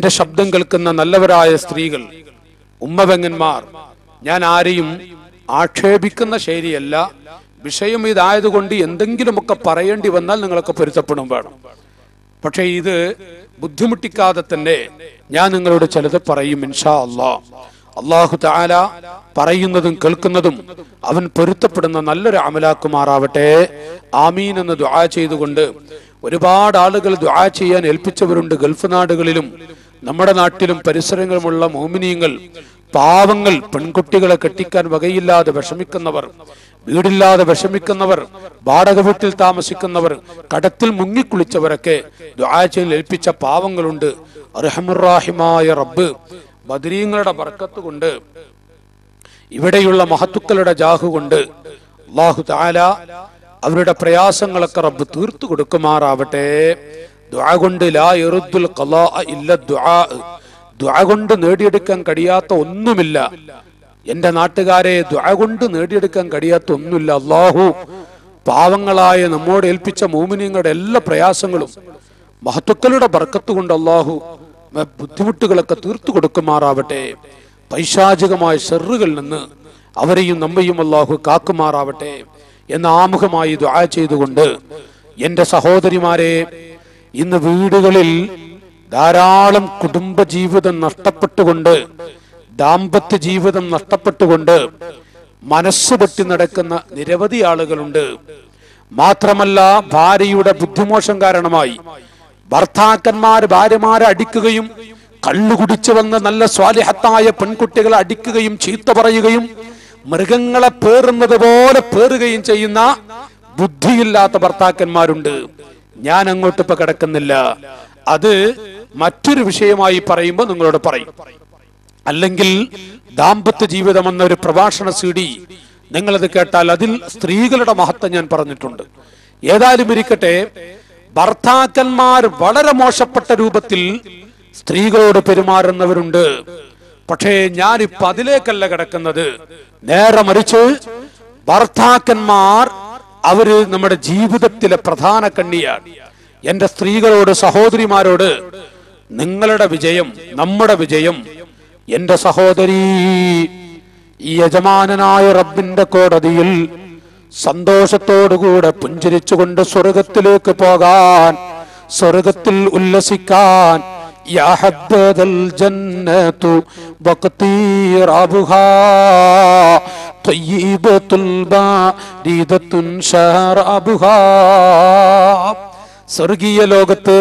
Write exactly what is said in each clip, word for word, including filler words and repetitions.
എന്റെ ശബ്ദം കേൾക്കുന്ന നല്ലവരായ സ്ത്രീകൾ, ഉമ്മവെങ്ങന്മാർ, ഞാൻ ആരെയും ആക്ഷേപിക്കുന്ന ശൈലിയല്ല. വിഷയം ഇതായതുകൊണ്ട് എന്തെങ്കിലുമൊക്കെ പറയേണ്ടി വന്നാൽ നിങ്ങളൊക്കെ പൊരുത്തപ്പെടും വേണം. പക്ഷെ ഇത് ബുദ്ധിമുട്ടിക്കാതെ തന്നെ ഞാൻ നിങ്ങളോട് ചിലത് പറയും. ഇൻഷാ അല്ലാഹ് അല്ലാഹു തആല പറയുന്നതും കേൾക്കുന്നതും അവൻ പൊരുത്തപ്പെടുന്ന നല്ലൊരു അമലാക്കുമാറാവട്ടെ. ആമീൻ എന്ന് ദുആ ചെയ്തുകൊണ്ട് ഒരുപാട് ആളുകൾ ദുആ ചെയ്യാൻ ഏൽപ്പിച്ചവരുണ്ട്. ഗൾഫ് നാടുകളിലും നമ്മുടെ നാട്ടിലും പരിസരങ്ങളുമുള്ള മോമിനിയങ്ങൾ, പാവങ്ങൾ, പെൺകുട്ടികളെ കെട്ടിക്കാൻ വകയില്ലാതെ വിഷമിക്കുന്നവർ, വീടില്ലാതെ വിഷമിക്കുന്നവർ, വാടക വീട്ടിൽ താമസിക്കുന്നവർ, കടത്തിൽ മുങ്ങിക്കുളിച്ചവരൊക്കെ ദുആ ചെയ്യാൻ ഏൽപ്പിച്ച പാവങ്ങളുണ്ട്. അർഹമുർ റഹീമായ റബ്ബ് ബദരീങ്ങളുടെ ബർക്കത്ത് കൊണ്ട്, ഇവിടെയുള്ള മഹത്തുക്കളുടെ ജാഹ് കൊണ്ട് അല്ലാഹു തആല അവരുടെ പ്രയാസങ്ങളൊക്കെ റബ്ബ് തീർത്തു കൊടുക്കുമാറാവട്ടെ. ദുആ കൊണ്ട് ലാ യറുദ്ദുൽ ഖലാ ഇല്ല ദുആ, ദുആ കൊണ്ട് നേടിയെടുക്കാൻ കഴിയാത്ത ഒന്നുമില്ല. എൻ്റെ നാട്ടുകാരെ, ദുആ കൊണ്ട് നേടിയെടുക്കാൻ കഴിയാത്ത ഒന്നുമില്ല. അല്ലാഹു പാവങ്ങളായ നമ്മോട് ഏൽപ്പിച്ച മുഅ്മിനീങ്ങളുടെ എല്ലാ പ്രയാസങ്ങളും മഹത്തുക്കളുടെ ബർക്കത്ത് കൊണ്ട് അല്ലാഹു ബുദ്ധിമുട്ടുകളൊക്കെ തീർത്തു കൊടുക്കുമാറാവട്ടെ. പൈശാചികമായ ഷർറുകളിൽ നിന്ന് അവരെയും നമ്മയും അല്ലാഹു കാക്കുമാറാവട്ടെ എന്ന ആമുഖമായി ദുആ ചെയ്തുകൊണ്ട്, എൻ്റെ സഹോദരിമാരെ, ഇന്ന് വീടുകളിൽ ധാരാളം കുടുംബ ജീവിതം നഷ്ടപ്പെട്ടുകൊണ്ട്, ദാമ്പത്യ ജീവിതം നഷ്ടപ്പെട്ടുകൊണ്ട് മനസ്സ് പൊട്ടി നടക്കുന്ന നിരവധി ആളുകളുണ്ട്. മാത്രമല്ല, ഭാര്യയുടെ ബുദ്ധിമോശം കാരണമായി ഭർത്താക്കന്മാർ ഭാര്യമാരെ അടിക്കുകയും, കള്ളുകുടിച്ചു വന്ന നല്ല സ്വാലിഹത്തായ പെൺകുട്ടികളെ അടിക്കുകയും ചീത്ത പറയുകയും, മൃഗങ്ങളെ പേറുന്നത് പോലെ പേറുകയും ചെയ്യുന്ന ബുദ്ധിയില്ലാത്ത ഭർത്താക്കന്മാരുണ്ട്. ഞാൻ അങ്ങോട്ട് ഇപ്പൊ കിടക്കുന്നില്ല, അത് മറ്റൊരു വിഷയമായി പറയുമ്പോൾ നിങ്ങളോട് പറയും. അല്ലെങ്കിൽ ദാമ്പത്യ ജീവിതം എന്നൊരു പ്രഭാഷണ സീഡി നിങ്ങളത് കേട്ടാൽ അതിൽ സ്ത്രീകളുടെ മഹത്വം ഞാൻ പറഞ്ഞിട്ടുണ്ട്. ഏതായാലും ഇരിക്കട്ടെ, ഭർത്താക്കന്മാർ വളരെ മോശപ്പെട്ട രൂപത്തിൽ സ്ത്രീകളോട് പെരുമാറുന്നവരുണ്ട്. പക്ഷേ ഞാനിപ്പോ അതിലേക്കല്ല കിടക്കുന്നത്. നേരെ മറിച്ച്, ഭർത്താക്കന്മാർ അവര് നമ്മുടെ ജീവിതത്തിലെ പ്രധാന കണ്ണിയാണ്. എന്റെ സ്ത്രീകളോട്, സഹോദരിമാരോട്, നിങ്ങളുടെ വിജയം, നമ്മുടെ വിജയം, എന്റെ സഹോദരീ, ഈ യജമാനനായ റബ്ബിന്റെ കോടതിയിൽ സന്തോഷത്തോടുകൂടെ പുഞ്ചിരിച്ചുകൊണ്ട് സ്വർഗത്തിലേക്ക് പോകാൻ, സ്വർഗത്തിൽ ഉല്ലസിക്കാൻ, സ്വർഗീയ ലോകത്ത്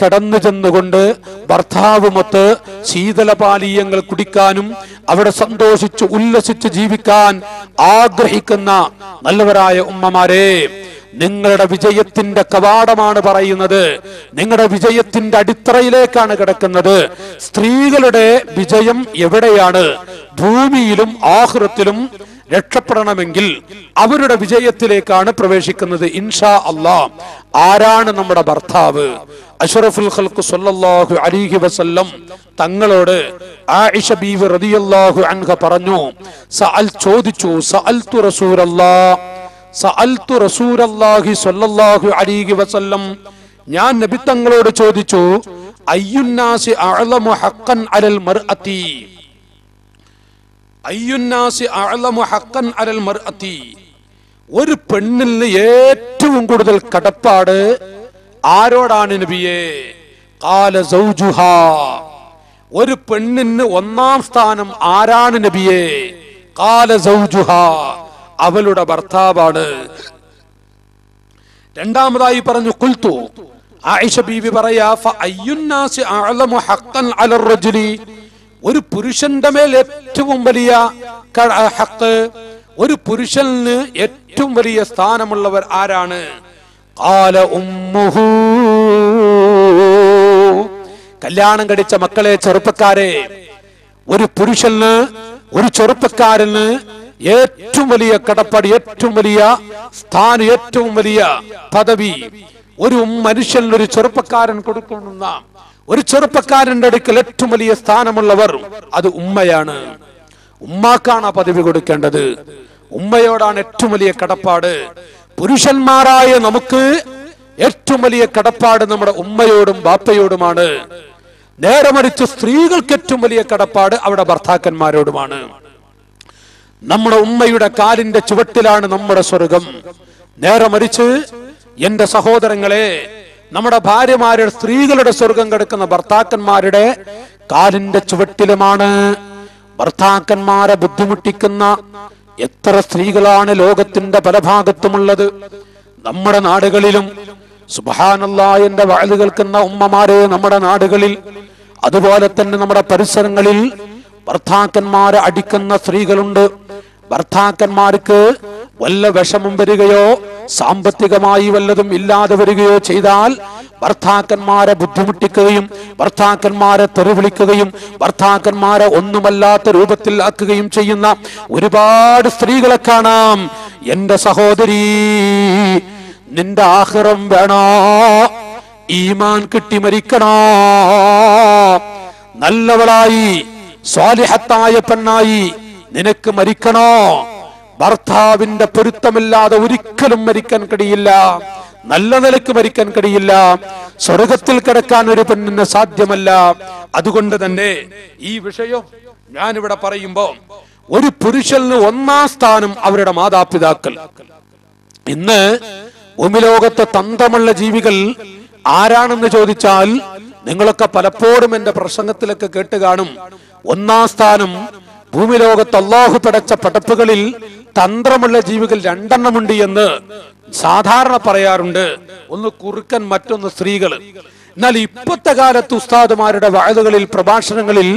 കടന്നു ചെന്നുകൊണ്ട് ഭർത്താവുമൊത്ത് ശീതളപാനീയങ്ങൾ കുടിക്കാനും അവിടെ സന്തോഷിച്ച് ഉല്ലസിച്ച് ജീവിക്കാൻ ആഗ്രഹിക്കുന്ന നല്ലവരായ ഉമ്മമാരെ, നിങ്ങളുടെ വിജയത്തിന്റെ കവാടമാണ് പറയുന്നത്, നിങ്ങളുടെ വിജയത്തിന്റെ അടിത്തറയിലേക്കാണ് കിടക്കുന്നത്. സ്ത്രീകളുടെ വിജയം എവിടെയാണ്? ഭൂമിയിലും ആഖിറത്തിലും രക്ഷപ്പെടണമെങ്കിൽ അവരുടെ വിജയത്തിലേക്കാണ് പ്രവേശിക്കുന്നത് ഇൻഷാ അല്ലാഹ്. ആരാണ് നമ്മുടെ ഭർത്താവ്? അഷ്റഫുൽ ഖൽഖ് സല്ലല്ലാഹു അലൈഹി വസല്ലം തങ്ങളോട് ആയിഷ ബീവി റളിയല്ലാഹു അൻഹ പറഞ്ഞു, സഅൽ ചോദിച്ചു, സഅൽതു റസൂലല്ലാഹ് സഅൽതു റസൂലല്ലാഹി സല്ലല്ലാഹു അലൈഹി വസല്ലം, ഞാൻ നബി തങ്ങളോട് ചോദിച്ചു, അയ്യുന്നാസി അഅ്ലമു ഹഖൻ അലൽ മർഅതി, അയ്യുന്നാസി അഅ്ലമു ഹഖൻ അലൽ മർഅതി, ഒരു പെണ്ണിന് ഏറ്റവും കൂടുതൽ കടപ്പാട് ആരോടാണ് നബിയേ? ഖാല സൗജുഹാ, ഒരു പെണ്ണിന് ഒന്നാം സ്ഥാനം ആരാണ് നബിയേ? ഖാല സൗജുഹാ, അവളുടെ ഭർത്താവാണ്. രണ്ടാമതായി പറഞ്ഞു, ഖുൽതു, ആയിഷ ബീവി പറയാ, ഫഅയ്യുന്നാസി അഅ്ലമു ഹഖൻ അലൽ റജുലി, ഒരു പുരുഷന്റെ മേൽ ഏറ്റവും വലിയ ഹഖ്, ഒരു പുരുഷന് ഏറ്റവും വലിയ സ്ഥാനമുള്ളവർ ആരാണ്? ഖാല ഉമ്മുഹു, കല്യാണം കഴിച്ച മക്കളെ, ചെറുപ്പക്കാരെ, ഒരു പുരുഷന്, ഒരു ചെറുപ്പക്കാരന് ഏറ്റവും വലിയ കടപ്പാട്, ഏറ്റവും വലിയ സ്ഥാനം, ഏറ്റവും വലിയ പദവി ഒരു മനുഷ്യന് ഒരു ചെറുപ്പക്കാരൻ കൊടുക്കുന്ന, ഒരു ചെറുപ്പക്കാരന്റെ അടുക്കൽ ഏറ്റവും വലിയ സ്ഥാനമുള്ളവർ അത് ഉമ്മയാണ്. ഉമ്മാക്കാണ് ആ പദവി കൊടുക്കേണ്ടത്. ഉമ്മയോടാണ് ഏറ്റവും വലിയ കടപ്പാട്. പുരുഷന്മാരായ നമുക്ക് ഏറ്റവും വലിയ കടപ്പാട് നമ്മുടെ ഉമ്മയോടും ബാപ്പയോടുമാണ്. നേരെ മറിച്ച് സ്ത്രീകൾക്ക് ഏറ്റവും വലിയ കടപ്പാട് അവിടെ ഭർത്താക്കന്മാരോടുമാണ്. നമ്മുടെ ഉമ്മയുടെ കാലിന്റെ ചുവട്ടിലാണ് നമ്മുടെ സ്വർഗം. നേരെ മറിച്ച് എന്റെ സഹോദരങ്ങളെ, നമ്മുടെ ഭാര്യമാരുടെ സ്ത്രീകളുടെ സ്വർഗം കിടക്കുന്ന ഭർത്താക്കന്മാരുടെ കാലിന്റെ ചുവട്ടിലുമാണ്. ഭർത്താക്കന്മാരെ ബുദ്ധിമുട്ടിക്കുന്ന എത്ര സ്ത്രീകളാണ് ലോകത്തിന്റെ പല ഭാഗത്തുമുള്ളത്, നമ്മുടെ നാടുകളിലും. സുബ്ഹാനല്ലാഹ്, എന്റെ വാഴ്ത്തു കേൾക്കുന്ന ഉമ്മമാരെ, നമ്മുടെ നാടുകളിൽ അതുപോലെ തന്നെ നമ്മുടെ പരിസരങ്ങളിൽ ഭർത്താക്കന്മാരെ അടിക്കുന്ന സ്ത്രീകളുണ്ട്. ഭർത്താക്കന്മാർക്ക് വല്ല വിഷമം വരികയോ സാമ്പത്തികമായി വല്ലതും ഇല്ലാതെ വരികയോ ചെയ്താൽ ഭർത്താക്കന്മാരെ ബുദ്ധിമുട്ടിക്കുകയും ഭർത്താക്കന്മാരെ തെറിവിളിക്കുകയും ഭർത്താക്കന്മാരെ ഒന്നുമല്ലാത്ത രൂപത്തിൽ ആക്കുകയും ചെയ്യുന്ന ഒരുപാട് സ്ത്രീകളെ കാണാം. എന്റെ സഹോദരീ, നിന്റെ ആഖിറം വേണോ? ഈമാൻ കിട്ടി മരിക്കണോ? നല്ലവളായി സ്വാലിഹത്തായ പെണ്ണായി നിനക്ക് മരിക്കണോ? ഭർത്താവിന്റെ പൊരുത്തമില്ലാതെ ഒരിക്കലും മരിക്കാൻ കഴിയില്ല, നല്ല നിലയ്ക്ക് മരിക്കാൻ കഴിയില്ല. സ്വർഗത്തിൽ കിടക്കാൻ ഒരു പെണ്ണിന് സാധ്യമല്ല. അതുകൊണ്ട് തന്നെ ഈ വിഷയം ഞാനിവിടെ പറയുമ്പോ, ഒരു പുരുഷന് ഒന്നാം സ്ഥാനം അവരുടെ മാതാപിതാക്കൾ. ഇന്ന് ഭൂമിലോകത്തെ തന്ത്രമുള്ള ജീവികൾ ആരാണെന്ന് ചോദിച്ചാൽ നിങ്ങളൊക്കെ പലപ്പോഴും എന്റെ പ്രസംഗത്തിലൊക്കെ കേട്ട് കാണും. ഒന്നാം സ്ഥാനം ഭൂമിലോകത്ത് അള്ളാഹു പടച്ച പടപ്പുകളിൽ തന്ത്രമുള്ള ജീവികൾ രണ്ടെണ്ണമുണ്ട് എന്ന് സാധാരണ പറയാറുണ്ട്. ഒന്ന് കുറുക്കൻ, മറ്റൊന്ന് സ്ത്രീകൾ. എന്നാൽ ഇപ്പോഴത്തെ കാലത്ത് ഉസ്താദുമാരുടെ വഅദുകളിൽ പ്രഭാഷണങ്ങളിൽ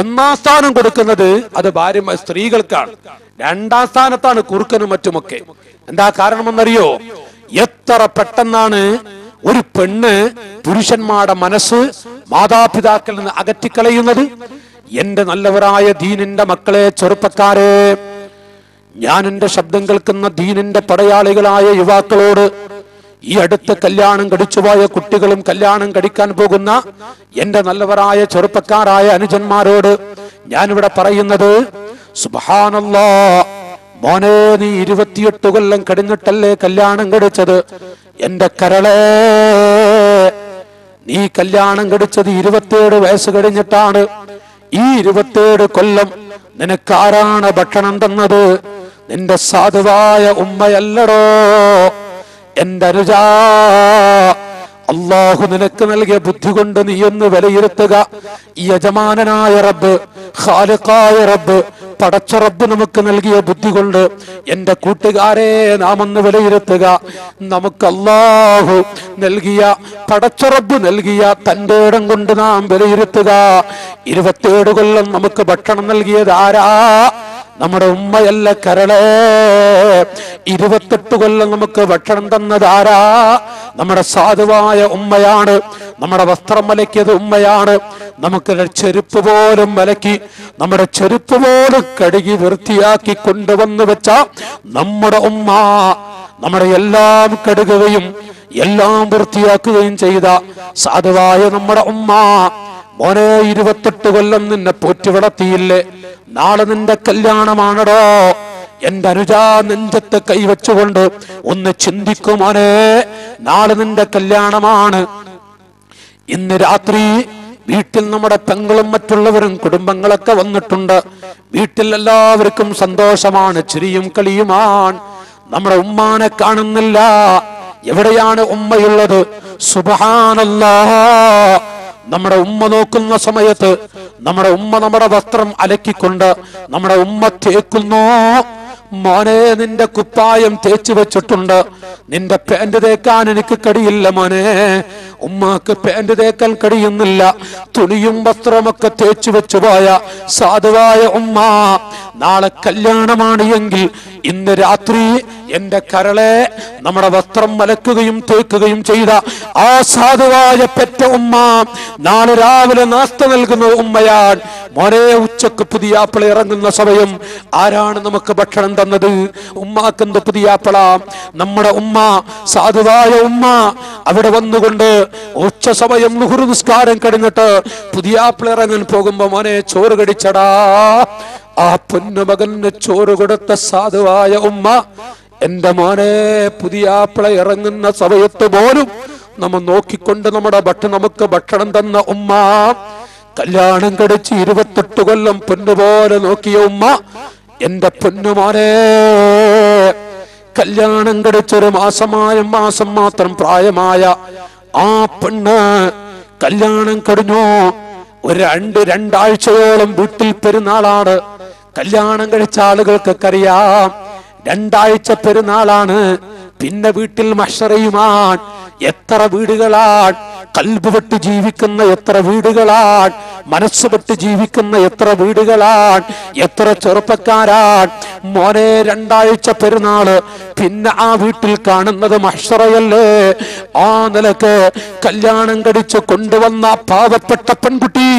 ഒന്നാം സ്ഥാനം കൊടുക്കുന്നത് അത് ഭാര്യ സ്ത്രീകൾക്കാണ്. രണ്ടാം സ്ഥാനത്താണ് കുറുക്കനും മറ്റുമൊക്കെ. എന്താ കാരണമെന്നറിയോ? എത്ര പെട്ടെന്നാണ് ഒരു പെണ്ണ് പുരുഷന്മാരുടെ മനസ്സ് മാതാപിതാക്കളിൽ നിന്ന് അകറ്റിക്കളയുന്നത്. എന്റെ നല്ലവരായ ദീനിന്റെ മക്കളെ, ചെറുപ്പക്കാരെ, ഞാൻ എന്റെ ശബ്ദം കേൾക്കുന്ന ദീനിന്റെ പടയാളികളായ യുവാക്കളോട്, ഈ അടുത്ത കല്യാണം കഴിച്ചുപോയ കുട്ടികളും കല്യാണം കഴിക്കാൻ പോകുന്ന എന്റെ നല്ലവരായ ചെറുപ്പക്കാരായ അനുജന്മാരോട് ഞാനിവിടെ പറയുന്നത്, സുബ്ഹാനല്ലാ മോനെ, നീ ഇരുപത്തിയെട്ട് കൊല്ലം കഴിഞ്ഞിട്ടല്ലേ കല്യാണം കഴിച്ചത്? എന്റെ കരളെ, നീ കല്യാണം കഴിച്ചത് ഇരുപത്തിയേഴ് വയസ്സ് കഴിഞ്ഞിട്ടാണ്. ഈ ഇരുപത്തിയേഴ് കൊല്ലം നിനക്കാരാണ് ഭക്ഷണം തന്നത്? നിന്റെ സാധുവായ ഉമ്മയല്ലടോ. എന്റെ അനുജ, അള്ളാഹു നിനക്ക് നൽകിയ ബുദ്ധി കൊണ്ട് നീയൊന്ന് വിലയിരുത്തുക. യജമാനനായ റബ്ബ്, ഖാലിഖായ റബ്ബ്, പടച്ച റബ്ബ് നമുക്ക് നൽകിയ ബുദ്ധി കൊണ്ട് എന്റെ കൂട്ടുകാരെ നാം ഒന്ന് വിലയിരുത്തുക. നമുക്ക് അള്ളാഹു നൽകിയ, പടച്ച റബ്ബ് നൽകിയ തൻ്റെ ഇടം കൊണ്ട് നാം വിലയിരുത്തുക. ഇരുപത്തിയേഴ് കൊല്ലം നമുക്ക് ഭക്ഷണം നൽകിയത് ആരാ? നമ്മുടെ ഉമ്മയല്ല കരളെ. ഇരുപത്തെട്ട് കൊല്ലം നമുക്ക് ഭക്ഷണം തന്നതാരാ? നമ്മുടെ സാധുവായ ഉമ്മയാണ്. നമ്മുടെ വസ്ത്രം മലക്കിയത് ഉമ്മയാണ്. നമുക്ക് ചെരുപ്പ് പോലും മലക്കി, നമ്മുടെ ചെരുപ്പ് പോലും കഴുകി വൃത്തിയാക്കി കൊണ്ടുവന്ന് വെച്ച നമ്മുടെ ഉമ്മ, നമ്മുടെ എല്ലാം കഴുകുകയും എല്ലാം വൃത്തിയാക്കുകയും ചെയ്ത സാധുവായ നമ്മുടെ ഉമ്മ, മോനെ, ഇരുപത്തെട്ട് കൊല്ലം നിന്നെ പോറ്റി വളർത്തിയില്ലേ, നാളെ നിന്റെ കല്യാണമാണടോ. എന്റെ അനുജാ, നെഞ്ചത്ത് കൈവച്ചുകൊണ്ട് ഒന്ന് ചിന്തിക്കുമോനെ, നാളെ നിന്റെ കല്യാണമാണ്. ഇന്ന് രാത്രി വീട്ടിൽ നമ്മുടെ പെങ്ങളും മറ്റുള്ളവരും കുടുംബങ്ങളൊക്കെ വന്നിട്ടുണ്ട്. വീട്ടിൽ എല്ലാവർക്കും സന്തോഷമാണ്, ചിരിയും കളിയുമാണ്. നമ്മുടെ ഉമ്മാനെ കാണുന്നില്ല. എവിടെയാണ് ഉമ്മയുള്ളത്? സുബ്ഹാനല്ലാഹ്, നമ്മുടെ ഉമ്മ നോക്കുന്ന സമയത്ത് നമ്മുടെ ഉമ്മ നമ്മുടെ വസ്ത്രം അലക്കിക്കൊണ്ട് നമ്മുടെ ഉമ്മ തേക്കുന്നു. മോനെ, നിന്റെ കുപ്പായം തേച്ചു വെച്ചിട്ടുണ്ട്, നിന്റെ പാന്റ് തേക്കാൻ എനിക്ക് കഴിയില്ല മോനെ. ഉമ്മാക്ക് പാന്റ് തേക്കാൻ കഴിയുന്നില്ല. തുണിയും വസ്ത്രമൊക്കെ തേച്ചു വെച്ചു പോയ സാധുവായ ഉമ്മ, നാളെ കല്യാണമാണ് എങ്കിൽ ഇന്ന് രാത്രി എന്റെ കരളെ, നമ്മുടെ വസ്ത്രം മലക്കുകയും തേക്കുകയും ചെയ്ത ആ സാധുവായ പെറ്റ ഉമ്മ നാളെ രാവിലെ നാസ്ത നൽകുന്ന ഉമ്മയാൻ. മോനെ, ഉച്ചക്ക് പുതിയാപ്പിള ഇറങ്ങുന്ന സമയം ആരാണ് നമുക്ക് ഭക്ഷണം തന്നത്? ഉമ്മാക്കെന്ത് പുതിയാപ്പിള? നമ്മുടെ ഉമ്മ, സാധുവായ ഉമ്മ, അവിടെ വന്നുകൊണ്ട് ഉച്ച സമയം ളുഹ്ർ നിസ്കാരം കഴിഞ്ഞിട്ട് പുതിയാപ്പിള ഇറങ്ങാൻ പോകുമ്പോ, മോനെ ചോറ് കടിച്ചടാ. ആ പൊന്നു മകന് ചോറ് കൊടുത്ത സാധുവായ ഉമ്മ, എന്റെ മോനെ, പുതിയാപ്പിള ഇറങ്ങുന്ന സമയത്ത് പോലും നമ്മ നോക്കിക്കൊണ്ട് നമ്മുടെ ഭക്ഷണം നമുക്ക് ഭക്ഷണം തന്ന ഉമ്മ, കല്യാണം കഴിച്ച് ഇരുപത്തെട്ട് കൊല്ലം പൊന്നുപോലെ നോക്കിയ ഉമ്മ, എന്റെ പൊന്നുമോനെ കല്യാണം കഴിച്ചൊരു മാസമായ മാസം മാത്രം പ്രായമായ ആ പെണ്ണ് കല്യാണം കഴിഞ്ഞു. ഒരു രണ്ട് രണ്ടാഴ്ചയോളം വീട്ടിൽ പെരുന്നാളാണ്. കല്യാണം കഴിച്ച ആളുകൾക്കൊക്കെ അറിയാം രണ്ടാഴ്ച പെരുന്നാളാണ്, പിന്നെ വീട്ടിൽ മഹ്ശറയുമാണ്. എത്ര വീടുകളാണ് കൽബ് വിട്ട് ജീവിക്കുന്ന, എത്ര വീടുകളാണ് മനസ്സ് വിട്ട് ജീവിക്കുന്ന, എത്ര വീടുകളാണ് എത്ര ചെറുപ്പക്കാരാണ് മോനെ. രണ്ടാഴ്ച പെരുന്നാള്, പിന്നെ ആ വീട്ടിൽ കാണുന്നത് മഹ്ശറയല്ലേ. ആ നിലക്ക് കല്യാണം കഴിച്ച് കൊണ്ടുവന്ന പാവപ്പെട്ട പെൺകുട്ടി,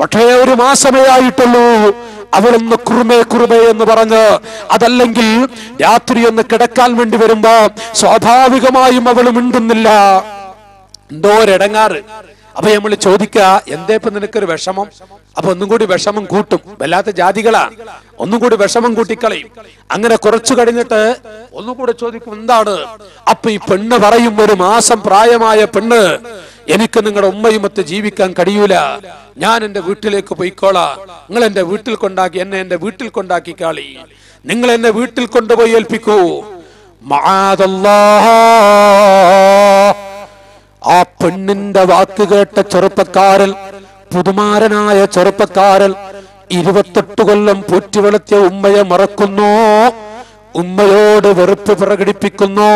പക്ഷേ ഒരു മാസമേ ആയിട്ടുള്ളൂ, അവളൊന്ന് കുറുമേ കുറുമേ എന്ന് പറഞ്ഞ്, അതല്ലെങ്കിൽ രാത്രി ഒന്ന് കിടക്കാൻ വേണ്ടി വരുമ്പോ സ്വാഭാവികമായും അവൾ മിണ്ടുന്നില്ല. എന്തോരടങ്ങാറ്. അപ്പൊ നമ്മൾ ചോദിക്കുക, എന്തേ ഇപ്പൊ നിനക്കൊരു വിഷമം? അപ്പൊ ഒന്നും കൂടി വിഷമം കൂട്ടും. വല്ലാത്ത ജാതികളാ, ഒന്നും കൂടി വിഷമം കൂട്ടിക്കളയും. അങ്ങനെ കുറച്ചു കഴിഞ്ഞിട്ട് ഒന്നും കൂടെ ചോദിക്കും, എന്താണ്? അപ്പൊ ഈ പെണ്ണ് പറയും, ഒരു മാസം പ്രായമായ പെണ്ണ്, എനിക്ക് നിങ്ങളുടെ ഉമ്മയുമൊത്ത് ജീവിക്കാൻ കഴിയൂല, ഞാൻ എന്റെ വീട്ടിലേക്ക് പോയിക്കോളാം, നിങ്ങൾ എന്റെ വീട്ടിൽ കൊണ്ടാക്കി എന്നെ എന്റെ വീട്ടിൽ കൊണ്ടാക്കി കാളി, നിങ്ങൾ എന്നെ വീട്ടിൽ കൊണ്ടുപോയി ഏൽപ്പിക്കൂ. ആ പെണ്ണിന്റെ വാക്ക് കേട്ട ചെറുപ്പക്കാരൻ, പുതുമാരനായ ചെറുപ്പക്കാരൻ, ഇരുപത്തെട്ട് കൊല്ലം പോറ്റി വളർത്തിയ ഉമ്മയെ മറക്കുന്നു, ഉമ്മയോട് വെറുപ്പ് പ്രകടിപ്പിക്കുന്നു.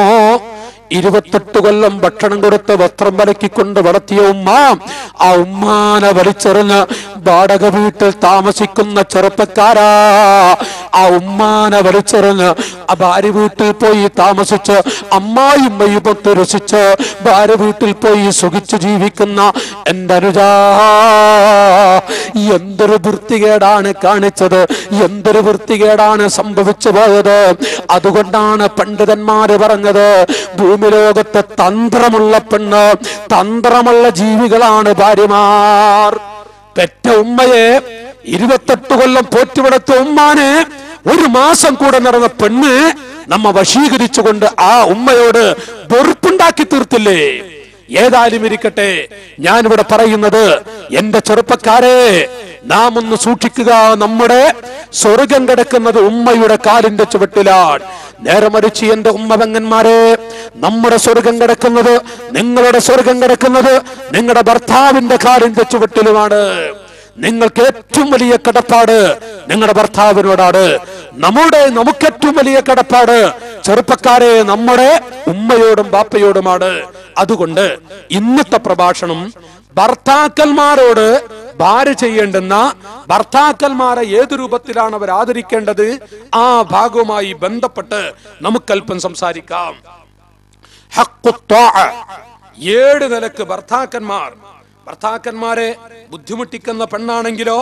ഇരുപത്തെട്ട് കൊല്ലം ഭക്ഷണം കൊടുത്ത് വസ്ത്രം വലക്കിക്കൊണ്ട് വളർത്തിയ ഉമ്മ, ആ ഉമ്മാനെ വലിച്ചെറിഞ്ഞ് വാടക വീട്ടിൽ താമസിക്കുന്ന ചെറുപ്പക്കാരാ. ആ ഉമ്മാനെ വലിച്ചെറിഞ്ഞ് ആ ഭാര്യ വീട്ടിൽ പോയി താമസിച്ച് അമ്മായിമ്മയുമൊത്ത് രസിച്ച് ഭാര്യ വീട്ടിൽ പോയി സുഖിച്ച് ജീവിക്കുന്ന എന്റെ അനുജാ, എന്തൊരു വൃത്തികേടാണ് കാണിച്ചത്, എന്തൊരു വൃത്തികേടാണ് സംഭവിച്ചു പോയത്. അതുകൊണ്ടാണ് പണ്ഡിതന്മാര് പറഞ്ഞത്, ഭൂമിലോകത്തെ തന്ത്രമുള്ള പെണ്ണ്, തന്ത്രമുള്ള ജീവികളാണ് ഭാര്യമാർ. പെറ്റ ഉമ്മയെ, ഇരുപത്തെട്ട് കൊല്ലം പോറ്റിവിടത്തെ ഉമ്മാനെ ഒരു മാസം കൂടെ നടന്ന പെണ്ണ് നമ്മ വശീകരിച്ചുകൊണ്ട് ആ ഉമ്മയോട് വെറുപ്പുണ്ടാക്കി തീർത്തില്ലേ. ഏതായാലും ഇരിക്കട്ടെ, ഞാനിവിടെ പറയുന്നത്, എന്റെ ചെറുപ്പക്കാരെ, നാം ഒന്ന് സൂക്ഷിക്കുക. നമ്മുടെ സ്വർഗം കിടക്കുന്നത് ഉമ്മയുടെ കാലിന്റെ ചുവട്ടിലാണ്. നേരെ മറിച്ച് എന്റെ ഉമ്മവങ്ങന്മാരെ, നമ്മുടെ സ്വർഗം കിടക്കുന്നത്, നിങ്ങളുടെ സ്വർഗം കിടക്കുന്നത് നിങ്ങളുടെ ഭർത്താവിന്റെ കാലിന്റെ ചുവട്ടിലുമാണ്. നിങ്ങൾക്ക് ഏറ്റവും വലിയ കടപ്പാട് നിങ്ങളുടെ ഭർത്താവിനോടാണ്. നമ്മുടെ നമുക്ക് ഏറ്റവും വലിയ കടപ്പാട് ചെറുപ്പക്കാരെ നമ്മുടെ ഉമ്മയോടും ബാപ്പയോടുമാണ്. അതുകൊണ്ട് ഇന്നത്തെ പ്രഭാഷണം ഭർത്താക്കന്മാരോട് ഭാര്യ ചെയ്യേണ്ടുന്ന, ഭർത്താക്കന്മാരെ ഏത് രൂപത്തിലാണ് അവർ ആദരിക്കേണ്ടത്, ആ ഭാഗവുമായി ബന്ധപ്പെട്ട് നമുക്കല്പം സംസാരിക്കാം. ഏഴ് നിലക്ക് ഭർത്താക്കന്മാർ, ഭർത്താക്കന്മാരെ ബുദ്ധിമുട്ടിക്കുന്ന പെണ്ണാണെങ്കിലോ,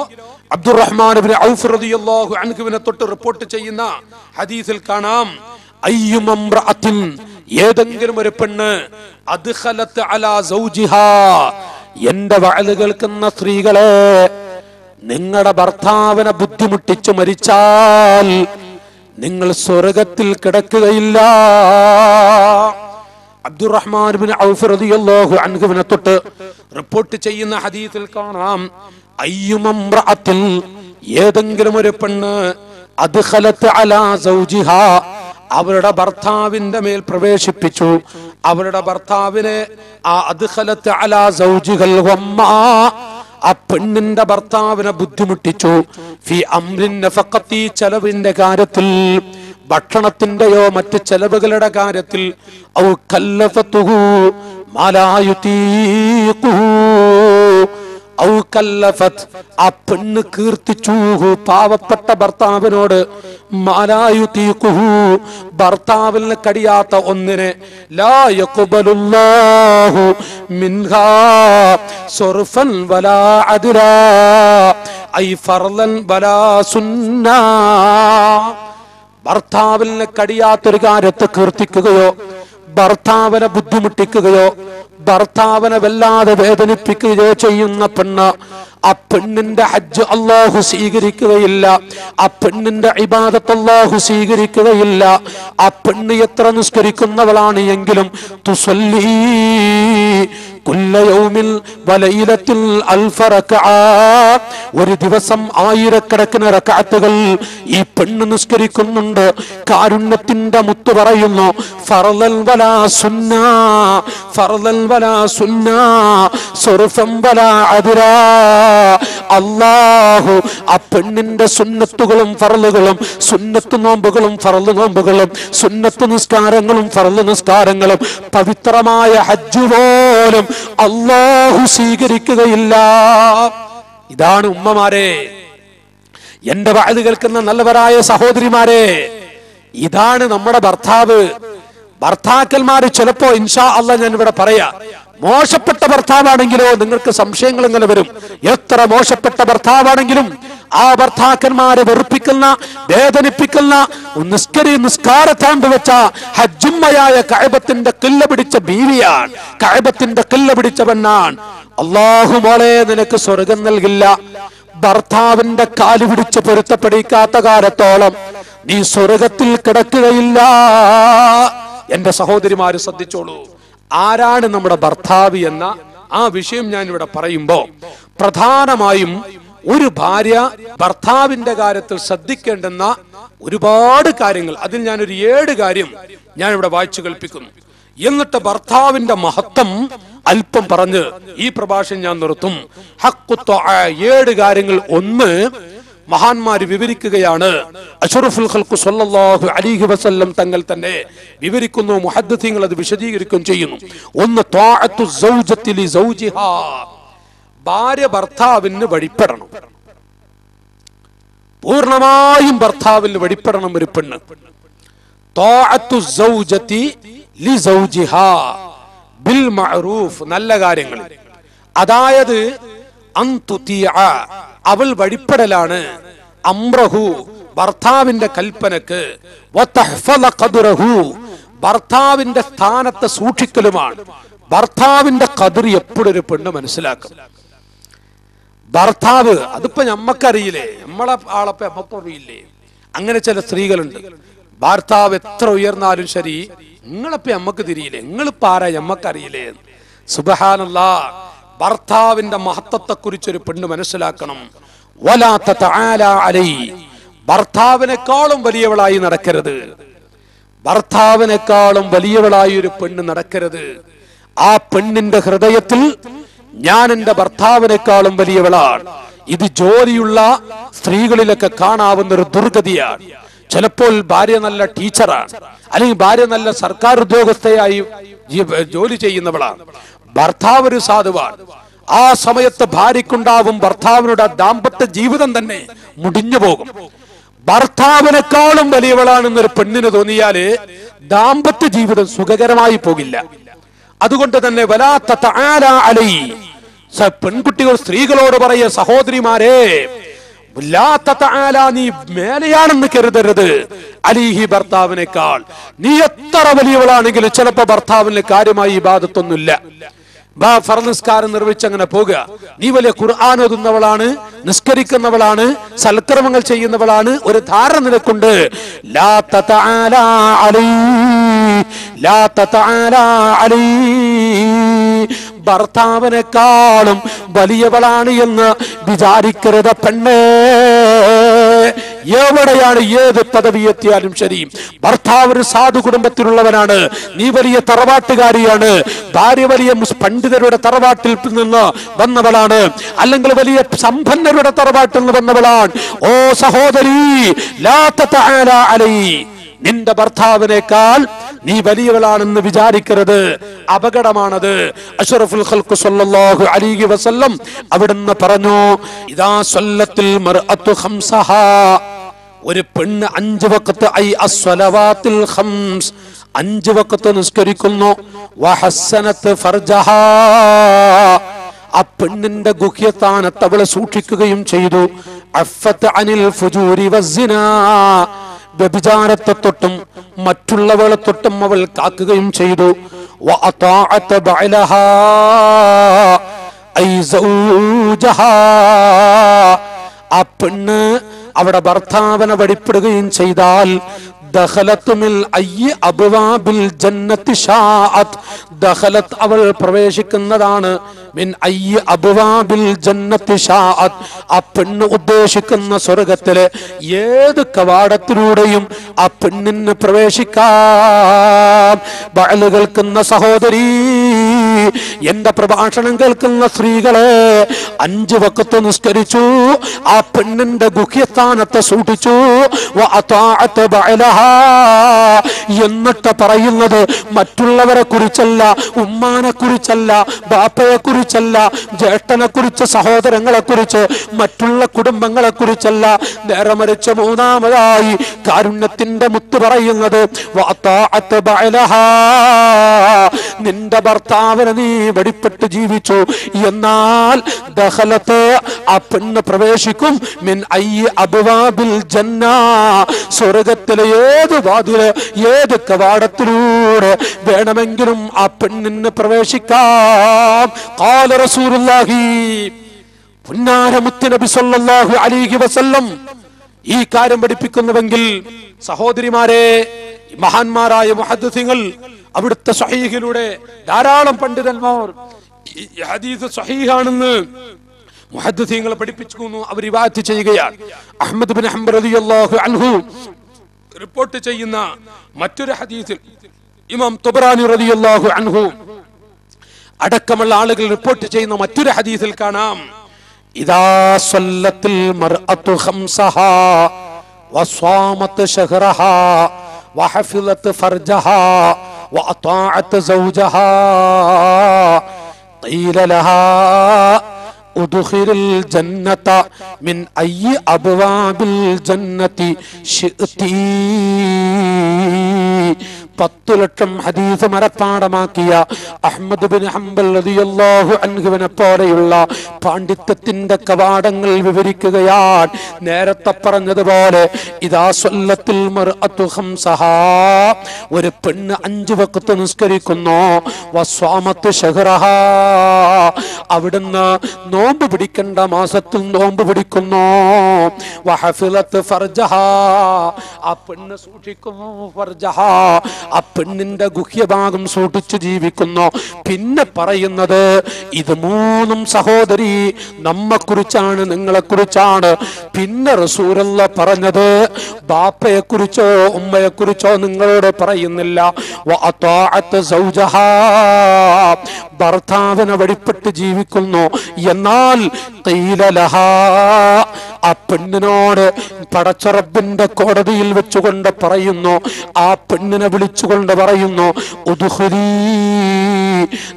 അബ്ദുറഹ്മാൻ ഇബ്നു ഔഫ് റളിയല്ലാഹു അൻഹുവിനെ തൊട്ട് റിപ്പോർട്ട് ചെയ്യുന്ന ഹദീസിൽ കാണാം, അയ്യുമംറഅത്തിൻ, ഏതെങ്കിലും ഒരു പെണ്ണ്, അദ്ഖലത അലാ സൗജിഹാ, എന്റെ വഅല് കേൾക്കുന്ന സ്ത്രീകളെ, നിങ്ങളുടെ ഭർത്താവിനെ ബുദ്ധിമുട്ടിച്ച് മരിച്ചാൽ നിങ്ങൾ സ്വർഗത്തിൽ കിടക്കുകയില്ല. അബ്ദുറഹ്മാൻ ഇബ്നു ഔഫ് റളിയല്ലാഹു അൻഹുവിനെ തൊട്ട് റിപ്പോർട്ട് ചെയ്യുന്ന ഹദീസിൽ കാണാം, അയ്യുമംറഅത്തിൻ, ഏതെങ്കിലും ഒരു പെണ്ണ്, അദ്ഖലത അലാ സൗജിഹാ, അവരുടെ ഭർത്താവിന്റെ മേൽ പ്രവേശിപ്പിച്ചു, അവരുടെ ഭർത്താവിനെ, ആ അദ്ഖലത അലാ സൗജിഹൽ വമ്മ, ആ പെണ്ണിന്റെ ഭർത്താവിനെ ബുദ്ധിമുട്ടിച്ചു, ഫി അംരിൻ നഫഖത്തി, ചെലവിന്റെ കാര്യത്തിൽ, ഭക്ഷണത്തിന്റെയോ മറ്റ് ചെലവുകളുടെ കാര്യത്തിൽ, ഔ കല്ലഫതുഹു മാ ലാ യുതീഖു, ഔ കല്ലഫത്, ആ പെണ്ണ് കീർത്തിച്ചു പാവപ്പെട്ട ഭർത്താവിനോട്, മാ ലാ യുതീഖുഹു, ഭർത്താവിന് കഴിയാത്ത ഒന്നിനെ, ലാ യഖ്ബലുല്ലാഹു മിൻഹാ സർഫൻ വലാ അദ്ലാ ഐ ഫർളൻ വലാ സുന്നാ, ഭർത്താവിന് കഴിയാത്തൊരു കാര്യത്തെ കീർത്തിക്കുകയോ ഭർത്താവിനെ ബുദ്ധിമുട്ടിക്കുകയോ ഭർത്താവിനെ വല്ലാതെ വേദനിപ്പിക്കുകയോ ചെയ്യുന്ന പെണ്ണ്, ആ പെണ്ണിന്റെ ഹജ്ജ് അല്ലാഹു സ്വീകരിക്കുകയില്ല, ആ പെണ്ണിന്റെ ഇബാദത്ത് അല്ലാഹു സ്വീകരിക്കുകയില്ല. ആ പെണ്ണ് എത്ര നിസ്കരിക്കുന്നവളാണ് എങ്കിലും തുസല്ലീ കുല്ല യൗമിൽ വലൈലത്തിൽ അൽഫ റക്അ, ഒരു ദിവസം ആയിരക്കണക്കിന് റക്അത്തുകൾ ഈ പെണ്ണ് നിസ്കരിക്കുന്നുണ്ട്. കാരുണ്യത്തിന്റെ മുത്ത് പറയുന്നു, ഫർളൽ വലാ സുന്ന ഫർളൽ വലാ സുന്ന സർഫം വലാ അദ്രാ. അല്ലാഹു ആ പെണ്ണിന്റെ സുന്നത്തുകളും ഫർളുകളും, സുന്നത്ത് നോമ്പുകളും ഫർള് നോമ്പുകളും, സുന്നത്ത് നിസ്കാരങ്ങളും ഫർള് നിസ്കാരങ്ങളും, പവിത്രമായ ഹജ്ജ് പോലും അല്ലാഹു സ്വീകരിക്കുകയില്ല. ഇതാണ് ഉമ്മമാരെ, എന്റെ വായിൽ കേൾക്കുന്ന നല്ലവരായ സഹോദരിമാരെ, ഇതാണ് നമ്മുടെ ഭർത്താവ്. ഭർത്താക്കന്മാര് ചിലപ്പോ ഇൻഷാ അല്ലാ ഞാൻ ഇവിടെ പറയാ, മോശപ്പെട്ട ഭർത്താവാണെങ്കിലോ നിങ്ങൾക്ക് സംശയങ്ങൾ ഇങ്ങനെ വരും. എത്ര മോശപ്പെട്ട ഭർത്താവാണെങ്കിലും ആ ഭർത്താക്കന്മാരെ വെറുപ്പിക്കുന്ന, വേദനിപ്പിക്കുന്ന, നിസ്കരി നിസ്കാരത്താണ്ട് വെച്ച ഹജ്ജുമ്മയായ കഅബത്തിന്റെ കില്ല പിടിച്ച ബീവിയാണ്, കഅബത്തിന്റെ കില്ല പിടിച്ച പെണ്ണാണ്. അല്ലാഹു മോളെ നിനക്ക് സ്വർഗം നൽകില്ല. ഭർത്താവിന്റെ കാല് പിടിച്ച് പൊരുത്തപ്പെടിക്കാത്ത കാലത്തോളം നീ സ്വർഗത്തിൽ കിടക്കുകയില്ല. എന്റെ സഹോദരിമാര് ശ്രദ്ധിച്ചോളൂ, ആരാണ് നമ്മുടെ ഭർത്താവ് എന്ന ആ വിഷയം ഞാൻ ഇവിടെ പറയുമ്പോ പ്രധാനമായും ഒരു ഭാര്യ ഭർത്താവിന്റെ കാര്യത്തിൽ ശ്രദ്ധിക്കേണ്ടുന്ന ഒരുപാട് കാര്യങ്ങൾ, അതിൽ ഞാനൊരു ഏഴ് കാര്യം ഞാൻ ഇവിടെ വായിച്ചു കേൾപ്പിക്കുന്നു. എന്നിട്ട് ഭർത്താവിന്റെ മഹത്വം അല്പം പറഞ്ഞ് ഈ പ്രഭാഷണം ഞാൻ നിർത്തും. ഏഴ് കാര്യങ്ങൾ. ഒന്ന്, മഹാന്മാര് വിവരിക്കുകയാണ്, അഷ്റഫുൽ ഖൽഖ് സ്വല്ലല്ലാഹു അലൈഹി വസല്ലം തങ്ങൾ തന്നെ വിവരിക്കുന്നു, മുഹദ്ദിസീങ്ങൾ അത് വിശദീകരിക്കുകയും ചെയ്യുന്നു. ഒന്ന്, ത്വാഅത്തു സൗജത്തി ലി സൗജിഹാ, ഭാര്യ ഭർത്താവിന് വഴിപ്പെടണം, പൂർണ്ണമായും ഭർത്താവിന് വഴിപ്പെടണം ഒരു പെണ്ണ്. ത്വാഅത്തു സൗജത്തി ലി സൗജിഹാ ബിൽ മഅറൂഫ്, നല്ല കാര്യങ്ങൾ, അതായത് അവൾ വഴിപ്പെടലാണ്, അംറഹു ഭർത്താവിന്റെ കൽപ്പനക്ക്, വതഹ്ഫള ഖദ്റഹു ഭർത്താവിന്റെ സ്ഥാനത്തെ സൂക്ഷിക്കലുമാണ്. ഭർത്താവിന്റെ ഖദ്ർ എപ്പോഴും ഒരു പെണ്ണ് മനസ്സിലാക്കും. ഭർത്താവ് അതിപ്പോ നമ്മക്കറിയില്ലേ, നമ്മളെ ആളെപ്പോ നമ്മക്കറിയില്ലേ. അങ്ങനെ ചില സ്ത്രീകളുണ്ട്, ഭർത്താവ് എത്ര ഉയർന്നാലും ശരി നിങ്ങളിപ്പോ നമ്മക്ക് തിരിയില്ലേ, നിങ്ങളിപ്പോ ആരാ നമ്മക്കറിയില്ലേ. സുബ്ഹാനല്ലാഹ്, ഭർത്താവിന്റെ മഹത്വത്തെ കുറിച്ചൊരു പെണ്ണ് മനസ്സിലാക്കണം. വലാ തതആല അലൈ, ഭർത്താവിനെക്കാളും വലിയവളായി നടക്കരുത്, ഭർത്താവിനെക്കാളും വലിയവളായി ഒരു പെണ്ണ് നടക്കരുത്. ആ പെണ്ണിന്റെ ഹൃദയത്തിൽ ഞാൻ എന്റെ ഭർത്താവിനെക്കാളും വലിയവളാണ്. ഇത് ജോലിയുള്ള സ്ത്രീകളിലൊക്കെ കാണാവുന്ന ഒരു ദുർഗതിയാണ്. ചിലപ്പോൾ ഭാര്യ നല്ല ടീച്ചറാണ്, അല്ലെങ്കിൽ ഭാര്യ നല്ല സർക്കാർ ഉദ്യോഗസ്ഥയായി ജോലി ചെയ്യുന്നവളാണ്, ഭർത്താവ് ഒരു സാധുവാണ്. ആ സമയത്ത് ഭാര്യക്കുണ്ടാവും ഭർത്താവിനോട് ദാമ്പത്യ ജീവിതം തന്നെ മുടിഞ്ഞു പോകും. ഭർത്താവിനെക്കാളും വലിയവളാണെന്നൊരു പെണ്ണിന് തോന്നിയാല് ദാമ്പത്യ ജീവിതം സുഖകരമായി പോകില്ല. അതുകൊണ്ട് തന്നെ വലാ തതആല അലൈ, പെൺകുട്ടികൾ സ്ത്രീകളോട് പറയ, സഹോദരിമാരെ, നീ മേലെയാണെന്ന് കരുതരുത് അലിഹി ഭർത്താവിനേക്കാൾ. നീ എത്ര വലിയവളാണെങ്കിലും ചിലപ്പോ ഭർത്താവിന് കാര്യമായി ഇബാദത്തൊന്നുമില്ല, ഫർനിസ്കാരം നിർവഹിച്ച് അങ്ങനെ പോകുക, നീ വലിയ ഖുർആൻ ഓതുന്നവളാണ്, നിസ്കരിക്കുന്നവളാണ്, സൽക്കർമ്മങ്ങൾ ചെയ്യുന്നവളാണ്, ഒരു ധാരണ നിനക്കുണ്ട്. ലാ തതആല അലൈ, ലാ തതആല അലൈ, ഭർത്താവിനെക്കാളും വലിയവളാണ് എന്ന് വിചാരിക്കരുത് പെണ്ണേ. എവിടെയാണ് ഏത് പദവിയെത്തിയാലും ശരി, ഭർത്താവ് ഒരു സാധു കുടുംബത്തിലുള്ളവനാണ്, നീ വലിയ തറവാട്ടുകാരിയാണ്, ഭാര്യ വലിയ പണ്ഡിതരുടെ തറവാട്ടിൽ നിന്ന് വന്നവളാണ്, അല്ലെങ്കിൽ വലിയ സമ്പന്നരുടെ തറവാട്ടിൽ നിന്ന് വന്നവളാണ്. ഓ സഹോദരി, ലാ തതആല അലൈ, നിന്റെ ഭർത്താവിനേക്കാൾ നീ വലിയവളാണെന്ന് വിചാരിക്കരുത്, അപകടമാണത്. അഷ്റഫുൽ ഖൽഖ് സ്വല്ലല്ലാഹു അലൈഹി വസല്ലം അവിടുന്ന് പറഞ്ഞു, ഇദാ സല്ലത്തിൽ മർഅത്തു ഖംസഹാ, ഒരു പെണ്ണ് അഞ്ച് വഖത്ത് ഐ അസ്സലവാത്തിൽ ഖംസ്, അഞ്ച് വഖത്ത് നിസ്കരിക്കുന്നു, വഹസ്സനത് ഫർജഹാ, ആ പെണ്ണിന്റെ ഗുഹ്യസ്ഥാനത്ത് അവളെ സൂക്ഷിക്കുകയും ചെയ്തു, അഫ്ഫത്ത് അനിൽ ഫുജൂരി വസ്സിനാ, വ്യഭിചാരത്തെ തൊട്ടും മറ്റുള്ളവളെ തൊട്ടും അവൾ കാക്കുകയും ചെയ്തു, وأطاعت بعلها أي زوجها أبن أبدا برثابنا بدي برجين شيدال دخلت من أي أبواب الجنة شاءت دخلت أول بريش كندان من أي أبواب الجنة شاءت أبن أدش كنا سرقتله يد كوارد روديم أبنن بريش كاب بعلقل كنا سهودري Yen the Prabhashan Gelkan Srigale, Anjivakatan Skarichu, Apenin the Gukitan at the Sutichu, Wata at the Baelaha, Yenata Parayilla, Matula Kuricella, Umana Kuricella, Bapa Kuricella, Jetana Kuricha Sahoda Angala Kuricha, Matula Kudamangala Kuricella, the Ramaricha Muna Malai, Karunatinda Mutubarayilla, Wata at the Baelaha, Ninda Bartavana. Badipet Jivicho, Yanal, Dakhalata, Upon the Praveshikum, Min Ay Abova Bil Jana, Soregatele, the Vadula, Ye the Kavadatur, Vedamangurum, Upon in the Praveshika, Kala Rasulullahi, Punara Mutina Bisallahu, Ali Givasalam, E. Karam Badipikun the Vangil, Sahodri Mare, Mahan Mara, Muhaddathingal. അവിടുത്തെ സ്വഹീഹിലൂടെ ധാരാളം പണ്ഡിതന്മാർ ഈ ഹദീസ് സ്വഹീഹാണെന്ന് മുഹദ്ദിസീങ്ങൾ പഠിപ്പിക്കുന്നു അവർ റിവായത്ത് ചെയ്യുകയാണ് Ahmad Ibnu Hanbal റളിയല്ലാഹു അൻഹു റിപ്പോർട്ട് ചെയ്യുന്ന മറ്റൊരു ഹദീസിൽ ഇമാം തബറാനി റളിയല്ലാഹു അൻഹു അടക്കമുള്ള ആളുകൾ റിപ്പോർട്ട് ചെയ്യുന്ന മറ്റൊരു ഹദീസിൽ കാണാം ഇദാ സല്ലത്തിൽ മർഅതു ഖംസഹാ വസ്വാമത് ശഹ്റഹാ വഹഫിലത് ഫർജഹാ وأطاعت زوجها قيل لها ادخل الجنة من أي أبواب الجنة شئتي പത്തുലക്ഷം ഹദീസ് മരപ്പാടമാക്കിയ അഹ്മദ് ഇബ്നു ഹംബൽ റളിയല്ലാഹു അൻഹുവിനെ പോലെയുള്ള പാണ്ഡിത്യത്തിന്റെ കവാടങ്ങൾ വിവരിക്കുകയാണ് നേരത്തെ പറഞ്ഞതുപോലെ ഇദാ സല്ലത്തുൽ മർഅതു ഖംസഹാ ഒരു പെണ്ണ് അഞ്ച് വഖത്ത് നിസ്കരിക്കുന്നു വസ്വാമത്ത് ശഹ്റഹാ അവിടുന്ന് നോമ്പ് പിടിക്കേണ്ട മാസത്തിൽ നോമ്പ് പിടിക്കുന്നു വഹഫിലത്ത് ഫർജഹാ ആ പെണ്ണ് സൂക്ഷിക്കുന്നു ഫർജഹാ അപ്പണ്ണിന്റെ ഗുഹ്യഭാഗം സൂക്ഷിച്ചു ജീവിക്കുന്നു പിന്നെ പറയുന്നത് ഇത് മൂന്നും സഹോദരി നമ്മെക്കുറിച്ചാണ് നിങ്ങളെക്കുറിച്ചാണ് പിന്നെ റസൂലുള്ള പറഞ്ഞത് ബാപ്പയെക്കുറിച്ചോ ഉമ്മയെക്കുറിച്ചോ നിങ്ങളോട് പറയുന്നില്ല വഅതാഅത സൗജഹാ ഭർത്താവിനെ വഴിപ്പെട്ട് ജീവിക്കുന്നു എന്നാൽ ഖീല ലഹാ ആ പെണ്ണിനോട് പടച്ച റബ്ബിന്റെ കോടതിയിൽ വെച്ചുകൊണ്ട് പറയുന്നു ആ പെണ്ണിനെ വിളിച്ചുകൊണ്ട് പറയുന്നു ഉദ്ഖുലി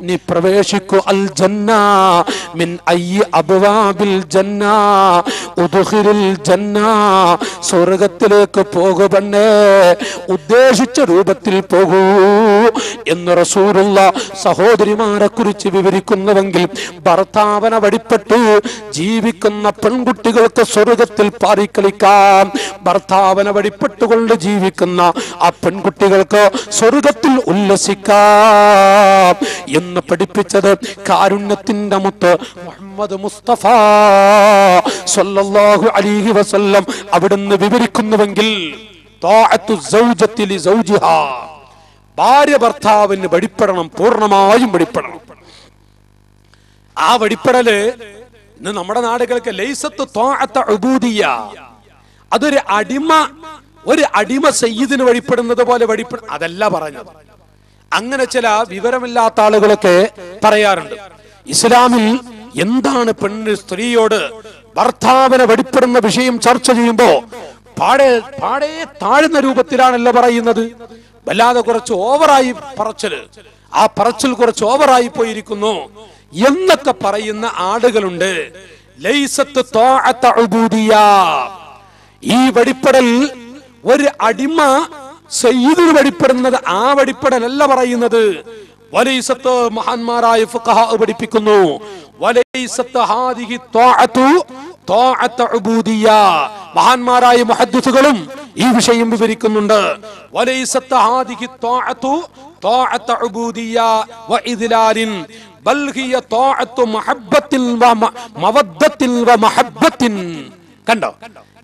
നീ പ്രവേശിക്കൂ അൽ ജന്ന മിൻ അയ്യി അബ്വാബിൽ ജന്ന ഉദ്ഖിലിൽ ജന്ന സ്വർഗ്ഗത്തിലേക്ക് പോകൂ പെണ്ണേ ഉദ്ദേശിച്ച രൂപത്തിൽ പോകൂ എന്ന് റസൂലുള്ള സഹോദരിമാരെ കുറിച്ച് വിവരിക്കുന്നുവെങ്കിൽ ഭർത്താവിനെ വഴിപ്പെട്ടു ജീവിക്കുന്ന പെൺകുട്ടികൾക്ക് സ്വർഗ്ഗത്തിൽ പാറിക്കളിക്കാം ഭർത്താവിനെ വഴിപ്പെട്ടുകൊണ്ട് ജീവിക്കുന്ന ആ പെൺകുട്ടികൾക്ക് സ്വർഗ്ഗത്തിൽ ഉല്ലസിക്കാം എന്ന് പഠിപ്പിച്ചത് കാരുണ്യത്തിന്റെ മുത്ത് മുഹമ്മദ് മുസ്തഫ സല്ലല്ലാഹു അലൈഹി വസല്ലം അവിടുന്ന് വിവരിക്കുന്നുവെങ്കിൽ താഅത്തു സൗജതി ലിസൗജിഹാ ഭാര്യ ഭർത്താവിന് വഴിപ്പെടണം പൂർണ്ണമായും വഴിപ്പെടണം ആ വഴിപ്പെടല് ഇന്ന് നമ്മുടെ നാടുകൾക്ക് ലൈസത്തു താഅത ഉബൂദിയ അതൊരു അടിമ ഒരു അടിമ സയ്യിദിന് വഴിപ്പെടുന്നത് പോലെ വഴിപ്പെട അതല്ല പറഞ്ഞത് അങ്ങനെ ചില വിവരമില്ലാത്ത ആളുകളൊക്കെ പറയാറുണ്ട് ഇസ്ലാമിൽ എന്താണ് പെണ്ണ് സ്ത്രീയോട് ഭർത്താവിനെ വഴിപ്പെടുന്ന വിഷയം ചർച്ച ചെയ്യുമ്പോ പാടെ പാടെ താഴ്ന്ന രൂപത്തിലാണല്ലോ പറയുന്നത് വല്ലാതെ കുറച്ച് ഓവറായി പറച്ചില് ആ പറച്ചിൽ കുറച്ച് ഓവറായി പോയിരിക്കുന്നു എന്നൊക്കെ പറയുന്ന ആളുകളുണ്ട് ലൈസത്ത് താഅത ഉബൂദിയ ഈ വഴിപ്പെടൽ ഒരു അടിമ സയ്യിദിന് വഴിപ്പെടുന്നത് ആ വഴിപ്പെടലല്ല പറയുന്നത് വലൈസത്ത് മഹാന്മാരായ ഫുഖഹാ പഠിപ്പിക്കുന്നു വലൈസത്ത് ഹാദിഹി താഅതു താഅത ഉബൂദിയ മഹാന്മാരായ മുഹദ്ദിസുകളും ഈ വിഷയം വിവരിക്കുന്നുണ്ട് വലൈസത്ത് ഹാദിഹി താഅതു طاعة عبودية وإذلال بل هي طاعة محبة ومودة ومحبة കണ്ടോ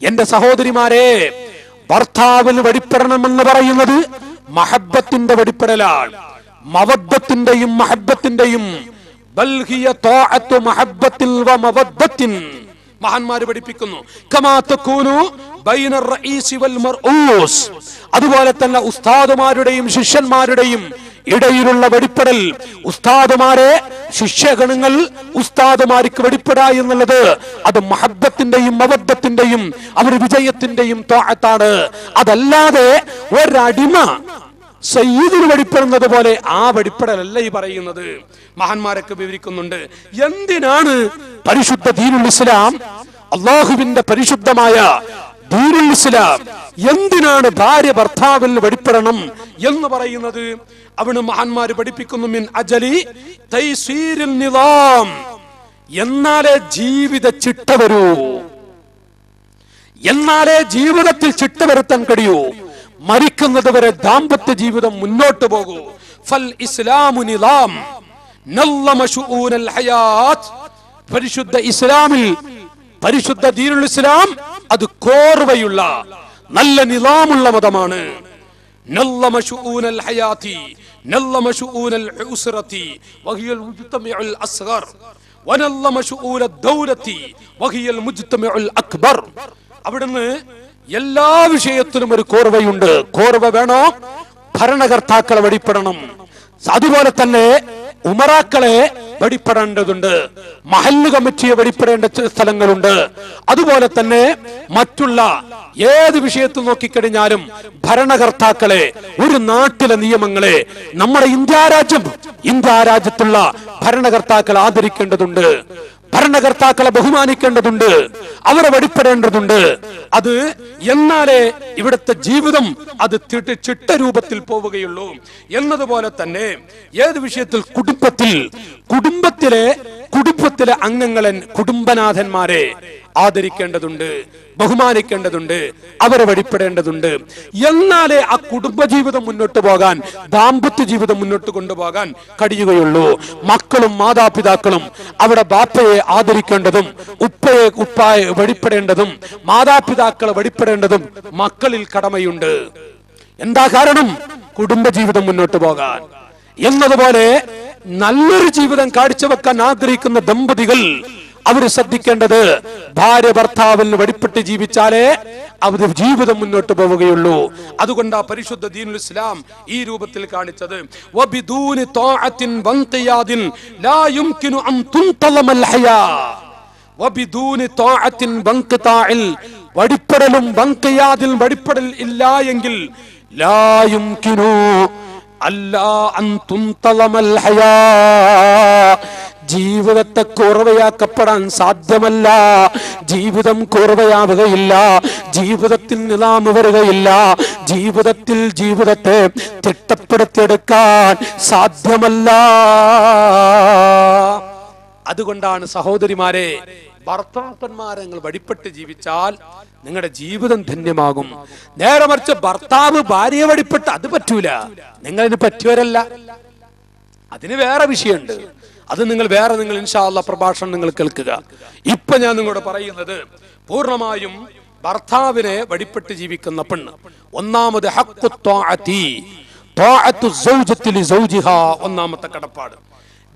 എൻ്റെ സഹോദരിമാരെ ഭർത്താവിൽ വെടിപ്പെടണമെന്ന് പറയുന്നത് മഹബ്ബത്തിന്റെ വെടിപ്പെടലാണ് മവദ്ദത്തിന്റെയും മഹബ്ബത്തിന്റെയും ബൽ ഹിയ ത്വാഅത്തു മഹബ്ബത്തിൽ വ മവദ്ദത്തിൻ മഹാന്മാർ പഠിപ്പിക്കുന്നു കമാ തകൂനു ബൈന റഈസി വൽ മർഊസ് അതുപോലെ തന്നെ ഉസ്താദുമാരുടെയും ശിഷ്യന്മാരുടെയും ഇടയിലുള്ള വെടിപ്പെടൽ ഉസ്താദുമാരെ ശിഷ്യഗണങ്ങൾ ഉസ്താദുമാർക്ക് വെടിപ്പെടാ എന്നുള്ളത് അത് മഹബ്ബത്തിന്റെയും മവദ്ദത്തിന്റെയും അവർ വിജയത്തിന്റെയും ത്വാഅത്താണ് അതല്ലാതെ ഒരടിമ സയ്യിദിന് വെടിപ്പെടുന്നത് പോലെ ആ വെടിപ്പെടലല്ല ഈ പറയുന്നത് മഹാന്മാരൊക്കെ വിവരിക്കുന്നുണ്ട് എന്തിനാണ് പരിശുദ്ധ ദീനുൽ ഇസ്ലാം അള്ളാഹുവിന്റെ പരിശുദ്ധമായ ദീനുൽ ഇസ്ലാം എന്തിനാണ് ഭാര്യ ഭർത്താവിൽ വെടിപ്പെടണം എന്ന് പറയുന്നത് അവിടെ മഹാന്മാർ പഠിപ്പിക്കുന്നു മിൻ അജലി തൈസീരിൽ നിളാം എന്നാലേ ജീവിത ചിട്ട വരൂ എന്നാലേ ജീവിതത്തിൽ ചിട്ട വരുത്താൻ കഴിയൂ മരിക്കുന്നത് വരെ ദാമ്പത്യ ജീവിതം മുന്നോട്ട് പോകൂ ഫൽ ഇസ്ലാമു നിളാം നല്ലമ ശഊനൽ ഹയാത്ത് പരിശുദ്ധ ഇസ്ലാമിൽ പരിശുദ്ധ ദീനുൽ ഇസ്ലാം അത് കോർവയുള്ള നല്ല നിളാമുള്ള മതമാണ് നല്ലമ ശഊനൽ ഹയാത്തി നല്ലമ ശഊനൽ ഉസ്റതി വഹിയൽ മുജ്തമിഉൽ അസ്ഗർ വനല്ലമ ശഊനൽ ദൗലതി വഹിയൽ മുജ്തമിഉൽ അക്ബർ അവിടുന്ന് എല്ലാ വിഷയത്തിലും ഒരു കോർവയുണ്ട് കോർവ വേണോ ഭരണകർത്താക്കളെ വെടിപ്പെടണം അതുപോലെ തന്നെ ഉമറാക്കളെ വെടിപ്പെടേണ്ടതുണ്ട് മഹല്ല് കമ്മിറ്റിയെ വെടിപ്പെടേണ്ട സ്ഥലങ്ങളുണ്ട് അതുപോലെ തന്നെ മറ്റുള്ള ഏത് വിഷയത്തിൽ നോക്കിക്കഴിഞ്ഞാലും ഭരണകർത്താക്കളെ ഒരു നാട്ടിലെ നിയമങ്ങളെ നമ്മുടെ ഇന്ത്യ രാജ്യം ഇന്ത്യ രാജ്യത്തുള്ള ഭരണകർത്താക്കളെ ആദരിക്കേണ്ടതുണ്ട് ഭരണകർത്താക്കളെ ബഹുമാനിക്കേണ്ടതുണ്ട് അവരെ വെടിപ്പെടേണ്ടതുണ്ട് അത് എന്നാലേ ഇവിടുത്തെ ജീവിതം അത് ചിട്ട രൂപത്തിൽ പോവുകയുള്ളൂ എന്നതുപോലെ തന്നെ ഏത് വിഷയത്തിൽ കുടുംബത്തിൽ കുടുംബത്തിലെ കുടുംബത്തിലെ അംഗങ്ങളെ കുടുംബനാഥന്മാരെ ആദരിക്കേണ്ടതുണ്ട് ബഹുമാനിക്കേണ്ടതുണ്ട് അവരെ വെടിപ്പെടേണ്ടതുണ്ട് എന്നാലേ ആ കുടുംബജീവിതം മുന്നോട്ട് പോകാൻ ദാമ്പത്യ ജീവിതം മുന്നോട്ട് കൊണ്ടുപോകാൻ കഴിയുകയുള്ളൂ മക്കളും മാതാപിതാക്കളും അവിടെ ബാപ്പയെ ആദരിക്കേണ്ടതും ഉപ്പയെ ഉപ്പായെ വെടിപ്പെടേണ്ടതും മാതാപിതാക്കളെ വെടിപ്പെടേണ്ടതും മക്കളിൽ കടമയുണ്ട് എന്താ കാരണം കുടുംബജീവിതം മുന്നോട്ട് പോകാൻ എന്നതുപോലെ നല്ലൊരു ജീവിതം കാഴ്ചവെക്കാൻ ആഗ്രഹിക്കുന്ന ദമ്പതികൾ അവര് ശ്രദ്ധിക്കേണ്ടത് ഭാര്യ ഭർത്താവിൽ വെടിപ്പെട്ട് ജീവിച്ചാലേ അവര് ജീവിതം മുന്നോട്ട് പോവുകയുള്ളൂ അതുകൊണ്ട് ആ പരിശുദ്ധ ദീനുൽ ഇസ്ലാം ഈ രൂപത്തിൽ കാണിച്ചത് വബിദൂനി ത്വാഅത്തിൻ വൻതിയാദിൻ ലാ യുംകിനു അൻ തുൻതലമൽ ഹയാ വബിദൂനി ത്വാഅത്തിൻ വൻകിതാഇൽ വെടിപ്പെടലും വൻതിയാദിൽ വെടിപ്പെടൽ ഇല്ല എങ്കിൽ ലാ യുംകിനു അല്ലാ അൻ തുൻതലമൽ ഹയാ ജീവിതത്തെ കുറവയാക്കപ്പെടാൻ സാധ്യമല്ല ജീവിതം കുറവയാവുകയില്ല ജീവിതത്തിൽ നിലാം വരികയില്ല ജീവിതത്തിൽ ജീവിതത്തെ തിട്ടപ്പെടുത്തിയെടുക്കാൻ സാധ്യമല്ല അതുകൊണ്ടാണ് സഹോദരിമാരെ ഭർത്താക്കന്മാരെ നിങ്ങൾ വെടിപ്പെട്ട് ജീവിച്ചാൽ നിങ്ങളുടെ ജീവിതം ധന്യമാകും നേരെ മറിച്ച് ഭർത്താവ് ഭാര്യയെ വെടിപ്പെട്ട് അത് പറ്റൂല നിങ്ങളിന് പറ്റുവരല്ല അതിന് വേറെ വിഷയമുണ്ട് അത് നിങ്ങൾ വേറെ നിങ്ങൾ ഇൻഷാ അല്ലാഹ് പ്രഭാഷണം നിങ്ങൾ കേൾക്കുക ഇപ്പൊ ഞാൻ നിങ്ങളോട് പറയുന്നത് പൂർണ്ണമായും ഭർത്താവിനെ വെടിപ്പെട്ട് ജീവിക്കുന്ന പെണ്ണ് ഒന്നാമത് ഹഖ്ഖു ത്വാഅതി ത്വാഅതു സൗജതി ലിസൗജിഹാ ഒന്നാമത്തെ കടപ്പാട്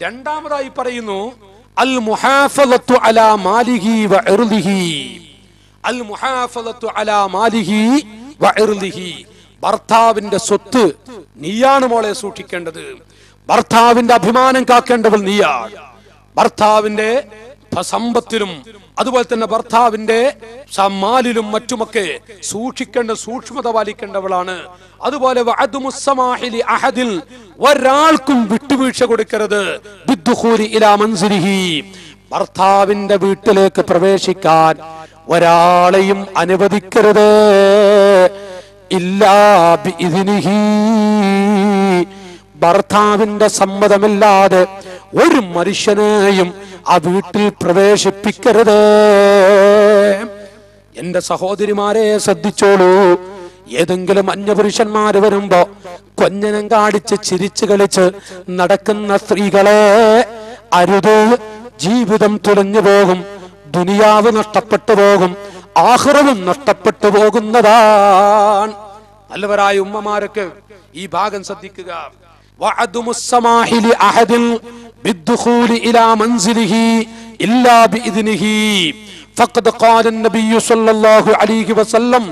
രണ്ടാമതായി പറയുന്നു അൽ മുഹാഫളത്തു അലാ മാലിഹി വഇർദിഹി അൽ മുഹാഫളത്തു അലാ മാലിഹി വഇർദിഹി ഭർത്താവിന്റെ സ്വത്ത് നീയാണ് മോളെ സൂക്ഷിക്കേണ്ടത് ഭർത്താവിന്റെ അഭിമാനം കാക്കേണ്ടവൾ നീയാണ് ഭർത്താവിന്റെ സമ്പത്തിലും അതുപോലെ തന്നെ ഭർത്താവിന്റെ സമാലിലും മറ്റുമൊക്കെ സൂക്ഷിക്കേണ്ട സൂക്ഷ്മത പാലിക്കേണ്ടവളാണ് അതുപോലെ ഒരാൾക്കും വിട്ടുവീഴ്ച കൊടുക്കരുത് ഭർത്താവിന്റെ വീട്ടിലേക്ക് പ്രവേശിക്കാൻ ഒരാളെയും അനുവദിക്കരുത് ഇല്ലാ ബിഇദ്നിഹി ഭർത്താവിന്റെ സമ്മതമില്ലാതെ ഒരു മനുഷ്യനെയും ആ വീട്ടിൽ പ്രവേശിപ്പിക്കരുത് എന്റെ സഹോദരിമാരെ ശ്രദ്ധിച്ചോളൂ ഏതെങ്കിലും അന്യപുരുഷന്മാര് വരുമ്പോ കൊഞ്ഞനം കാടിച്ച് ചിരിച്ചു കളിച്ച് നടക്കുന്ന സ്ത്രീകളെ അരുത്. ജീവിതം തുലഞ്ഞു പോകും, ദുനിയാവ് നഷ്ടപ്പെട്ടു പോകും, ആഖിറവും നഷ്ടപ്പെട്ടു പോകുന്നതാണ്. നല്ലവരായ ഉമ്മമാരൊക്കെ ഈ ഭാഗം ശ്രദ്ധിക്കുക. فقد قال النبي صلى الله عليه وسلم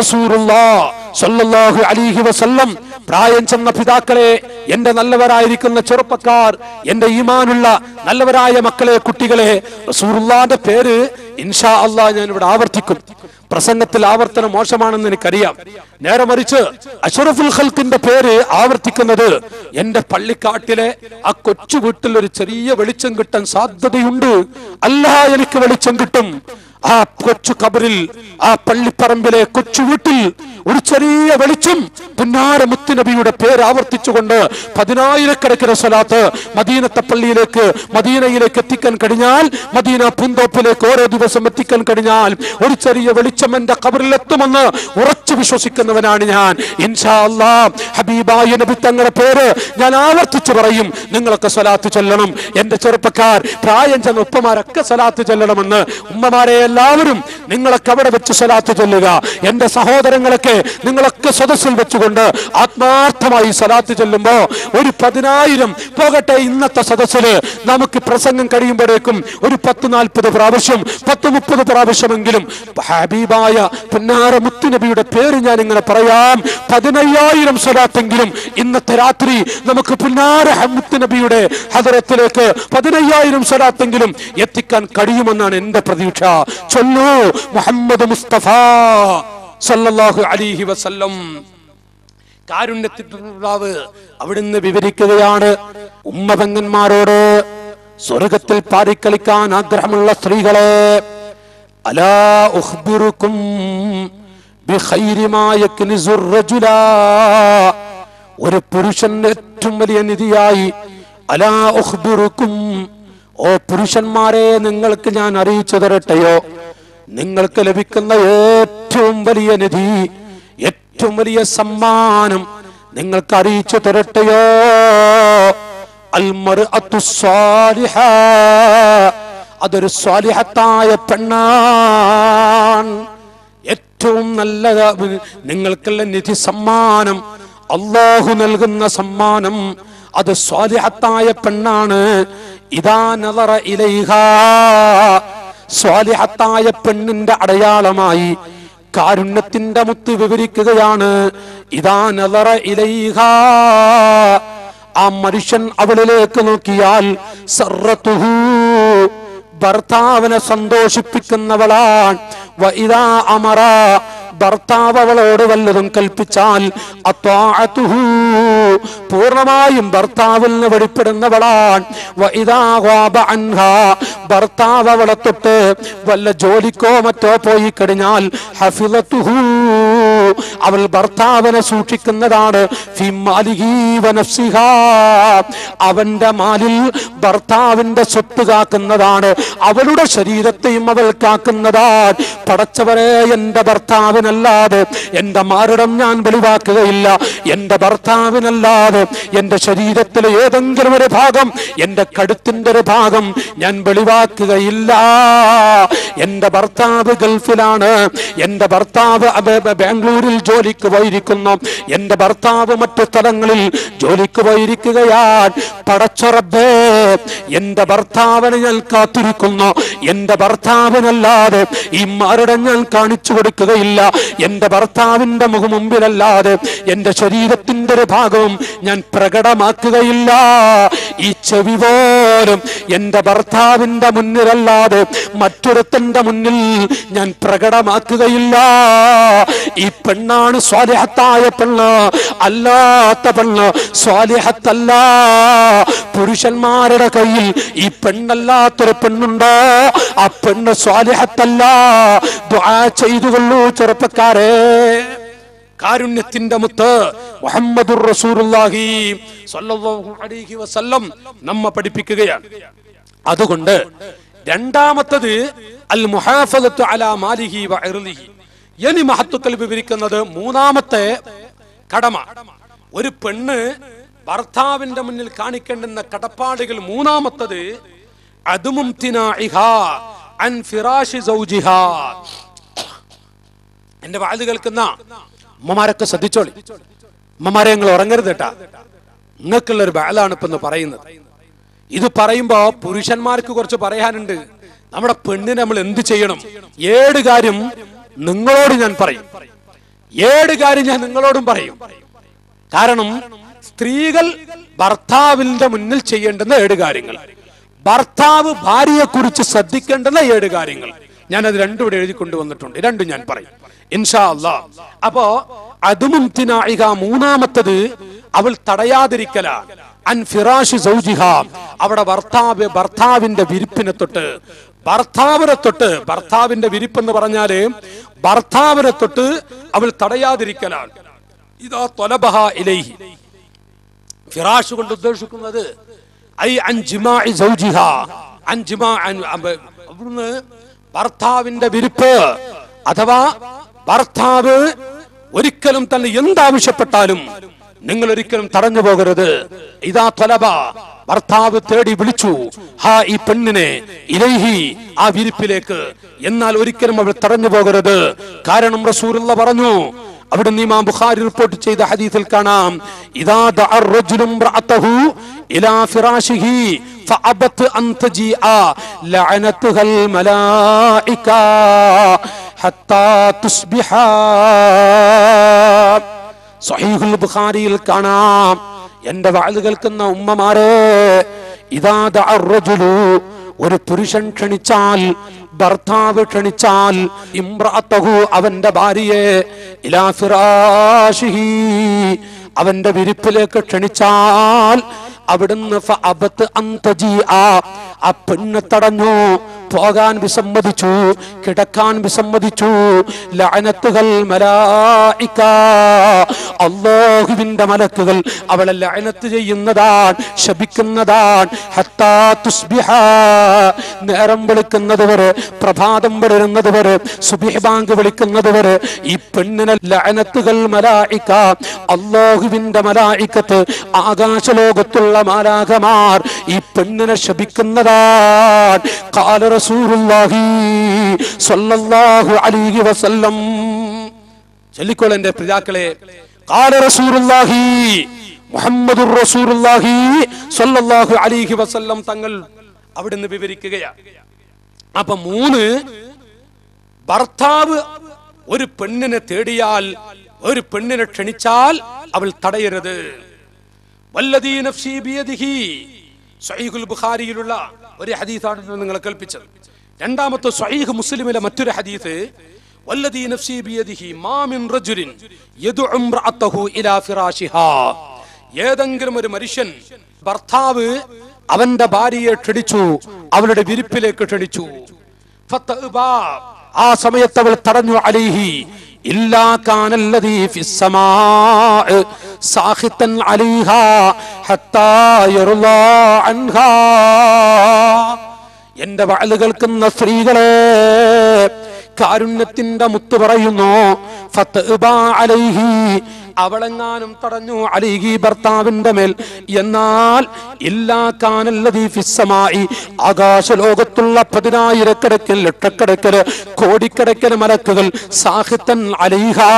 رسول الله صلى الله عليه وسلم പ്രായം ചെന്ന പിതാക്കളെ, എന്റെ നല്ലവരായിരിക്കുന്ന ചെറുപ്പക്കാർ, എന്റെ ഈമാനുള്ള നല്ലവരായ മക്കളെ, കുട്ടികളെ, റസൂലുള്ളാഹിന്റെ പേര് ഇൻഷാ അല്ലാഹ് ഞാൻ ഇവിടെ ആവർത്തിക്കും. പ്രസംഗത്തിൽ ആവർത്തനം മോശമാണെന്ന് എനിക്കറിയാം. നേരെ മറിച്ച് അഷ്റഫുൽ ഖൽഖിന്റെ പേര് ആവർത്തിക്കുന്നത് എന്റെ പള്ളിക്കാട്ടിലെ ആ കൊച്ചു വീട്ടിൽ ഒരു ചെറിയ വെളിച്ചം കിട്ടാൻ സാധ്യതയുണ്ട്. അല്ലാഹ് എനിക്ക് വെളിച്ചം കിട്ടും. ആ കൊച്ചു ഖബറിൽ, ആ പള്ളിപ്പറമ്പിലെ കൊച്ചു വീട്ടിൽ ഒരു ചെറിയ വെളിച്ചം പുന്നാര മുത്തുനബിയുടെ പേര് ആവർത്തിച്ചുകൊണ്ട് പതിനായിരക്കണക്കിന് സ്വലാത്ത് മദീനത്തെ പള്ളിയിലേക്ക്, മദീനയിലേക്ക് എത്തിക്കാൻ കഴിഞ്ഞാൽ, മദീന പൂന്തോപ്പിലേക്ക് ഓരോ ദിവസം എത്തിക്കാൻ കഴിഞ്ഞാൽ ഒരു ചെറിയ വെളിച്ചം എന്റെ ഖബറിൽ എത്തുമെന്ന് ഉറച്ചു വിശ്വസിക്കുന്നവനാണ് ഞാൻ. ഇൻഷാ അല്ലാഹ് ഹബീബായ നബി തങ്ങളുടെ പേര് ഞാൻ ആവർത്തിച്ചു പറയും. നിങ്ങളൊക്കെ സ്വലാത്ത് ചൊല്ലണം. എന്റെ ചെറുപ്പക്കാർ, പ്രായം ചെന്ന ഉപ്പമാരൊക്കെ സ്വലാത്ത് ചൊല്ലണമെന്ന്. ഉമ്മമാരെ എല്ലാവരും നിങ്ങളൊക്കെ അവിടെ വെച്ച് സ്വലാത്ത് ചൊല്ലുക. എന്റെ സഹോദരങ്ങളൊക്കെ നിങ്ങളൊക്കെ സദസ്സിൽ വെച്ചുകൊണ്ട് ആത്മാർത്ഥമായി സ്വലാത്ത് ചൊല്ലുമ്പോ ഒരു പതിനായിരം പോകട്ടെ, ഇന്നത്തെ സദസ്സില് നമുക്ക് പ്രസംഗം കഴിയുമ്പോഴേക്കും ഒരു പത്ത് നാൽപ്പത് പ്രാവശ്യം, പത്ത് മുപ്പത് പ്രാവശ്യമെങ്കിലും ഹബീബായ പുന്നാര മുത്തുനബിയുടെ പേര് ഞാൻ ഇങ്ങനെ പറയാം. പതിനയ്യായിരം സ്വലാത്തെങ്കിലും ഇന്നത്തെ രാത്രി നമുക്ക് പുന്നാര മുത്തുനബിയുടെ ഹദറത്തിലേക്ക് പതിനയ്യായിരം സ്വലാത്തെങ്കിലും എത്തിക്കാൻ കഴിയുമെന്നാണ് എന്റെ പ്രതീക്ഷ. ചൊല്ലൂ മുഹമ്മദ് മുസ്തഫ സല്ലല്ലാഹു അലൈഹി വസല്ലം. കാരുണ്യത്തിൻപിതാവ് അവിടുന്ന് വിവരിക്കുകയാണ്, ഉമ്മപെങ്ങന്മാരോട്, സ്വർഗത്തിൽ പാറിക്കളിക്കാൻ ആഗ്രഹമുള്ള സ്ത്രീകളെ, അലാ ഉഖ്ബിറുക്കും ബിഖൈരി മാ യക്നിസു റജുല, ഒരു പുരുഷന്റെ ഏറ്റവും വലിയ നിധിയായി, അലാ ഉഖ്ബിറുക്കും, ഓ പുരുഷന്മാരെ, നിങ്ങൾക്ക് ഞാൻ അറിയിച്ചു തരട്ടെയോ, നിങ്ങൾക്ക് ലഭിക്കുന്ന ഏറ്റവും വലിയ നിധി, ഏറ്റവും വലിയ സമ്മാനം നിങ്ങൾക്ക് അറിയിച്ചു തരട്ടെയോ, അൽ മർഅത്തു സ്വാലിഹ, അതൊരു സ്വാലിഹത്തായ പെണ്ണാണ്. ഏറ്റവും നല്ല നിങ്ങൾക്കുള്ള നിധി, സമ്മാനം, അള്ളാഹു നൽകുന്ന സമ്മാനം, അത് സ്വാലിഹത്തായ പെണ്ണാണ്. ഇദാ നളറ ഇലൈഹാ, സ്വാലിഹത്തായ പെണ്ണിന്റെ അടയാളമായി കാരുണ്യത്തിന്റെ മുത്ത് വിവരിക്കുകയാണ്. ഇദാ നളറ ഇലൈഹാ, ആ മനുഷ്യൻ അവളിലേക്ക് നോക്കിയാൽ സർറതുഹു, ഭർത്താവിനെ സന്തോഷിപ്പിക്കുന്നവളാണ്. വഇദാ അമറ, ഭർത്താവ് അവളോട് വല്ലതും കൽപ്പിച്ചാൽ അത്വാഅതുഹു, പൂർണ്ണമായും ഭർത്താവിൽ നിന്ന് വെളിപ്പെടുന്നവളാണ്. വഇദാ ഗാബ അൻഹാ, ഭർത്താവ് അവളെ തൊട്ട് വല്ല ജോലിക്കോ മറ്റോ പോയി കഴിഞ്ഞാൽ ഹഫിളത്തുഹു, അവൾ ഭർത്താവിനെ സൂക്ഷിക്കുന്നതാണ്. ഫീ മാലിഹി വനഫ്സിഹാ, അവന്റെ മാലിൽ ഭർത്താവിന്റെ സ്വത്ത് കാക്കുന്നതാണ്, അവളുടെ ശരീരത്തെയും അവൾ കാക്കുന്നതാണ്. പടച്ചവരെ, എന്റെ ഭർത്താവിനല്ലാതെ എന്റെ മാറിടം ഞാൻ വെളിവാക്കുകയില്ല, എന്റെ ഭർത്താവിനല്ലാതെ എന്റെ ശരീരത്തിലെ ഏതെങ്കിലും ഒരു ഭാഗം, എന്റെ കഴുത്തിന്റെ ഒരു ഭാഗം ഞാൻ വെളിവാക്കുകയില്ല. എന്റെ ഭർത്താവ് ഗൾഫിലാണ്, എന്റെ ഭർത്താവ് ബാംഗ്ലൂരിൽ ജോലിക്ക് പോയിരിക്കുന്നു, എന്റെ ഭർത്താവ് മറ്റു സ്ഥലങ്ങളിൽ ജോലിക്ക് പോയിരിക്കുകയാണ്. പടച്ച റബ്ബേ, എന്റെ ഭർത്താവിനെ ഞാൻ കാത്തിരിക്കുന്നു, എന്റെ ഭർത്താവിനല്ലാതെ ഈ മാറിടം ഞാൻ കാണിച്ചു കൊടുക്കുകയില്ല, എന്റെ ഭർത്താവിന്റെ മുഖമുമ്പിലല്ലാതെ എന്റെ ശരീരത്തിന്റെ ഒരു ഭാഗവും ഞാൻ പ്രകടമാക്കുകയില്ല, ഈ ചെവി പോലും എന്റെ ഭർത്താവിന്റെ മുന്നിലല്ലാതെ മറ്റൊരുത്തന്റെ മുന്നിൽ ഞാൻ പ്രകടമാക്കുകയില്ല. ഈ പെണ്ണാണ് സ്വാലിഹത്തായ പെണ്ണ്. അല്ലാത്ത പെണ്ണ് സ്വാലിഹത്തല്ല. പുരുഷന്മാരുടെ കയ്യിൽ ഈ പെണ്ണല്ലാത്തൊരു പെണ്ണുണ്ടോ? ആ പെണ്ണ് സ്വാലിഹത്തല്ല. ദുആ ചെയ്തുകൊള്ളൂ ചെറുപ്പക്കാരെ. കാരുണ്യത്തിന്റെ മുത്ത് മുഹമ്മദുർ റസൂലുള്ളാഹി സ്വല്ലല്ലാഹു അലൈഹി വസല്ലം നമ്മെ പഠിപ്പിക്കുകയാണ്. അതുകൊണ്ട് രണ്ടാമത്തേത് അൽ മുഹാഫദത്തു അലാ മാലിഹി വഇർദിഹി, Yeni Mahatukal Vivikanada, Munamate, Kadama, Uripene, Bartha Vindamanil Kanikan and the Katapadical Munamata, Adumumtina Iha, and Firash is Ojiha, and the Valdigal Kana, Mamaraka Sadicholi, Mamarangla Rangarata, Nuclear Balan upon the Parain. Idu Paraimba, Purishan Marku or Parahan, Namada Pundinam and the Chayanum, Yedigadim. Nungalodian Pari Yed Guardian Nungalodum Pari Karanum Strigal Bartha Vilda Munil Chay and the Edgaringal Bartha Baria Kurich Sadik and the Edgaringal Yana Rendu Kundu on the Tun, Renduan Pari. Inshallah Apo Adumumtina Iga Muna Matadu Aval Tadaya Rikala and Firash Zaujiha Avada Bartha Bartha in the Virpinatota. Barthavara Totu, Barthav in the Viripan Varanade, Barthavara Totu, Avil Tadaya the Rikana, Ida Tolabaha Elehi Firashukul Dushukunda, I and Jima is Ojiha, and Jima and Barthav in the Viripa, Atava, Barthav, Urikalam Tanyanda Vishapatalum, Ningalurikalam Taranabogade, Ida Tolaba. Barthav thirty Bilichu, Ha I Pendine, Ilehi, Aviripilek, Yenal Urikam of Taranabogada, Karanam Rasurullah Baranu, Abdanima Bukhari reported the Hadith al Kanam, Ida the Arrojum Bratahu, Ila Firashihi, Faabat Antajia, Laanatuhal Malaika, Hatta Tusbiha, Sahihul Bukhari al Kanam. Yanda Valgalkana Mamare Ida the Arrojulu, or a Purishan Trinichal, Bartha Trinichal, Imbratahu Avanda Barie, Ila Firashihi, Avanda Viripileka Trinichal, Abadan for Abbat Antajia, Apunatarano. Pogan with somebody too, Ketakan with somebody too, Laanatugal Malaika, Allah giving the Malakal, Avalanataj in the Dad, Shabikan Nadad, Hatta Tusbiha, Narambalikan Nadavere, Prabhadam Berenadavere, Subihaban Gavalikan Nadavere, Ipunan Laanatugal Malaika, Allah giving the Malaikat, Agashalogatullah Maragamar, Ipunan Shabikan Nadad, Kalara. Rasulullahi sallallahu alayhi wa sallam Challikol and the Pridakale Qala Rasulullahi Muhammadur Rasulullahi sallallahu alayhi wa sallam Tangal Avadan Viverikaya Apa Moon Barthav Uri Pendin a Thirdial Uri Pendin a Trinichal Aval Tadayarade Walladi Nafsi Biyadihi Sahihul Bukhari Yullah ഒരു ഹദീസാണ് നിങ്ങൾ കേൾപ്പിച്ചത് രണ്ടാമത്തെ സ്വഹീഹ് മുസ്ലിമിലെ മറ്റൊരു ഹദീസ് വല്ലദീ നഫ്സി ബിയദിഹി മാ മിൻ റജുലിൻ യദഉ ഇംറഅതഹു ഇലാ ഫിറാശിഹാ ഏതെങ്കിലും ഒരു മനുഷ്യൻ ഭർത്താവ് അവന്റെ ഭാര്യയെ ക്ഷണിച്ചു അവളുടെ വിരിപ്പിലേക്ക് ക്ഷണിച്ചു ഫതഅബാ ആ സമയത്ത് അവൾ തടഞ്ഞു അലൈഹി ഇല്ലാ കാനല്ലദീ ഫിസ്സമാ Sahitan Aliha Hatta Yarullah Anha Yenda Valagalkan Nasrigale Karunatinda Mutubarayuno Fataba Alihi Avalanganam Taranu Alihi Bartavin Damel Yanal Illa Kan Ladi Fisamai Agashal Ogatulla Padina Yerekarakel, Takarakar, Kodikarakar Marakal, Sahitan Aliha.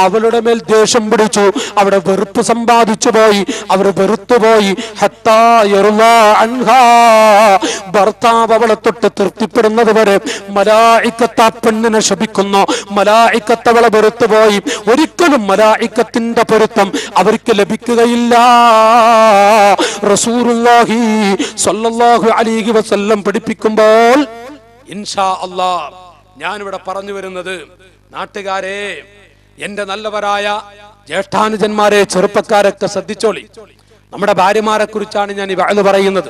Avaladamel Desham Budichu, our Verpusamba Dichuboi, our Verutuboi, Hatta Yarula Anha, Barta Babalatutta Tipuranavare, Malaikata Pandana Shabikuno, Malaikata Balaberutuboi, Urikun Malaikatinda Purutam, Avrikalabikila Rasulullahi, Sallallahu Alaihi Wasallam Padipicumbal, Insha Allah, Yanvada Paranavaranadu, Nategare. Yenda Nalavaraya, Jertanis and Mare, Churpakara Kasadicholi, Namada Barimara Kurchan and Ivalavarayan,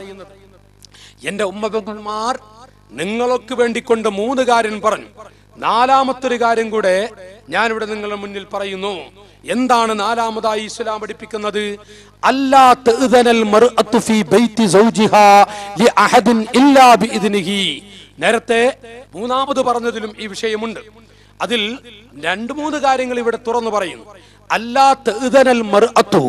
Yenda Umabumar, Ningalokubendikunda Moon the Garden Paran, Nala Maturigar in Gude, Yanavadangalamundil Parayuno, Yendan and Alamada Islamadi Pikanadi, Allah Tudanel Maratufi, Baiti Zojiha, Li Ahadin Illa Bidinihi, Nerte, Munamadu Paranadilum Ivshayamunda. അതിൽ രണ്ട് മൂന്ന് കാര്യങ്ങൾ ഇവിടെ തുറന്നു പറയുന്നു. അല്ലാത്ത ഇദനൽ മർഅത്തു,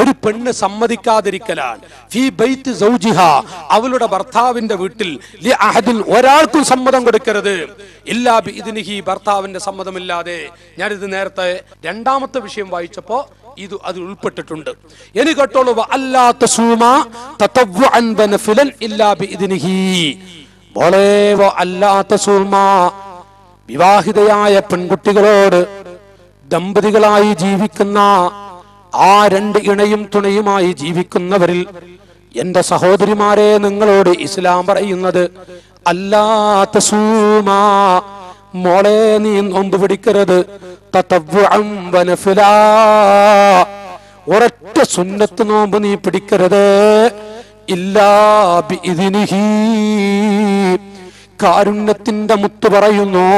ഒരു പെണ്ണ് സമ്മതിക്കാതിരിക്കലാണ്, ഫീ ബൈത്ത് സൗജിഹാ, അവളുടെ ഭർത്താവിന്റെ വീട്ടിൽ, ലി അഹദിൻ, ഒരാൾക്കും സമ്മതം കൊടുക്കരുത്, ഇല്ലാ ബി ഇദ്നിഹി, ഭർത്താവിന്റെ സമ്മതമില്ലാതെ. ഞാനിത് നേരത്തെ രണ്ടാമത്തെ വിഷയം വായിച്ചപ്പോ ഇത് അതിൽ ഉൾപ്പെട്ടിട്ടുണ്ട്. ഇനി കേട്ടോളൂ, അല്ലാത്ത സൂമ തതവ്വഅൻ ബനഫിലൻ ഇല്ലാ ബി ഇദ്നിഹി, വലൈവ അല്ലാത്ത സൂമ, വിവാഹിതയായ പെൺകുട്ടികളോട് ദമ്പതികളായി ജീവിക്കുന്ന ആ രണ്ട് ഇണയും തുണയുമായി ജീവിക്കുന്നവരിൽ എന്റെ സഹോദരിമാരെ, നിങ്ങളോട് ഇസ്ലാം പറയുന്നത് അല്ലാത്ത സൂമ, മോളെ നീ നോമ്പ് പിടിക്കരുത്, തതവ്വഅൻ വനഫില, ഒരൊറ്റ സുന്നത്ത് നോമ്പ് നീ പിടിക്കരുത്, ഇല്ലാ ബിഇദ്നിഹി, കാരുണ്യത്തിന്റെ മുത്ത് പറയുന്നു,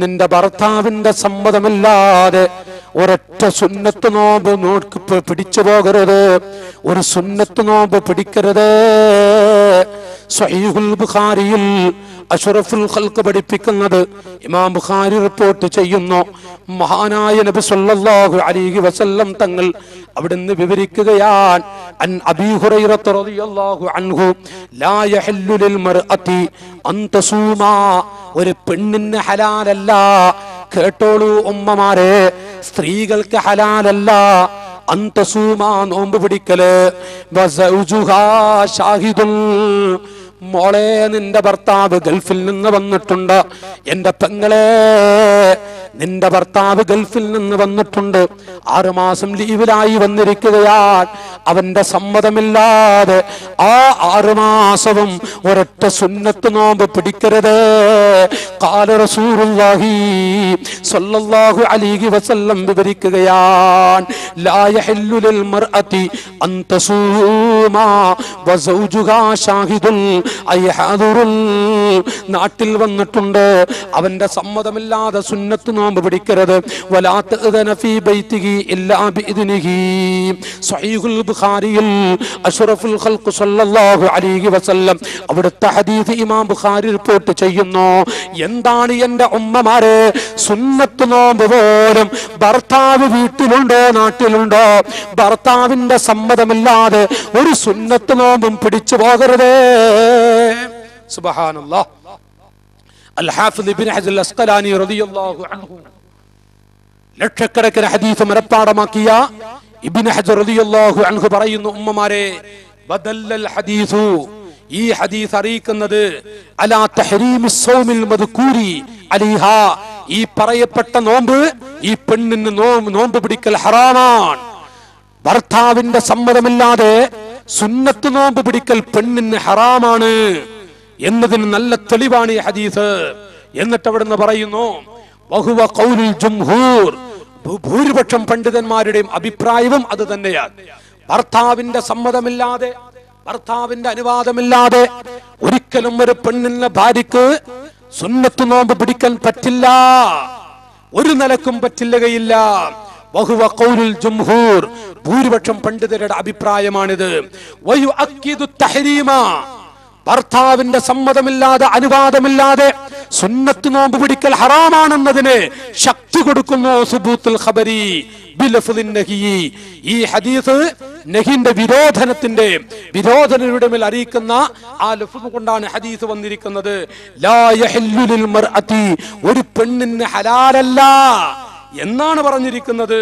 നിന്റെ ഭർത്താവിന്റെ സമ്മതമില്ലാതെ ഒരൊറ്റ സുന്നത്ത് നോമ്പ് നോക്ക് പിടിച്ചു പോകരുത്, ഒരു സുന്നത്ത് നോമ്പ് പിടിക്കരുത്. സ്വഹീഹുൽ ബുഖാരിയിൽ അഷ്റഫുൽ ഖൽഖ് പഠിപ്പിക്കുന്നത് ഇമാം ബുഖാരി റിപ്പോർട്ട് ചെയ്യുന്നു. മഹാനായ നബി സല്ലല്ലാഹു അലൈഹി വസല്ലം തങ്ങൾ അവിടുന്ന് വിവരിക്കുകയാണ്, അൻ അബീ ഹുറൈറ റളിയല്ലാഹു അൻഹു, ലാ യഹല്ലു ലിൽ മർഅതി അൻ തസൂമ, ഒരു പെണ്ണിന് ഹലാലല്ല, കേട്ടോളൂ ഉമ്മമാരെ, സ്ത്രീകൾക്ക് ഹലാലല്ല, അന്തസൂമ നോമ്പ് പിടിക്കല്, വസൗജുഹാ ശാഹിദുൻ, മോളെ നിന്റെ ഭർത്താവ് ഗൾഫിൽ നിന്ന് വന്നിട്ടുണ്ട്, എന്റെ പെങ്ങളെ നിന്റെ ഭർത്താവ് ഗൾഫിൽ നിന്ന് വന്നിട്ടുണ്ട്, ആറുമാസം ലീവിലായി വന്നിരിക്കുകയാണ്, അവന്റെ സമ്മതമില്ലാതെ ആ ആറുമാസവും ഒരൊറ്റ സുന്നത്ത് നോമ്പ് പിടിക്കരുത്. ഖാല റസൂലുള്ളാഹി സ്വല്ലല്ലാഹു അലൈഹി വസല്ലം വിവരിക്കുകയാണ്, ലാ യഹല്ലു ലിൽ മർഅതി അൻ തസൂമ വസൗജുഹാ ശാഹിദുൻ അയ്ഹദുറുൽ, നാട്ടിൽ വന്നിട്ടുണ്ട് അവന്റെ സമ്മതമില്ലാതെ സുന്നത്ത് നോമ്പ് പിടിക്കരുത്. വലാ തഅ്ദന ഫീ ബൈതിഹി ഇല്ലാ ബിഇദ്നിഹി, സ്വഹീഹുൽ ബുഖാരിയിൽ അഷ്റഫുൽ ഖൽഖ് സ്വല്ലല്ലാഹു അലൈഹി വസല്ലം അവിടുത്തെ ഹദീസ് ഇമാം ബുഖാരി റിപ്പോർട്ട് ചെയ്യുന്നു. എന്താണ് എൻ്റെ ഉമ്മമാരെ, സുന്നത്ത് നോമ്പ് പോലും ഭർത്താവ് വീട്ടിലുണ്ടോ നാട്ടിലുണ്ടോ ഭർത്താവിന്റെ സമ്മതമില്ലാതെ ഒരു സുന്നത്ത് നോമ്പും പിടിച്ചു പോകരുതേ. സുബ്ഹാനല്ലാഹ്. അൽഹാഫിദ് ഇബ്നു ഹജർ അസ്ഖലാനി റളിയല്ലാഹു അൻഹു ലക്ഷക്കണക്കിന് ഹദീസ് മനപ്പാഠമാക്കിയ ഇബ്നു ഹജർ റളിയല്ലാഹു അൻഹു പറയുന്നു, ഉമ്മമാരെ, ബദല്ലൽ ഹദീസു, ഈ ഹദീസ് അറിയിക്കുന്നത്, അലാ തഹ്രീമി സൗമിൽ മദ്കൂരി അലൈഹാ, ഈ പറയപ്പെട്ട നോമ്പ്, ഈ പെണ്ണിന് നോമ്പ് നോമ്പ് പിടിക്കൽ ഹറാമാണ്, ഭർത്താവിന്റെ സമ്മതമില്ലാതെ സുന്നത്ത് നോമ്പ് പിടിക്കൽ പെണ്ണിന് ഹറാമാണ് എന്നതിന് നല്ല തെളിവാണ് ഈ ഹദീസ്. എന്നിട്ട് അവിടുന്ന് പറയുന്നു, വഹുവ ഖൗലുൽ ജംഹൂർ, ഭൂരിപക്ഷം പണ്ഡിതന്മാരുടെയും അഭിപ്രായവും അത് തന്നെയാണ്. ഭർത്താവിന്റെ സമ്മതമില്ലാതെ, ഭർത്താവിന്റെ അനുവാദമില്ലാതെ ഒരിക്കലും ഒരു പെണ്ണിന്റെ ഭാര്യക്ക് സുന്നത്ത് നോമ്പ് പിടിക്കാൻ പറ്റില്ല, ഒരു നിലക്കും പറ്റില്ലകയില്ല. വഹുവ ഖൗലുൽ ജംഹൂർ, ഭൂരിപക്ഷം പണ്ഡിതരുടെ അഭിപ്രായമാണിത്. വയുഅക്കിദു തഹ്രീമ, ഭർത്താവിന്റെ സമ്മതമില്ലാതെ അനുവാദമില്ലാതെ സുന്നത്ത് നോമ്പ് പിടിക്കൽ ഹറാമാണെന്നതിന് ശക്തി കൊടുക്കുന്നു സുബൂത്തുൽ ഖബരി ബിലഫ്ദിൻ നഹി, ഈ ഹദീസ് നഹിന്റെ വിരോധനത്തിന്റെ വിരോധനയുടെ മേൽ അറിയിക്കുന്ന ആ ലഫ്സ് കൊണ്ടാണ് ഹദീസ് വന്നിരിക്കുന്നത്. ലാ യഹല്ലു ലിൽ മർഅതി, ഒരു പെണ്ണിന് ഹലാലല്ല എന്നാണ് പറഞ്ഞിരിക്കുന്നത്.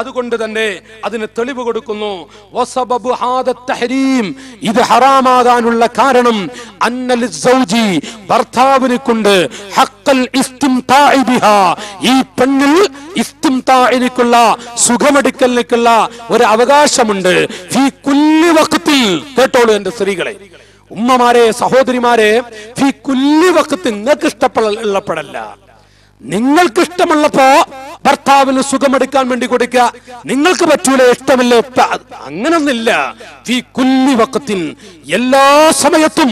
അതുകൊണ്ട് തന്നെ അതിന് തെളിവ് കൊടുക്കുന്നു, വസബബു ഹാദ തഹരീം, ഇത് ഹറാമാകാനുള്ള കാരണം, അന്നൽ സൗജി, ഭർത്താവിനെ കൊണ്ട്, ഹഖൽ ഇസ്തിംതാഇ ബിഹാ, ഈ പെണ്ണിൽ ഇസ്തിംതാഇനിക്കുള്ള സുഖമെടുക്കലിനുള്ള ഒരു അവകാശമുണ്ട്, ഫീ കുല്ലി വഖത്തിൽ. കേട്ടോളൂ എൻ്റെ സ്ത്രീകളെ, ഉമ്മമാരെ, സഹോദരിമാരെ, ഫീ കുല്ലി വഖത്തിൽ, നിങ്ങൾക്ക് ഇഷ്ടപ്പെടല്ല, നിങ്ങൾക്ക് ഇഷ്ടമുള്ളപ്പോ ഭർത്താവിന് സുഖമെടുക്കാൻ വേണ്ടി കൊടുക്കുക, നിങ്ങൾക്ക് പറ്റൂല, ഇഷ്ടമില്ല, അങ്ങനൊന്നില്ല. ഫീ കുല്ലി വഖത്തിൻ, എല്ലാ സമയത്തും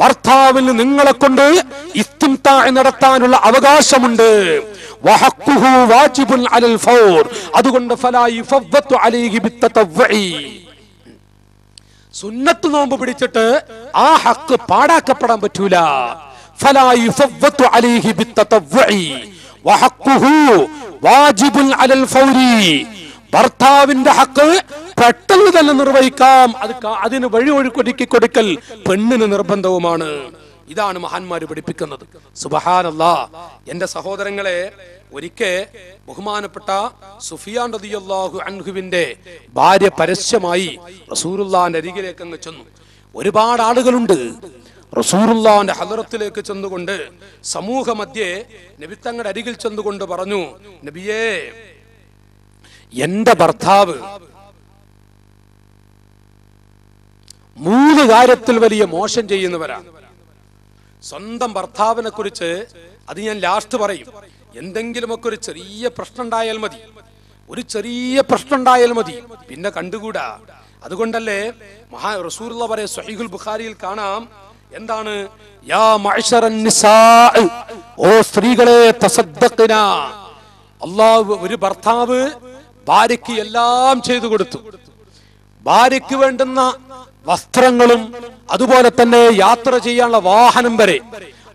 ഭർത്താവിന് നിങ്ങളെ കൊണ്ട് ഇസ്തിംതാഇ നടത്താനുള്ള അവകാശമുണ്ട്. വഹഖുഹു വാജിബുൻ അലൽ ഫൗർ, അതുകൊണ്ട് ഫലാ യുഫവ്വതു അലൈഹി ബിത്തതവ്വഇ, സുന്നത്ത് നോമ്പ് പിടിച്ചിട്ട് ആ ഹക്ക് പാടാക്കപ്പെടാൻ പറ്റൂല. ഫലാ യുഫവ്വതു അലൈഹി ബിത്തതവ്വഇ വാജിബുൽ അലൽ ഫൗരി, ഭർത്താവിന്റെ ഹക്ക് പെട്ടെന്ന് തന്നെ നിർവഹിക്കാം, അത് അതിന് വഴി ഒഴുക്കൊരുക്കി കൊടുക്കൽ പെണ്ണിന് നിർബന്ധവുമാണ്. ഇതാണ് മഹാന്മാര് പഠിപ്പിക്കുന്നത്. സുബ്ഹാനല്ലാഹ്. എന്റെ സഹോദരങ്ങളെ, ഒരിക്കൽ ബഹുമാനപ്പെട്ട സുഫിയാൻ റളിയല്ലാഹു അൻഹുവിന്റെ ഭാര്യ പരസ്യമായി റസൂലുള്ളാഹിന്റെ അരികിലേക്ക് അങ്ങ് ചെന്നു. ഒരുപാട് ആളുകളുണ്ട്. റസൂലുള്ളാഹിന്റെ ഹദറത്തിലേക്ക് ചെന്നുകൊണ്ട് സമൂഹ മധ്യേ നബി തങ്ങളുടെ അരികിൽ ചെന്നുകൊണ്ട് പറഞ്ഞു, നബിയേ, എന്റെ ഭർത്താവ് മൂന്ന് കാര്യത്തിൽ വലിയ മോശം ചെയ്യുന്നവരാണ്. സ്വന്തം ഭർത്താവിനെ കുറിച്ച് അത് ഞാൻ ലാസ്റ്റ് പറയും. എന്തെങ്കിലുമൊക്കെ ഒരു ചെറിയ പ്രശ്നം ഉണ്ടായാൽ മതി, ഒരു ചെറിയ പ്രശ്നം ഉണ്ടായാൽ മതി, പിന്നെ കണ്ടുകൂടാ. അതുകൊണ്ടല്ലേ മഹാ റസൂലുള്ള വരെ സ്വഹീഹുൽ ബുഖാരിയിൽ കാണാം, എന്താണ്, യാ മഅ്ശറൻ നിസാ, ഓ സ്ത്രീകളെ, തസദ്ദഖ്ന, അല്ലാഹു, ഒരു ഭർത്താവ് ഭാര്യയ്ക്ക് എല്ലാം ചെയ്തു കൊടുത്തു. ഭാര്യയ്ക്ക് വേണ്ടുന്ന വസ്ത്രങ്ങളും അതുപോലെ തന്നെ യാത്ര ചെയ്യാനുള്ള വാഹനം വരെ.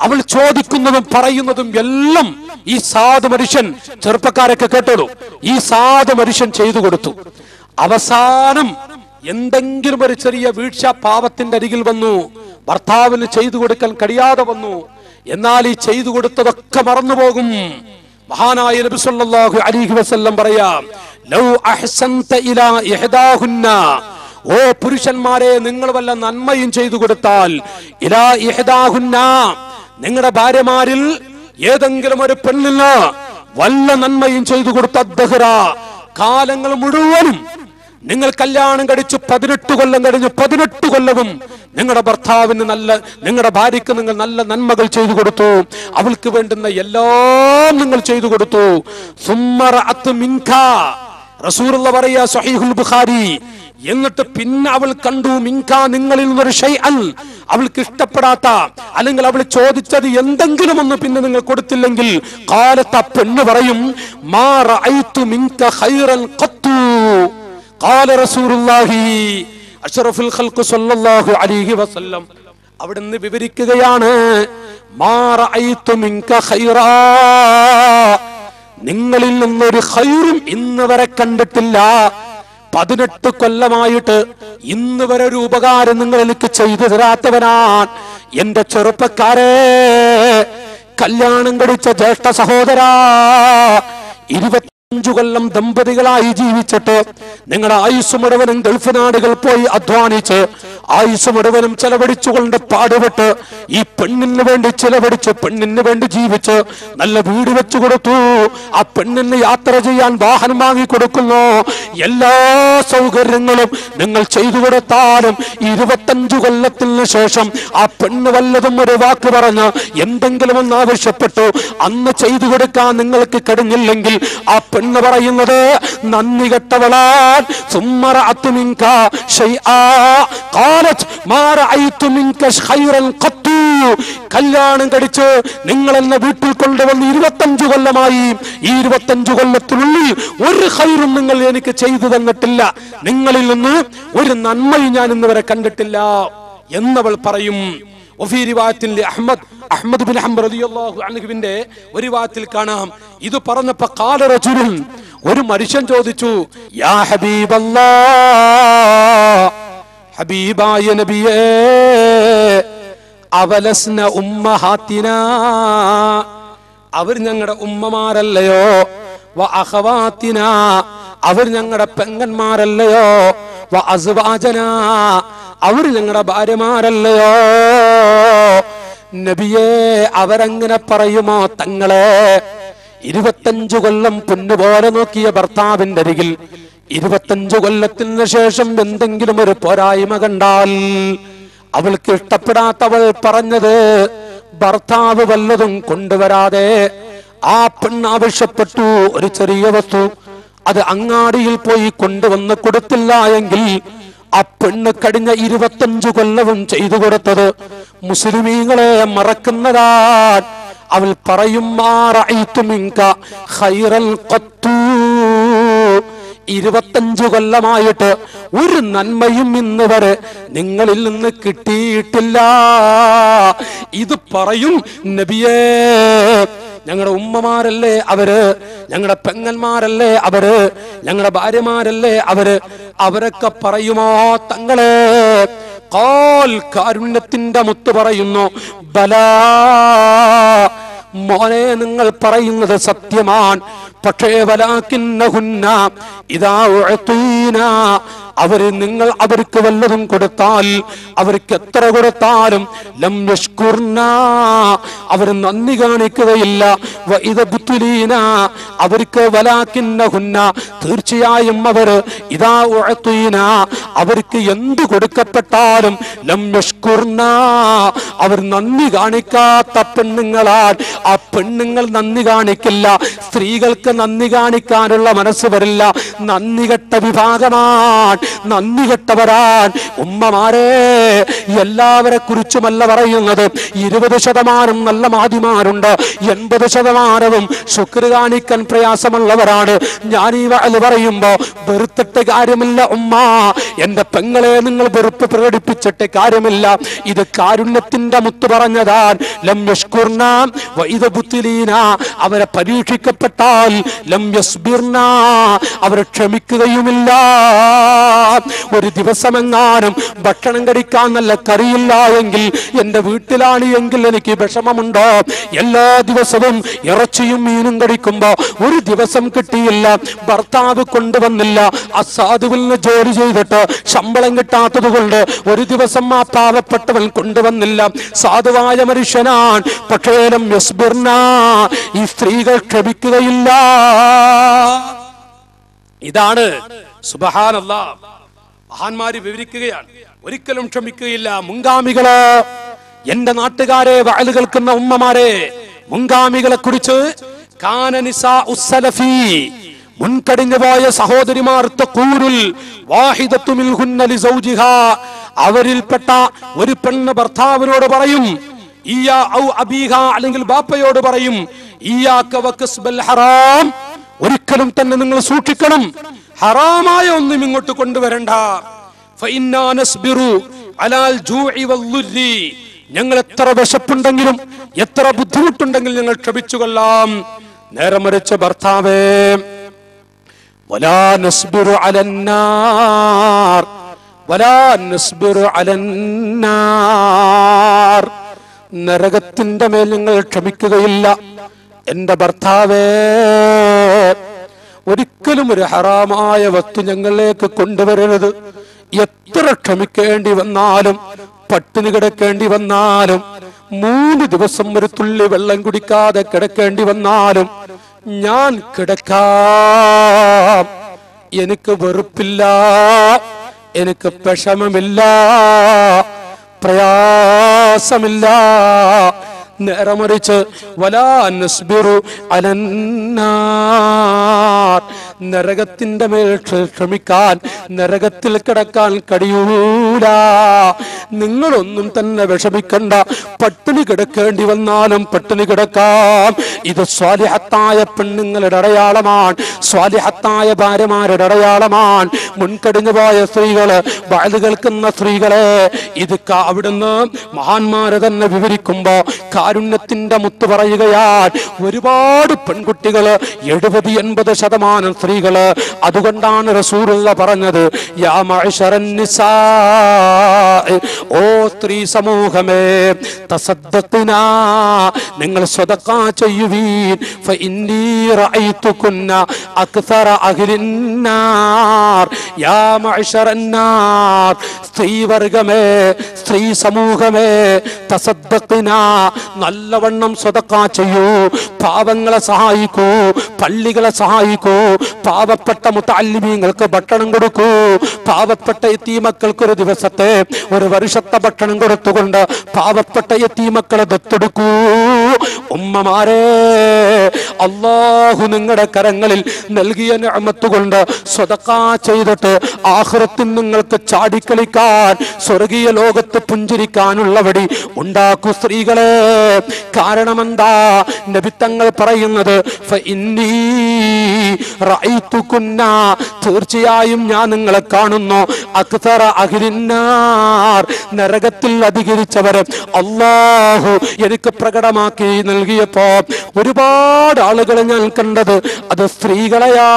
അവൾ ചോദിക്കുന്നതും പറയുന്നതും എല്ലാം ഈ സാധു മനുഷ്യൻ, ചെറുപ്പക്കാരൊക്കെ കേട്ടോളൂ, ഈ സാധു മനുഷ്യൻ ചെയ്തു കൊടുത്തു. അവസാനം എന്തെങ്കിലും ഒരു ചെറിയ വീഴ്ച പാപത്തിന്റെ അരികിൽ വന്നു, ഭർത്താവിന് ചെയ്തു കൊടുക്കാൻ കഴിയാതെ വന്നു. എന്നാൽ ഈ ചെയ്തു കൊടുത്തതൊക്കെ മറന്നുപോകും. മഹാനായ നബി സല്ലല്ലാഹു അലൈഹി വസല്ലം പറയാം, ലൗ അഹ്സൻത ഇലാ ഇഹ്ദാഹുന്ന, ഓ പുരുഷന്മാരെ, നിങ്ങൾ വല്ല നന്മയും ചെയ്തു കൊടുത്താൽ, ഇലാ ഇഹ്ദാഹുന്ന, നിങ്ങളുടെ ഭാര്യമാരിൽ ഏതെങ്കിലും ഒരു പെണ്ണിന് വല്ല നന്മയും ചെയ്തു കൊടുത്ത, അദ്ദഹ്റ, കാലങ്ങൾ മുഴുവനും, നിങ്ങൾ കല്യാണം കഴിച്ചു പതിനെട്ട് കൊല്ലം കഴിഞ്ഞു പതിനെട്ട് കൊല്ലവും നിങ്ങളുടെ ഭർത്താവിന് നല്ല, നിങ്ങളുടെ ഭാര്യയ്ക്ക് നിങ്ങൾ നല്ല നന്മകൾ ചെയ്തു കൊടുത്തു, അവൾക്ക് വേണ്ടുന്ന എല്ലാം നിങ്ങൾ ചെയ്തു കൊടുത്തു. സുമ്മറഅത് മിൻക, റസൂലുള്ള പറയാ സ്വഹീഹുൽ ബുഖാരി, എന്നിട്ട് പിന്നെ അവൾ കണ്ടു, മിൻക, നിങ്ങളിൽ നിന്നൊരു ഷൈഅൻ, അവൾക്ക് ഇഷ്ടപ്പെടാത്ത അല്ലെങ്കിൽ അവൾ ചോദിച്ചത് എന്തെങ്കിലും ഒന്ന് പിന്നെ നിങ്ങൾ കൊടുത്തില്ലെങ്കിൽ, ഖാലത്ത്, ആ പെണ്ണ് പറയും, മാ റഅയ്തു മിൻക ഖൈറൻ ഖത്തു. അവിടുന്ന് വിവരിക്കുകയാണ്, നിങ്ങളിൽ നിന്നൊരു ഖൈറും ഇന്ന് വരെ കണ്ടിട്ടില്ല, പതിനെട്ട് കൊല്ലമായിട്ട് ഇന്ന് വരെ ഒരു ഉപകാരം നിങ്ങൾ എനിക്ക് ചെയ്തു തരാത്തവനാണ് എന്റെ ചെറുപ്പക്കാരെ, കല്യാണം കഴിച്ച ജ്യേഷ്ഠ സഹോദരാ, ഇരുപത്തി അഞ്ചു കൊല്ലം ദമ്പതികളായി ജീവിച്ചിട്ട് നിങ്ങളുടെ ആയുസ് മുഴുവനും ഗൾഫ് നാടുകൾ പോയി അധ്വാനിച്ച് ആയുസ് മുഴുവനും ചെലവഴിച്ചുകൊണ്ട് പാടുപെട്ട് ഈ പെണ്ണിന് വേണ്ടി ചെലവഴിച്ച് പെണ്ണിന് വേണ്ടി ജീവിച്ച് നല്ല വീട് വെച്ചു കൊടുത്തു, ആ പെണ്ണിന് യാത്ര ചെയ്യാൻ വാഹനം വാങ്ങി കൊടുക്കുന്നു, എല്ലാ സൗകര്യങ്ങളും നിങ്ങൾ ചെയ്തു കൊടുത്താലും ഇരുപത്തഞ്ചു കൊല്ലത്തിന് ശേഷം ആ പെണ്ണ് വല്ലതും ഒരു വാക്ക് പറഞ്ഞ് എന്തെങ്കിലും ഒന്ന് ആവശ്യപ്പെട്ടു, അന്ന് ചെയ്തു കൊടുക്കാൻ നിങ്ങൾക്ക് കഴിഞ്ഞില്ലെങ്കിൽ ആ പെണ്ണ് പറയുന്നത് നന്ദി കെട്ടവളാൻ. കല്യാണം കഴിച്ച് നിങ്ങൾ എന്നെ വീട്ടിൽ കൊണ്ടുവന്ന് ഇരുപത്തഞ്ചു കൊല്ലമായി, ഈ ഇരുപത്തഞ്ചു കൊല്ലത്തിനുള്ളിൽ ഒരു ഖൈറും നിങ്ങൾ എനിക്ക് ചെയ്തു തന്നിട്ടില്ല, നിങ്ങളിൽ നിന്ന് ഒരു നന്മയും ഞാൻ ഇന്ന് വരെ കണ്ടിട്ടില്ല എന്നവൾ പറയും. വഫീ റിവായത്തിൽ അഹ്മദ് അഹ്മദ് ബിൻ ഹംബൽ റളിയല്ലാഹു അൻഹുവിന്റെ ഒരു റിവായത്തിൽ കാണാം, ഇത് പറഞ്ഞപ്പോൾ ഖാല റജുലുൻ, ഒരു മനുഷ്യൻ ചോദിച്ചു, യാ ഹബീബല്ലാഹ്, ഹബീബായ നബിയേ, അവലസ്ന ഉമ്മഹാതിനാ, അവർ ഞങ്ങളുടെ ഉമ്മമാരല്ലയോ, വ അഖവാതിനാ, അവർ ഞങ്ങളുടെ പെങ്ങന്മാരല്ലയോ, വ അസ്വാജനാ, അവർ ഞങ്ങളുടെ ഭാര്യമാരല്ലയോ, നബിയേ, അവരങ്ങനെ പറയുമോ തങ്ങളെ? ഇരുപത്തഞ്ചു കൊല്ലം പൊന്നുപോലെ നോക്കിയ ഭർത്താവിന്റെ അരികിൽ ഇരുപത്തഞ്ചു കൊല്ലത്തിന് ശേഷം എന്തെങ്കിലും ഒരു പോരായ്മ കണ്ടാൽ അവൾക്ക് ഇഷ്ടപ്പെടാത്തവൾ പറഞ്ഞത് ഭർത്താവ് വല്ലതും കൊണ്ടുവരാതെ, ആ പെണ്ണ് ആവശ്യപ്പെട്ടു ഒരു ചെറിയ വസ്തു, അത് അങ്ങാടിയിൽ പോയി കൊണ്ടുവന്ന് കൊടുത്തില്ല എങ്കിൽ ആ പെണ്ണ് കഴിഞ്ഞ ഇരുപത്തഞ്ചു കൊല്ലവും ചെയ്തു കൊടുത്തത് മുസ്ലിമീങ്ങളെ മറക്കുന്നതാ, അവൾ പറയും ഇരുപത്തഞ്ചു കൊല്ലമായിട്ട് ഒരു നന്മയും ഇന്ന് വരെ നിങ്ങളിൽ നിന്ന് കിട്ടിയിട്ടില്ല. ഇത് പറയും, നബിയേ, ഞങ്ങളുടെ ഉമ്മമാരല്ലേ അവര്, ഞങ്ങളുടെ പെങ്ങന്മാരല്ലേ അവര്, ഞങ്ങളുടെ ഭാര്യമാരല്ലേ അവര്. അവരൊക്കെ പറയുമോ തങ്ങളെ? ഖാൽ കാരുണ്യത്തിന്റെ മുത്ത് പറയുന്നു, ബലാ മോനെ, നിങ്ങൾ പറയുന്നത് സത്യമാണ്. പക്ഷേ വലാകിന്നഹുന്ന ഇദാ ഉഅതീനാ, അവര് നിങ്ങൾ അവർക്ക് വല്ലതും കൊടുത്താൽ, അവർക്ക് എത്ര കൊടുത്താലും ലം യഷ്കുർന, അവർ നന്ദി കാണിക്കുകയില്ല. വ ഇദ ബുതുലീന, അവർക്ക് വലാകിന്നഹുന്ന തീർച്ചയായും അവർ ഇദാ ഉഅതീന, അവർക്ക് എന്തു കൊടുക്കപ്പെട്ടാലും ലം യഷ്കുർന, അവർ നന്ദി കാണിക്കാത്ത പെണ്ണുങ്ങളാൽ. ആ പെണ്ണുങ്ങൾ നന്ദി കാണിക്കില്ല, സ്ത്രീകൾക്ക് നന്ദി കാണിക്കാനുള്ള മനസ്സ് വരില്ല. നന്ദി കെട്ട വിഭാഗമാണ്, നന്ദി കെട്ടവരാൻ. ഉമ്മമാരെ, എല്ലാവരെ കുറിച്ചുമല്ല പറയുന്നത്. ഇരുപത് ശതമാനം നല്ല മാതിമാരുണ്ട്, എൺപത് ശതമാനവും ശുക്ര് കാണിക്കാൻ പ്രയാസമുള്ളവരാണ്. ഞാൻ ഈ വഅല് പറയുമ്പോ വെറുത്തിട്ട് കാര്യമില്ല ഉമ്മ, എന്റെ പെങ്ങളെ നിങ്ങൾ വെറുപ്പ് പ്രകടിപ്പിച്ചിട്ട് കാര്യമില്ല. ഇത് കാരുണ്യത്തിന്റെ മുത്ത് പറഞ്ഞതാൻ. ലം യഷ്കുർന അവരെ പരീക്ഷിക്കപ്പെട്ടാൽ ലം യസ്ബിർന, അവർ ക്ഷമിക്കുകയുമില്ല. ഒരു ദിവസമെങ്ങാനും ഭക്ഷണം കഴിക്കാൻ നല്ല കറിയില്ല എങ്കിൽ, എന്റെ വീട്ടിലാണ് എങ്കിൽ എനിക്ക് വിഷമമുണ്ടോ? എല്ലാ ദിവസവും ഇറച്ചിയും മീനും കഴിക്കുമ്പോ ഒരു ദിവസം കിട്ടിയില്ല, ഭർത്താവ് കൊണ്ടുവന്നില്ല, അസാധുവിൽ നിന്ന് ജോലി ചെയ്തിട്ട് ശമ്പളം കിട്ടാത്തത് കൊണ്ട് ഒരു ദിവസം ആ പാവപ്പെട്ടവൻ കൊണ്ടുവന്നില്ല. സാധുവായ മനുഷ്യനാണ്, പക്ഷേ ഈ സ്ത്രീകൾ ക്ഷമിക്കുകയില്ല. ഇതാണ് സുബ്ഹാനല്ലാഹ്, മഹാന്മാര് വിവരിക്കുകയാണ്. ഒരിക്കലും ക്ഷമിക്കുകയില്ല. മുൻഗാമികള്, എന്റെ നാട്ടുകാരെ, വഅല് കേൾക്കുന്ന ഉമ്മമാരെ, മുൻഗാമികളെ കുറിച്ച് കാന നിസാ ഉസ്സലഫി, മുൻകടിഞ്ഞു പോയ സഹോദരിമാർ, തഖൂലുൽ വാഹിദത്തു മിൻഹുന്ന ലിസൗജിഹാ, അവരിൽപ്പെട്ട ഒരു പെണ്ണ് ഭർത്താവിനോട് പറയും, അല്ലെങ്കിൽ ബാപ്പയോട് പറയും, ഒരിക്കലും തന്നെ നിങ്ങൾ സൂക്ഷിക്കണം, ഹറാമായ ഒന്നും ഇങ്ങോട്ട് കൊണ്ടുവരണ്ട. ഞങ്ങൾ എത്ര വിശപ്പുണ്ടെങ്കിലും എത്ര ബുദ്ധിമുട്ടുണ്ടെങ്കിലും ഞങ്ങൾ ക്ഷമിച്ചു കൊള്ളാം. നേരെ മറിച്ച് ഭർത്താവേ, നരകത്തിന്റെ മേൽ നിങ്ങൾ ക്ഷമിക്കുകയില്ല. എന്റെ ഭർത്താവേ, ഒരിക്കലും ഒരു ഹറാമായ വസ്തു ഞങ്ങളിലേക്ക് കൊണ്ടുവരരുത്. എത്ര ക്ഷമിക്കേണ്ടി വന്നാലും, പട്ടിണി കിടക്കേണ്ടി വന്നാലും, മൂന്ന് ദിവസം ഒരു തുള്ളി വെള്ളം കുടിക്കാതെ കിടക്കേണ്ടി വന്നാലും ഞാൻ കിടക്കാം. എനിക്ക് വെറുപ്പില്ല, എനിക്ക് വിഷമമില്ല, പ്രയാസമില്ല. നേരെ മറിച്ച് വലാ നസ്ബിറു അലന്നാർ, നരകത്തിന്റെ മേൽ ക്ഷമിക്കാൻ, നരകത്തിൽ കിടക്കാൻ കഴിയൂല. നിങ്ങളൊന്നും തന്നെ വിഷമിക്കണ്ട, പട്ടിണി കിടക്കേണ്ടി വന്നാലും പട്ടിണി കിടക്കാം. ഇത് സ്വാലിഹത്തായ പെണ്ണുങ്ങളുടെ അടയാളമാണ്, സ്വാലിഹത്തായ ഭാര്യമാരുടെ അടയാളമാണ്. മുൻകടിഞ്ഞു പോയ സ്ത്രീകള്, വഅല് കേൾക്കുന്ന സ്ത്രീകളെ, ഇത് അവിടുന്ന് മഹാന്മാരെ തന്നെ വിവരിക്കുമ്പോ കാരുണ്യത്തിന്റെ മുത്ത് പറയുകയാൽ. ഒരുപാട് പെൺകുട്ടികള്, എഴുപത് എൺപത് ശതമാനം സ്ത്രീകള്. അതുകൊണ്ടാണ് റസൂലുള്ള പറഞ്ഞത്, യാ മഅ്ശറൻ നിസാ, ഓ സ്ത്രീ സമൂഹമേ, തസദ്ദഖ്നാ, നിങ്ങൾ സ്വദഖ ചെയ്യുവീൻ, ഫഇന്നീ റഅയ്തുകുന്ന അക്സറ അഹ്ലിൻ നാർ. യാ മഅ്ശറൻ നാർ, സ്ത്രീ വർഗമേ, സ്ത്രീ സമൂഹമേ, തസദ്ദഖ്നാ, നല്ലവണ്ണം സ്വതക്ക ചെയ്യൂ, പാവങ്ങളെ സഹായിക്കൂ, പള്ളികളെ സഹായിക്കൂ, പാവപ്പെട്ട മുത്തഅല്ലിമീങ്ങൾക്ക് ഭക്ഷണം കൊടുക്കൂ, പാവപ്പെട്ട യതീമക്കൾക്ക് ഒരു ദിവസത്തെ ഒരു വർഷത്തെ ഭക്ഷണം കൊടുത്തുകൊണ്ട് പാവപ്പെട്ട യതീമക്കളെ ദത്തെടുക്കൂ. ഉമ്മമാരെ, അല്ലാഹു നിങ്ങളുടെ കരങ്ങളിൽ നൽകിയ നിഅമത്ത് കൊണ്ട് സ്വതക്ക ചെയ്തിട്ട് ആഖിറത്തിൽ നിങ്ങൾക്ക് ചാടിക്കളിക്കാൻ, സ്വർഗീയ ലോകത്ത് പുഞ്ചിരിക്കാനുള്ള വഴി ഉണ്ടാക്കൂ സ്ത്രീകളെ. കാരണമെന്താ? നബി തങ്ങൾ പറയുന്നത്, ഫഇന്നീ റഅയ്തുകുന്ന, തീർച്ചയായും ഞാൻ നിങ്ങളെ കാണുന്നു, അക്തറ അഖിലിന്നാർ, നരകത്തിൽ അധികരിച്ചവരെ അല്ലാഹു എനിക്ക് പ്രകടമാക്കി നൽകിയപ്പോ ഒരുപാട് ആളുകളെ ഞാൻ കണ്ടത് അത് സ്ത്രീകളെയാ,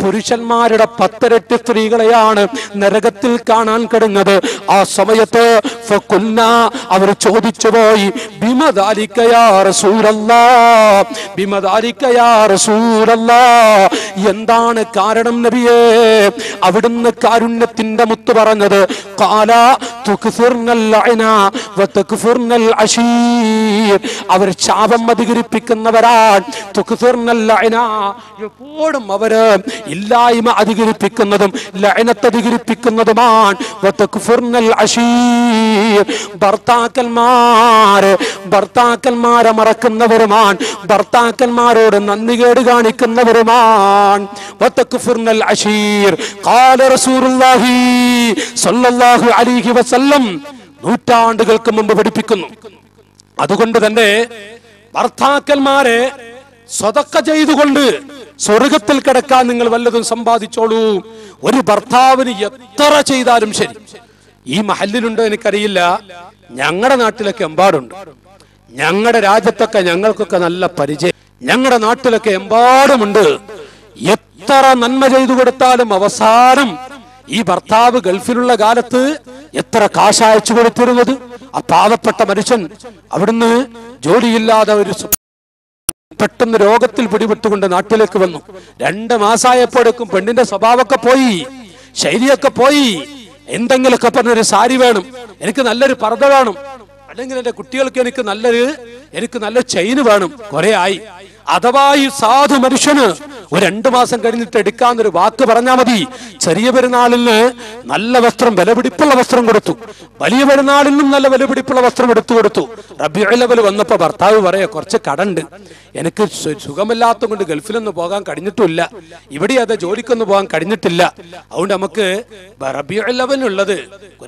പുരുഷന്മാരുടെ പത്തിരട്ടി സ്ത്രീകളെയാണ് നരകത്തിൽ കാണാൻ കിടന്നത്. ആ സമയത്ത് അവർ ചോദിച്ചു പോയി, ബിമദാലിക്കയാ റസൂലല്ലാ, ബിമദാലിക്കയാ റസൂലല്ലാ, എന്താണ് കാരണം നബിയേ? അവിടുന്ന് കാരുണ്യത്തിന്റെ മുത്ത് പറഞ്ഞത്, ഖാല തുക്ഫിർനൽ ലഅന വ തുക്ഫിർനൽ അശീർ, അവർ ശാപം അധികരിപ്പിക്കുന്നവരാണ്. തുക്ഫിർനൽ ലഅന, എപ്പോഴും അവര് ഇല്ലായ്മ അധികരിപ്പിക്കുന്നതും ലഅനത്ത് അധികരിപ്പിക്കുന്നതുമാണ്. വ തുക്ഫിർനൽ അശീർ, ഭർത്താക്കന്മാരെ ഭർത്താക്കന്മാരെ മറക്കുന്നവരുമാണ്, ഭർത്താക്കന്മാരോട് നന്ദികേട് കാണിക്കുന്നവരുമാണ്. വ തുക്ഫിർനൽ അശീർ. ഖാല റസൂലുള്ളാഹി സ്വല്ലല്ലാഹു അലൈഹി വസല്ലം നൂറ്റാണ്ടുകൾക്ക് മുമ്പ് പഠിപ്പിക്കുന്നു. അതുകൊണ്ട് തന്നെ ഭർത്താക്കന്മാരെ സ്വതക്ക ചെയ്തുകൊണ്ട് സ്വർഗത്തിൽ കിടക്കാൻ നിങ്ങൾ വല്ലതും സമ്പാദിച്ചോളൂ. ഒരു ഭർത്താവിന് എത്ര ചെയ്താലും ശരി, ഈ മഹല്ലിലുണ്ടോ എനിക്കറിയില്ല, ഞങ്ങളുടെ നാട്ടിലൊക്കെ എമ്പാടുണ്ട്, ഞങ്ങളുടെ രാജ്യത്തൊക്കെ ഞങ്ങൾക്കൊക്കെ നല്ല പരിചയം, ഞങ്ങളുടെ നാട്ടിലൊക്കെ എമ്പാടുമുണ്ട്. എത്ര നന്മ ചെയ്തു കൊടുത്താലും അവസാനം ഈ ഭർത്താവ് ഗൾഫിലുള്ള കാലത്ത് എത്ര കാശ് അയച്ചു കൊടുത്തിരുന്നത്! ആ പാവപ്പെട്ട മനുഷ്യൻ അവിടുന്ന് ജോലിയില്ലാതെ ഒരു പെട്ടെന്ന് രോഗത്തിൽ പിടിപെട്ടുകൊണ്ട് നാട്ടിലേക്ക് വന്നു. രണ്ട് മാസമായപ്പോഴേക്കും പെണ്ണിന്റെ സ്വഭാവമൊക്കെ പോയി, ശൈലിയൊക്കെ പോയി. എന്തെങ്കിലുമൊക്കെ പറഞ്ഞൊരു സാരി വേണം, എനിക്ക് നല്ലൊരു പർദ്ദ വേണം, അല്ലെങ്കിൽ എന്റെ കുട്ടികൾക്ക് എനിക്ക് നല്ലൊരു എനിക്ക് നല്ല ചെയിന് വേണം. കുറെ ആയി. അഥവാ ഈ സാധു മനുഷ്യന് ഒരു രണ്ടു മാസം കഴിഞ്ഞിട്ട് എടുക്കാന്നൊരു വാക്ക് പറഞ്ഞാൽ മതി. ചെറിയ പെരുന്നാളിന് നല്ല വസ്ത്രം, വിലപിടിപ്പുള്ള വസ്ത്രം കൊടുത്തു, വലിയ പെരുന്നാളിനും നല്ല വിലപിടിപ്പുള്ള വസ്ത്രം എടുത്തു കൊടുത്തു. റബീഉൽ അവ്വൽ വന്നപ്പോൾ ഭർത്താവ് പറയാ, കുറച്ച് കടണ്ട്, എനിക്ക് സുഖമില്ലാത്തത് കൊണ്ട് ഗൾഫിലൊന്നും പോകാൻ കഴിഞ്ഞിട്ടില്ല, ഇവിടെ അത് ജോലിക്കൊന്നും പോകാൻ കഴിഞ്ഞിട്ടില്ല, അതുകൊണ്ട് നമുക്ക് റബീഉൽ അവ്വലുള്ളത്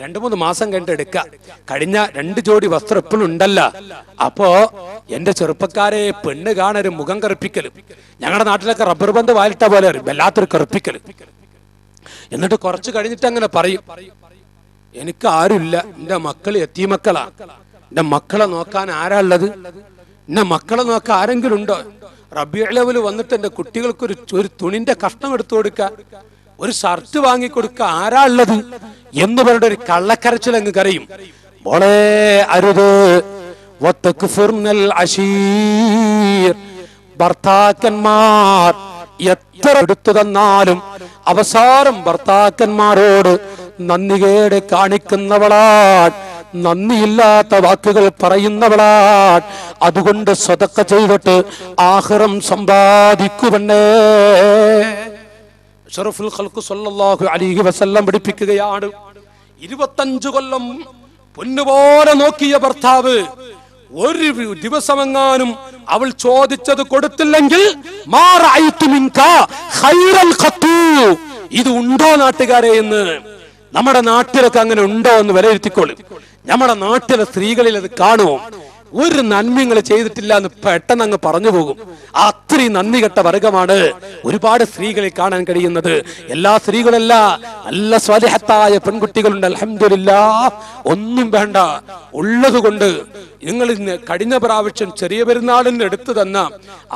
രണ്ടു മൂന്ന് മാസം കഴിഞ്ഞിട്ട് എടുക്കാം, കഴിഞ്ഞ രണ്ട് ജോഡി വസ്ത്രം എപ്പോഴും ഉണ്ടല്ല. അപ്പോ എന്റെ ചെറുപ്പക്കാരെ, പെണ്ണ് കാണൊരു മുഖം കറുപ്പിക്കല്, ഞങ്ങളുടെ നാട്ടിലൊക്കെ റബ്ബർ ബന്ധ വാലിട്ട പോലെ വല്ലാത്തൊരു കറുപ്പിക്കല്. എന്നിട്ട് കുറച്ച് കഴിഞ്ഞിട്ട് അങ്ങനെ പറയും, എനിക്ക് ആരുമില്ല, എന്റെ മക്കൾ യത്തീമക്കളാ, എന്റെ മക്കളെ നോക്കാൻ ആരാ ഉള്ളത്, എന്റെ മക്കളെ നോക്കാൻ ആരെങ്കിലും ഉണ്ടോ? റബീഉൽ അവ്വൽ വന്നിട്ട് എന്റെ കുട്ടികൾക്ക് ഒരു ഒരു തുണിന്റെ കഷ്ണം എടുത്തു കൊടുക്ക, ഒരു ഷർട്ട് വാങ്ങിക്കൊടുക്ക, ആരാ ഉള്ളത് എന്ന് പറഞ്ഞ ഒരു കള്ളക്കരച്ചിൽ അങ്ങ് കരയും. മോളെ അരുത്. ഭർത്താക്കന്മാർ എത്ര എടുത്തു തന്നാലും അവസാനം ഭർത്താക്കന്മാരോട് നന്ദികേട് കാണിക്കുന്നവളാൻ, നന്ദിയില്ലാത്ത വാക്കുകൾ പറയുന്നവളാൻ. അതുകൊണ്ട് സദക്ക ചെയ്തിട്ട് ആഖിറം സമ്പാദിക്കുവെന്നേ അഷ്റഫുൽ ഖൽഖ് സ്വല്ലല്ലാഹു അലൈഹി വസല്ലം പഠിപ്പിക്കുകയാണ്. ഇരുപത്തഞ്ചു കൊല്ലം പൊന്നുപോലെ നോക്കിയ ഭർത്താവ് ഒരു ദിവസമെങ്ങാനും അവൾ ചോദിച്ചത് കൊടുത്തില്ലെങ്കിൽ, ഇത് ഉണ്ടോ നാട്ടുകാരെ എന്ന്, നമ്മുടെ നാട്ടിലൊക്കെ അങ്ങനെ ഉണ്ടോ എന്ന് വിലയിരുത്തിക്കോളൂ. നമ്മുടെ നാട്ടിലെ സ്ത്രീകളിൽ അത് കാണുമോ? ഒരു നന്മ ചെയ്തിട്ടില്ല എന്ന് പെട്ടെന്ന് അങ്ങ് പറഞ്ഞു പോകും. അത്രയും നന്ദി കെട്ട വർഗമാണ് ഒരുപാട് സ്ത്രീകളെ കാണാൻ കഴിയുന്നത്. എല്ലാ സ്ത്രീകളല്ല, നല്ല സ്വാലിഹത്തായ പെൺകുട്ടികളുണ്ട്, അൽഹംദുലില്ലാഹ്. ഒന്നും വേണ്ട, ഉള്ളത് കൊണ്ട് നിങ്ങൾ ഇന്ന് കഴിഞ്ഞ പ്രാവശ്യം ചെറിയ പെരുന്നാളിന് എടുത്തു തന്ന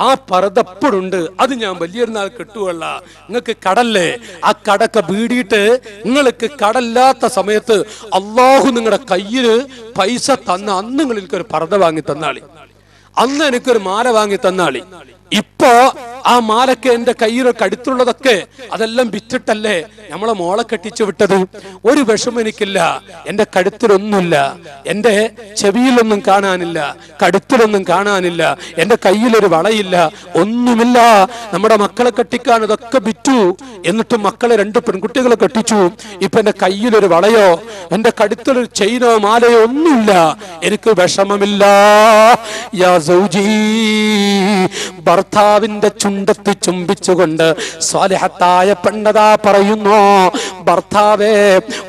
ആ പർദ്ദപ്പുണ്ട്, അത് ഞാൻ വലിയൊരുന്നാൾ കിട്ടുകയല്ല, നിങ്ങൾക്ക് കടല്ലേ, ആ കടക്കെ വീടിയിട്ട് നിങ്ങൾക്ക് കടല്ലാത്ത സമയത്ത് അള്ളാഹു നിങ്ങളുടെ കയ്യില് പൈസ തന്ന അന്ന് നിങ്ങൾക്ക് ഒരു പർദ്ദ വാങ്ങി തന്നാളി, അന്ന് എനിക്കൊരു മാല വാങ്ങി തന്നാളി. ഇപ്പോ ആ മാലൊക്കെ എന്റെ കയ്യിലൊക്കെ അടുത്തുള്ളതൊക്കെ അതെല്ലാം വിറ്റിട്ടല്ലേ നമ്മളെ മോളെ കെട്ടിച്ചു വിട്ടത്. ഒരു വിഷമം എനിക്കില്ല, എന്റെ കഴുത്തിലൊന്നുമില്ല, എന്റെ ചെവിയിലൊന്നും കാണാനില്ല, കഴുത്തിലൊന്നും കാണാനില്ല, എന്റെ കയ്യിലൊരു വളയില്ല, ഒന്നുമില്ല. നമ്മുടെ മക്കളെ കെട്ടിക്കാൻ ഇതൊക്കെ വിറ്റു, എന്നിട്ടും മക്കളെ രണ്ട് പെൺകുട്ടികളെ കെട്ടിച്ചു. ഇപ്പൊ എന്റെ കയ്യിലൊരു വളയോ എന്റെ കഴുത്തിലൊരു ചെയിനോ മാലയോ ഒന്നുമില്ല, എനിക്ക് വിഷമമില്ല. യാ സൗജി, ഭർത്താവിന്റെ ചുണ്ടത്തി ചുംബിച്ചുകൊണ്ട് സ്വാലിഹത്തായ പെണ്ണതാ പറയുന്നു, ഭർത്താവേ,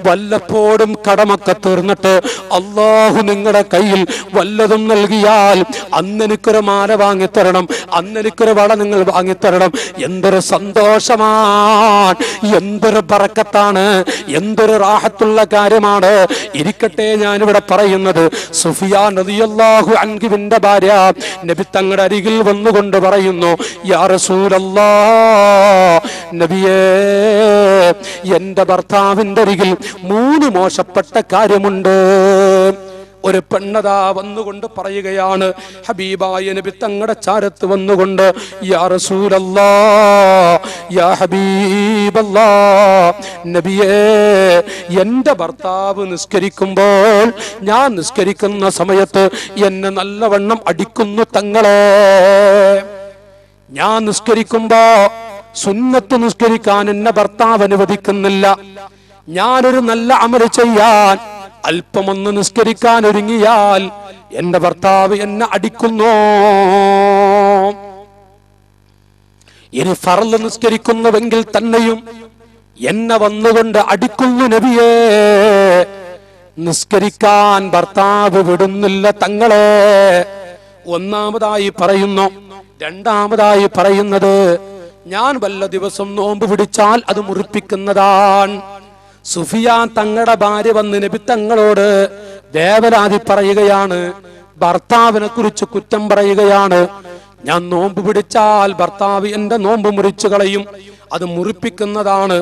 വല്ലപ്പോഴും കടമൊക്കെ തീർന്നിട്ട് അള്ളാഹു നിങ്ങളുടെ കയ്യിൽ വല്ലതും നൽകിയാൽ അന്നെനിക്കൊരു മാല വാങ്ങിത്തരണം, അന്നെനിക്കൊരു വള നിങ്ങൾ വാങ്ങിത്തരണം. എന്തൊരു സന്തോഷമാണ്, എന്തൊരു ബറക്കത്താണ്, എന്തൊരു റാഹത്തുള്ള കാര്യമാണ്. ഇരിക്കട്ടെ, ഞാനിവിടെ പറയുന്നത് സുഫിയാൻ റളിയല്ലാഹു അൻഹുവിന്റെ ഭാര്യ നബി തങ്ങളുടെ അരികിൽ വന്നുകൊണ്ട് പറയുന്നു, യാ റസൂലല്ലാഹ്, നബിയേ, എന്റെ ഭർത്താവിന്റെ അരികിൽ മൂന്ന് മോശപ്പെട്ട കാര്യമുണ്ട്. ഒരു പെണ്ണതാ വന്നുകൊണ്ട് പറയുകയാണ്, ഹബീബായ നബി തങ്ങളുടെ ചാരത്ത് വന്നുകൊണ്ട്, യാ റസൂലല്ലാഹ്, യാ ഹബീബല്ലാഹ്, നബിയേ, എൻ്റെ ഭർത്താവ് നിസ്കരിക്കുമ്പോൾ, ഞാൻ നിസ്കരിക്കുന്ന സമയത്ത് എന്നെ നല്ലവണ്ണം അടിക്കുന്നു തങ്ങളെ. ഞാൻ നിസ്കരിക്കുമ്പോ സുന്നത്ത് നിസ്കരിക്കാൻ എന്നെ ഭർത്താവ് അനുവദിക്കുന്നില്ല. ഞാനൊരു നല്ല അമൽ ചെയ്യാൻ അല്പമൊന്ന് നിസ്കരിക്കാൻ ഒരുങ്ങിയാൽ എന്റെ ഭർത്താവ് എന്നെ അടിക്കുന്നു. ഇനി ഫർള് നിസ്കരിക്കുന്നുവെങ്കിൽ തന്നെയും എന്നെ വന്നുകൊണ്ട് അടിക്കുന്നു. നബിയെ, നിസ്കരിക്കാൻ ഭർത്താവ് വിടുന്നില്ല തങ്ങളെ. ഒന്നാമതായി പറയുന്നു. രണ്ടാമതായി പറയുന്നത്, ഞാൻ വല്ല ദിവസം നോമ്പ് പിടിച്ചാൽ അത് മുറിപ്പിക്കുന്നതാണ്. സുഫിയാൻ തങ്ങളുടെ ഭാര്യ വന്ന് നബി തങ്ങളോട് ദേവരാതി പറയുകയാണ്, ഭർത്താവിനെ കുറിച്ച് കുറ്റം പറയുകയാണ്. ഞാൻ നോമ്പ് പിടിച്ചാൽ ഭർത്താവ് എന്റെ നോമ്പ് മുറിച്ചു കളയും, അത് മുറിപ്പിക്കുന്നതാണ്.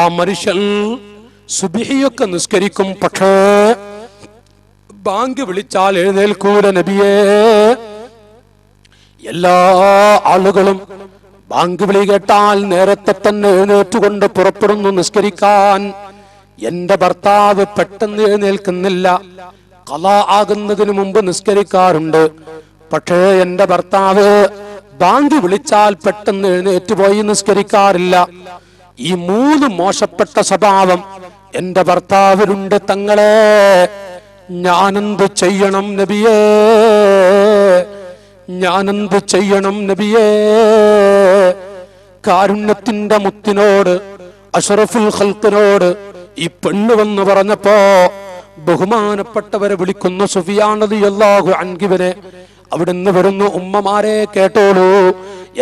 ആ മനുഷ്യൻ സുബിഹിയൊക്കെ നിസ്കരിക്കും, പക്ഷേ ബാങ്ക് വിളിച്ചാൽ എഴുന്നേൽക്കൂല. നബിയെ, എല്ലാ ആളുകളും ബാങ്ക് വിളി കേട്ടാൽ നേരത്തെ തന്നെ എഴുന്നേറ്റുകൊണ്ട് പുറപ്പെടുന്നു നിസ്കരിക്കാൻ. എന്റെ ഭർത്താവ് പെട്ടെന്ന് എഴുന്നേൽക്കുന്നില്ല, ഖളാ ആകുന്നതിന് മുമ്പ് നിസ്കരിക്കാറുണ്ട്. പക്ഷേ എന്റെ ഭർത്താവ് ബാങ്ക് വിളിച്ചാൽ പെട്ടെന്ന് എഴുന്നേറ്റ് പോയി നിസ്കരിക്കാറില്ല. ഈ മൂന്ന് മോശപ്പെട്ട സ്വഭാവം എന്റെ ഭർത്താവിനുണ്ട് തങ്ങളെ. ഞാനെന്ത് ചെയ്യണം നബിയേ, ഞാനെന്ത് ചെയ്യണം നബിയേ? കാരുണ്യത്തിന്റെ മുത്തിനോട്, അഷറഫുൽ ഖൽഖിനോട് ഈ പെണ്ണ് വന്ന് പറഞ്ഞപ്പോ ബഹുമാനപ്പെട്ടവരെ വിളിക്കുന്നു സുഫിയാൻ റളിയല്ലാഹു അൻഹുവിനെ. അവിടുന്ന് വരുന്നു, ഉമ്മമാരെ കേട്ടോളൂ,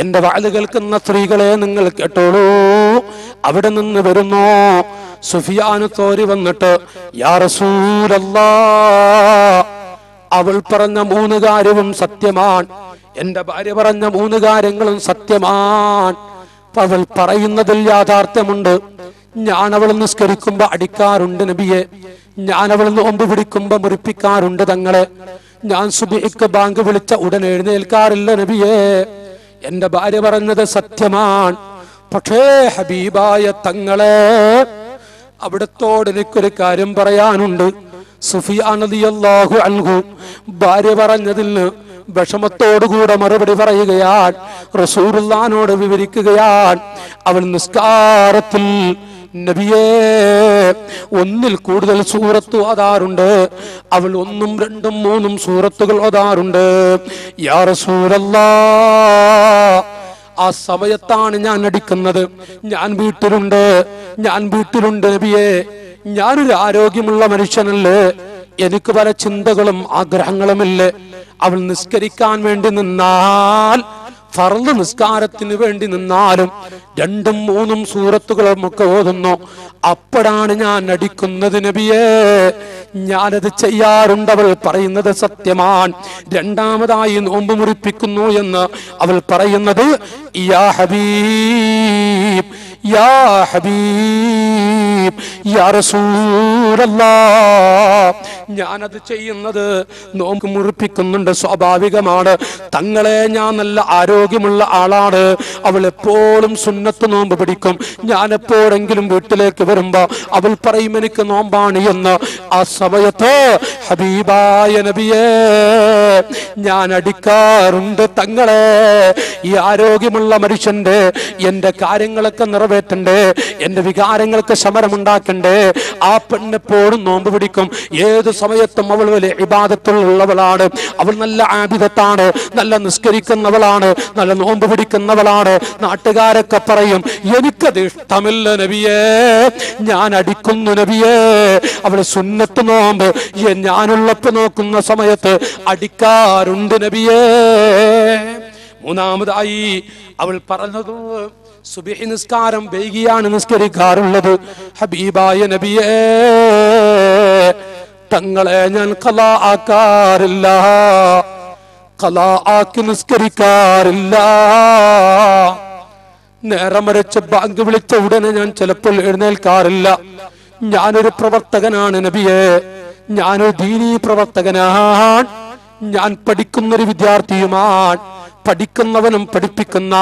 എന്റെ വാല് കേൾക്കുന്ന സ്ത്രീകളെ നിങ്ങൾ കേട്ടോളൂ. അവിടെ നിന്ന് വരുന്നു സുഫിയാന് തോരി വന്നിട്ട്, യാ റസൂലല്ലാഹ്, അവൾ പറഞ്ഞ മൂന്ന് കാര്യവും സത്യമാണ്, എന്റെ ഭാര്യ പറഞ്ഞ മൂന്ന് കാര്യങ്ങളും സത്യമാണ്. അവൾ പറയുന്നതിൽ യാഥാർത്ഥ്യമുണ്ട്. ഞാൻ അവൾ നിസ്കരിക്കുമ്പോ അടിക്കാറുണ്ട് നബിയെ, ഞാൻ അവൾ നോമ്പ് പിടിക്കുമ്പോ മുറിപ്പിക്കാറുണ്ട് തങ്ങളെ, ഞാൻ സുബഹിക്ക് ബാങ്ക് വിളിച്ച ഉടൻ എഴുന്നേൽക്കാറില്ല നബിയെ, എന്റെ ഭാര്യ പറഞ്ഞത് സത്യമാണ്. പക്ഷേ ഹബീബായ തങ്ങളെ, അവിടത്തോട് എനിക്കൊരു കാര്യം പറയാനുണ്ട്. സുഫിയാൻ റളിയല്ലാഹു അൻഹു ഭാര്യ പറഞ്ഞതിൽ വിഷമത്തോടുകൂടെ മറുപടി പറയുകയാണ്, റസൂലുള്ളാഹിനോട് വിവരിക്കുകയാണ്. അവൾ നിസ്കാരത്തിൽ നബിയെ ഒന്നിൽ കൂടുതൽ സൂറത്ത് ഓതാറുണ്ട്, അവൾ ഒന്നും രണ്ടും മൂന്നും സൂറത്തുകൾ ഓതാറുണ്ട്. യാ റസൂലല്ലാഹ്, ആ സമയത്താണ് ഞാൻ അടിക്കുന്നത്, ഞാൻ വീട്ടിലുണ്ട്, ഞാൻ വീട്ടിലുണ്ട് നബിയെ, ഞാനൊരു ആരോഗ്യമുള്ള മനുഷ്യനല്ലേ, എനിക്ക് പല ചിന്തകളും ആഗ്രഹങ്ങളുമില്ലേ. അവൾ നിസ്കരിക്കാൻ വേണ്ടി നിന്നാൽ, ഫർള് നിസ്കാരത്തിന് വേണ്ടി നിന്നാലും രണ്ടും മൂന്നും സൂറത്തുകളും ഒക്കെ ഓതുന്നു, അപ്പോഴാണ് ഞാൻ അടിക്കുന്നത് നബിയെ, ഞാനത് ചെയ്യാറുണ്ട്. അവൾ പറയുന്നത് സത്യമാണ്. രണ്ടാമതായി നോമ്പ് മുറിപ്പിക്കുന്നു എന്ന് അവൾ പറയുന്നത്, യാ ഹബീബ്, യാ ഹബീബ്, യാ റസൂലല്ലാഹ്, ഞാനത് ചെയ്യുന്നത് നോമ്പ് മുറിപ്പിക്കുന്നുണ്ട്, സ്വാഭാവികമാണ് തങ്ങളെ, ഞാൻ നല്ല ആരോഗ്യമുള്ള ആളാണ്. അവൾ എപ്പോഴും സുന്നത്ത് നോമ്പ് പിടിക്കും. ഞാൻ എപ്പോഴെങ്കിലും വീട്ടിലേക്ക് വരുമ്പോ അവൾ പറയും എനിക്ക് നോമ്പാണ് എന്ന്. ആ സമയത്ത് ഹബീബായ നബിയെ, ഞാൻ അടിക്കാറുണ്ട് തങ്ങളെ. ഈ ആരോഗ്യമുള്ള മനുഷ്യന്റെ എന്റെ കാര്യങ്ങളൊക്കെ നിറവേറ്റണ്ടേ, എന്റെ വികാരങ്ങൾക്ക് ശമനം ഉണ്ടാക്കണ്ടേ? ആ പെണ്ണെപ്പോഴും നോമ്പ് പിടിക്കും, ഏത് സമയത്തും അവൾ വലിയ ഇബാദത്തുള്ളവളാണ്, അവൾ നല്ല ആബിദത്താണ്, നല്ല നിസ്കരിക്കുന്നവളാണ്, നല്ല നോമ്പ് പിടിക്കുന്നവളാണ്. നാട്ടുകാരൊക്കെ പറയും എനിക്കത് ഇഷ്ടമില്ല നബിയേ, ഞാൻ അടിക്കുന്നു നബിയേ, അവൾ സുന്നത്ത് നോമ്പ് ഞാനുള്ളപ്പോ നോക്കുന്ന സമയത്ത് അടിക്കാറുണ്ട് നബിയേ. മൂന്നാമതായി അവൾ പറഞ്ഞത്, സുബ്ഹി നിസ്കാരം വൈകിയാണ് നിസ്കരിക്കാറുള്ളത്, ഹബീബായ നബിയേ തങ്ങളെ ഞാൻ ഖലാ ആക്കാറില്ല, ഖലാ ആക്കി നിസ്കരിക്കാറില്ല, നേരം മറിച്ച് ബാങ്ക് വിളിച്ച ഉടനെ ഞാൻ ചിലപ്പോൾ എഴുന്നേൽക്കാറില്ല, ഞാനൊരു പ്രവർത്തകനാണ് നബിയെ, ഞാനൊരു ദീനീ പ്രവർത്തകനാണ്, ഞാൻ പഠിക്കുന്നൊരു വിദ്യാർത്ഥിയുമാണ്, പഠിക്കുന്നവനും പഠിപ്പിക്കുന്ന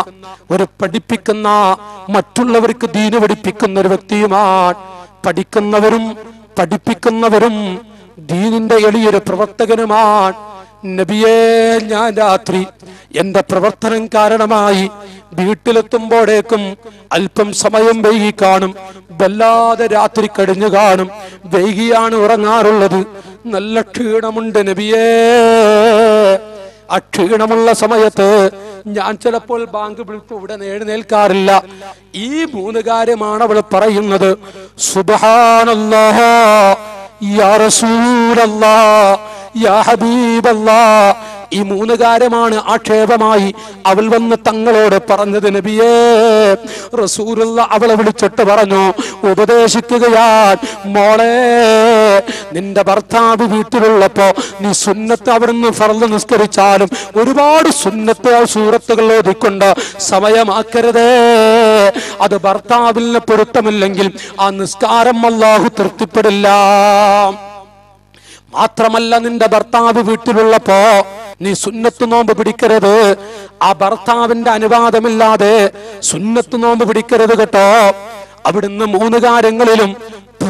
ഒരു പഠിപ്പിക്കുന്ന മറ്റുള്ളവർക്ക് ദീന് പഠിപ്പിക്കുന്ന ഒരു വ്യക്തിയുമാണ്. പഠിക്കുന്നവരും പഠിപ്പിക്കുന്നവരും ദീനിന്റെ എളിയൊരു പ്രവർത്തകനുമാണ്. നബിയെ ഞാൻ രാത്രി എന്റെ പ്രവർത്തനം കാരണമായി വീട്ടിലെത്തുമ്പോഴേക്കും അല്പം സമയം വൈകി കാണും, വല്ലാതെ രാത്രി കഴിഞ്ഞു കാണും, വൈകിയാണ് ഉറങ്ങാറുള്ളത്, നല്ല ക്ഷീണമുണ്ട് നബിയേ. ആ ക്ഷീണമുള്ള സമയത്ത് ഞാൻ ചിലപ്പോൾ ബാങ്ക് വിളിച്ച് ഉടനെ എഴുന്നേൽക്കാറില്ല. ഈ മൂന്ന് കാര്യമാണ് അവൾ പറയുന്നത്. സുബ്ഹാനല്ലാഹ്, യാ റസൂലല്ലാഹ്, യാ ഹബീബല്ലാഹ്, ഈ മൂന്ന് കാര്യമാണ് ആക്ഷേപമായി അവൾ വന്ന് തങ്ങളോട് പറഞ്ഞത്. നബിയേ, റസൂലുള്ള അവളെ വിളിച്ചിട്ട് പറഞ്ഞു ഉപദേശിക്കുകയാൽ, മോളെ നിന്റെ ഭർത്താവ് വീട്ടിലുള്ളപ്പോ നീ സുന്നത്ത് അവിടുന്ന് ഫർള് നിസ്കരിച്ചാലും ഒരുപാട് സുന്നത്ത് സൂറത്തുകൾ ഓതിക്കൊണ്ട് സമയമാക്കരുതേ, അത് ഭർത്താവിന് പൊരുത്തമില്ലെങ്കിൽ ആ നിസ്കാരം അല്ലാഹു തൃപ്തിപ്പെടില്ല. മാത്രമല്ല നിന്റെ ഭർത്താവ് വീട്ടിലുള്ളപ്പോ നീ സുന്നത്ത് നോമ്പ് പിടിക്കരുത്, ആ ഭർത്താവിന്റെ അനുവാദമില്ലാതെ സുന്നത്ത് നോമ്പ് പിടിക്കരുത് കേട്ടോ. അവിടുന്ന് മൂന്ന് കാര്യങ്ങളിലും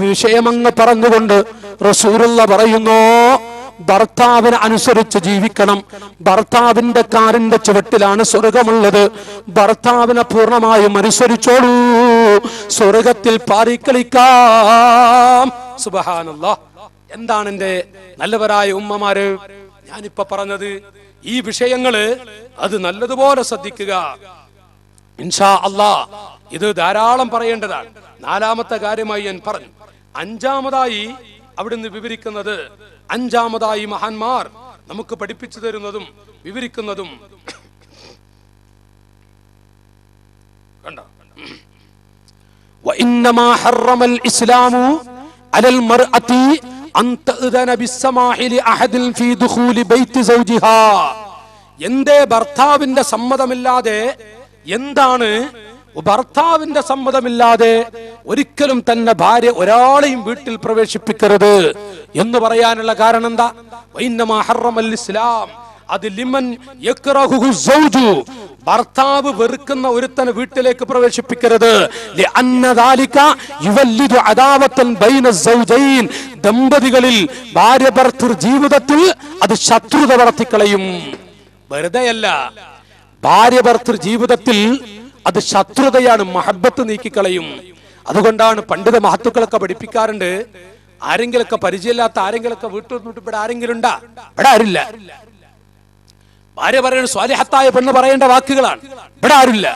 വിഷയമങ്ങ് പറഞ്ഞുകൊണ്ട് റസൂലുള്ള പറയുന്നു, ഭർത്താവിന് അനുസരിച്ച് ജീവിക്കണം, ഭർത്താവിന്റെ കാറിന്റെ ചുവട്ടിലാണ് സ്വർഗമുള്ളത്, ഭർത്താവിനെ പൂർണ്ണമായും അനുസരിച്ചോളൂ, സ്വർഗത്തിൽ പാറിക്കളിക്കാം. സുബ്ഹാനല്ലാഹ്. എന്താണ് എന്റെ നല്ലവരായ ഉമ്മമാര് ഞാനിപ്പോ പറഞ്ഞത്? ഈ വിഷയങ്ങള് അത് നല്ലതുപോലെ ശ്രദ്ധിക്കുക. ഇൻഷാ അല്ലാഹ് ഇത് ധാരാളം പറയേണ്ടതാണ്. നാലാമത്തെ കാര്യമായി ഞാൻ പറഞ്ഞു. അഞ്ചാമതായി അവിടുന്ന് വിവരിക്കുന്നത്, അഞ്ചാമതായി മഹാന്മാർ നമുക്ക് പഠിപ്പിച്ചു തരുന്നതും വിവരിക്കുന്നതും കണ്ട, വഇന്നമാ ഹറമൽ ഇസ്ലാമു അലൽ മർഅതി അൻ തഅ്ദന ബിസ്സമാഇ ലിഅഹദിൻ ഫീ ദുഖൂലി ബൈത്തി സൗജിഹാ. എന്തേ ഭർത്താവിന്റെ സമ്മതമില്ലാതെ, എന്താണ് ഭർത്താവിന്റെ സമ്മതമില്ലാതെ ഒരിക്കലും തന്നെ ഭാര്യ ഒരാളെയും വീട്ടിൽ പ്രവേശിപ്പിക്കരുത് എന്ന് പറയാനുള്ള കാരണം എന്താ? വഇന്നമാ ഹറമൽ ഇസ്ലാം, അത് ലിമൻ യക്റഹുഹു സൗജു, ഭർത്താവ് വെറുക്കുന്ന ഒരുത്തനെ വീട്ടിലേക്ക് പ്രവേശിപ്പിക്കരുത്. ലിഅന്ന ദാലിക യുവല്ലിദു അദാവതൻ ബൈന സൗജൈൻ, ദമ്പതികളിൽ ഭാര്യ ഭർത്തൃ ജീവിതത്തിൽ അത് ശത്രുത വളർത്തിക്കളയും. വെറുതെയല്ല, ഭാര്യ ഭർത്തൃ ജീവിതത്തിൽ അത് ശത്രുതയാണ്, മഹബത്ത് നീക്കിക്കളയും. അതുകൊണ്ടാണ് പണ്ഡിത മഹത്തുക്കളൊക്കെ പഠിപ്പിക്കാറുണ്ട്, ആരെങ്കിലൊക്കെ പരിചയമില്ലാത്ത ആരെങ്കിലൊക്കെ വീട്ടിൽ നിന്നിട്ട് ഇവിടെ ആരെങ്കിലും ഉണ്ടാ? ഇവിടെ ആരില്ല. ഭാര്യ പറയുന്ന സ്വാലിഹത്തായ പെണ്ണ് പറയേണ്ട വാക്കുകളാണ്. ഇവിടെ ആരില്ല,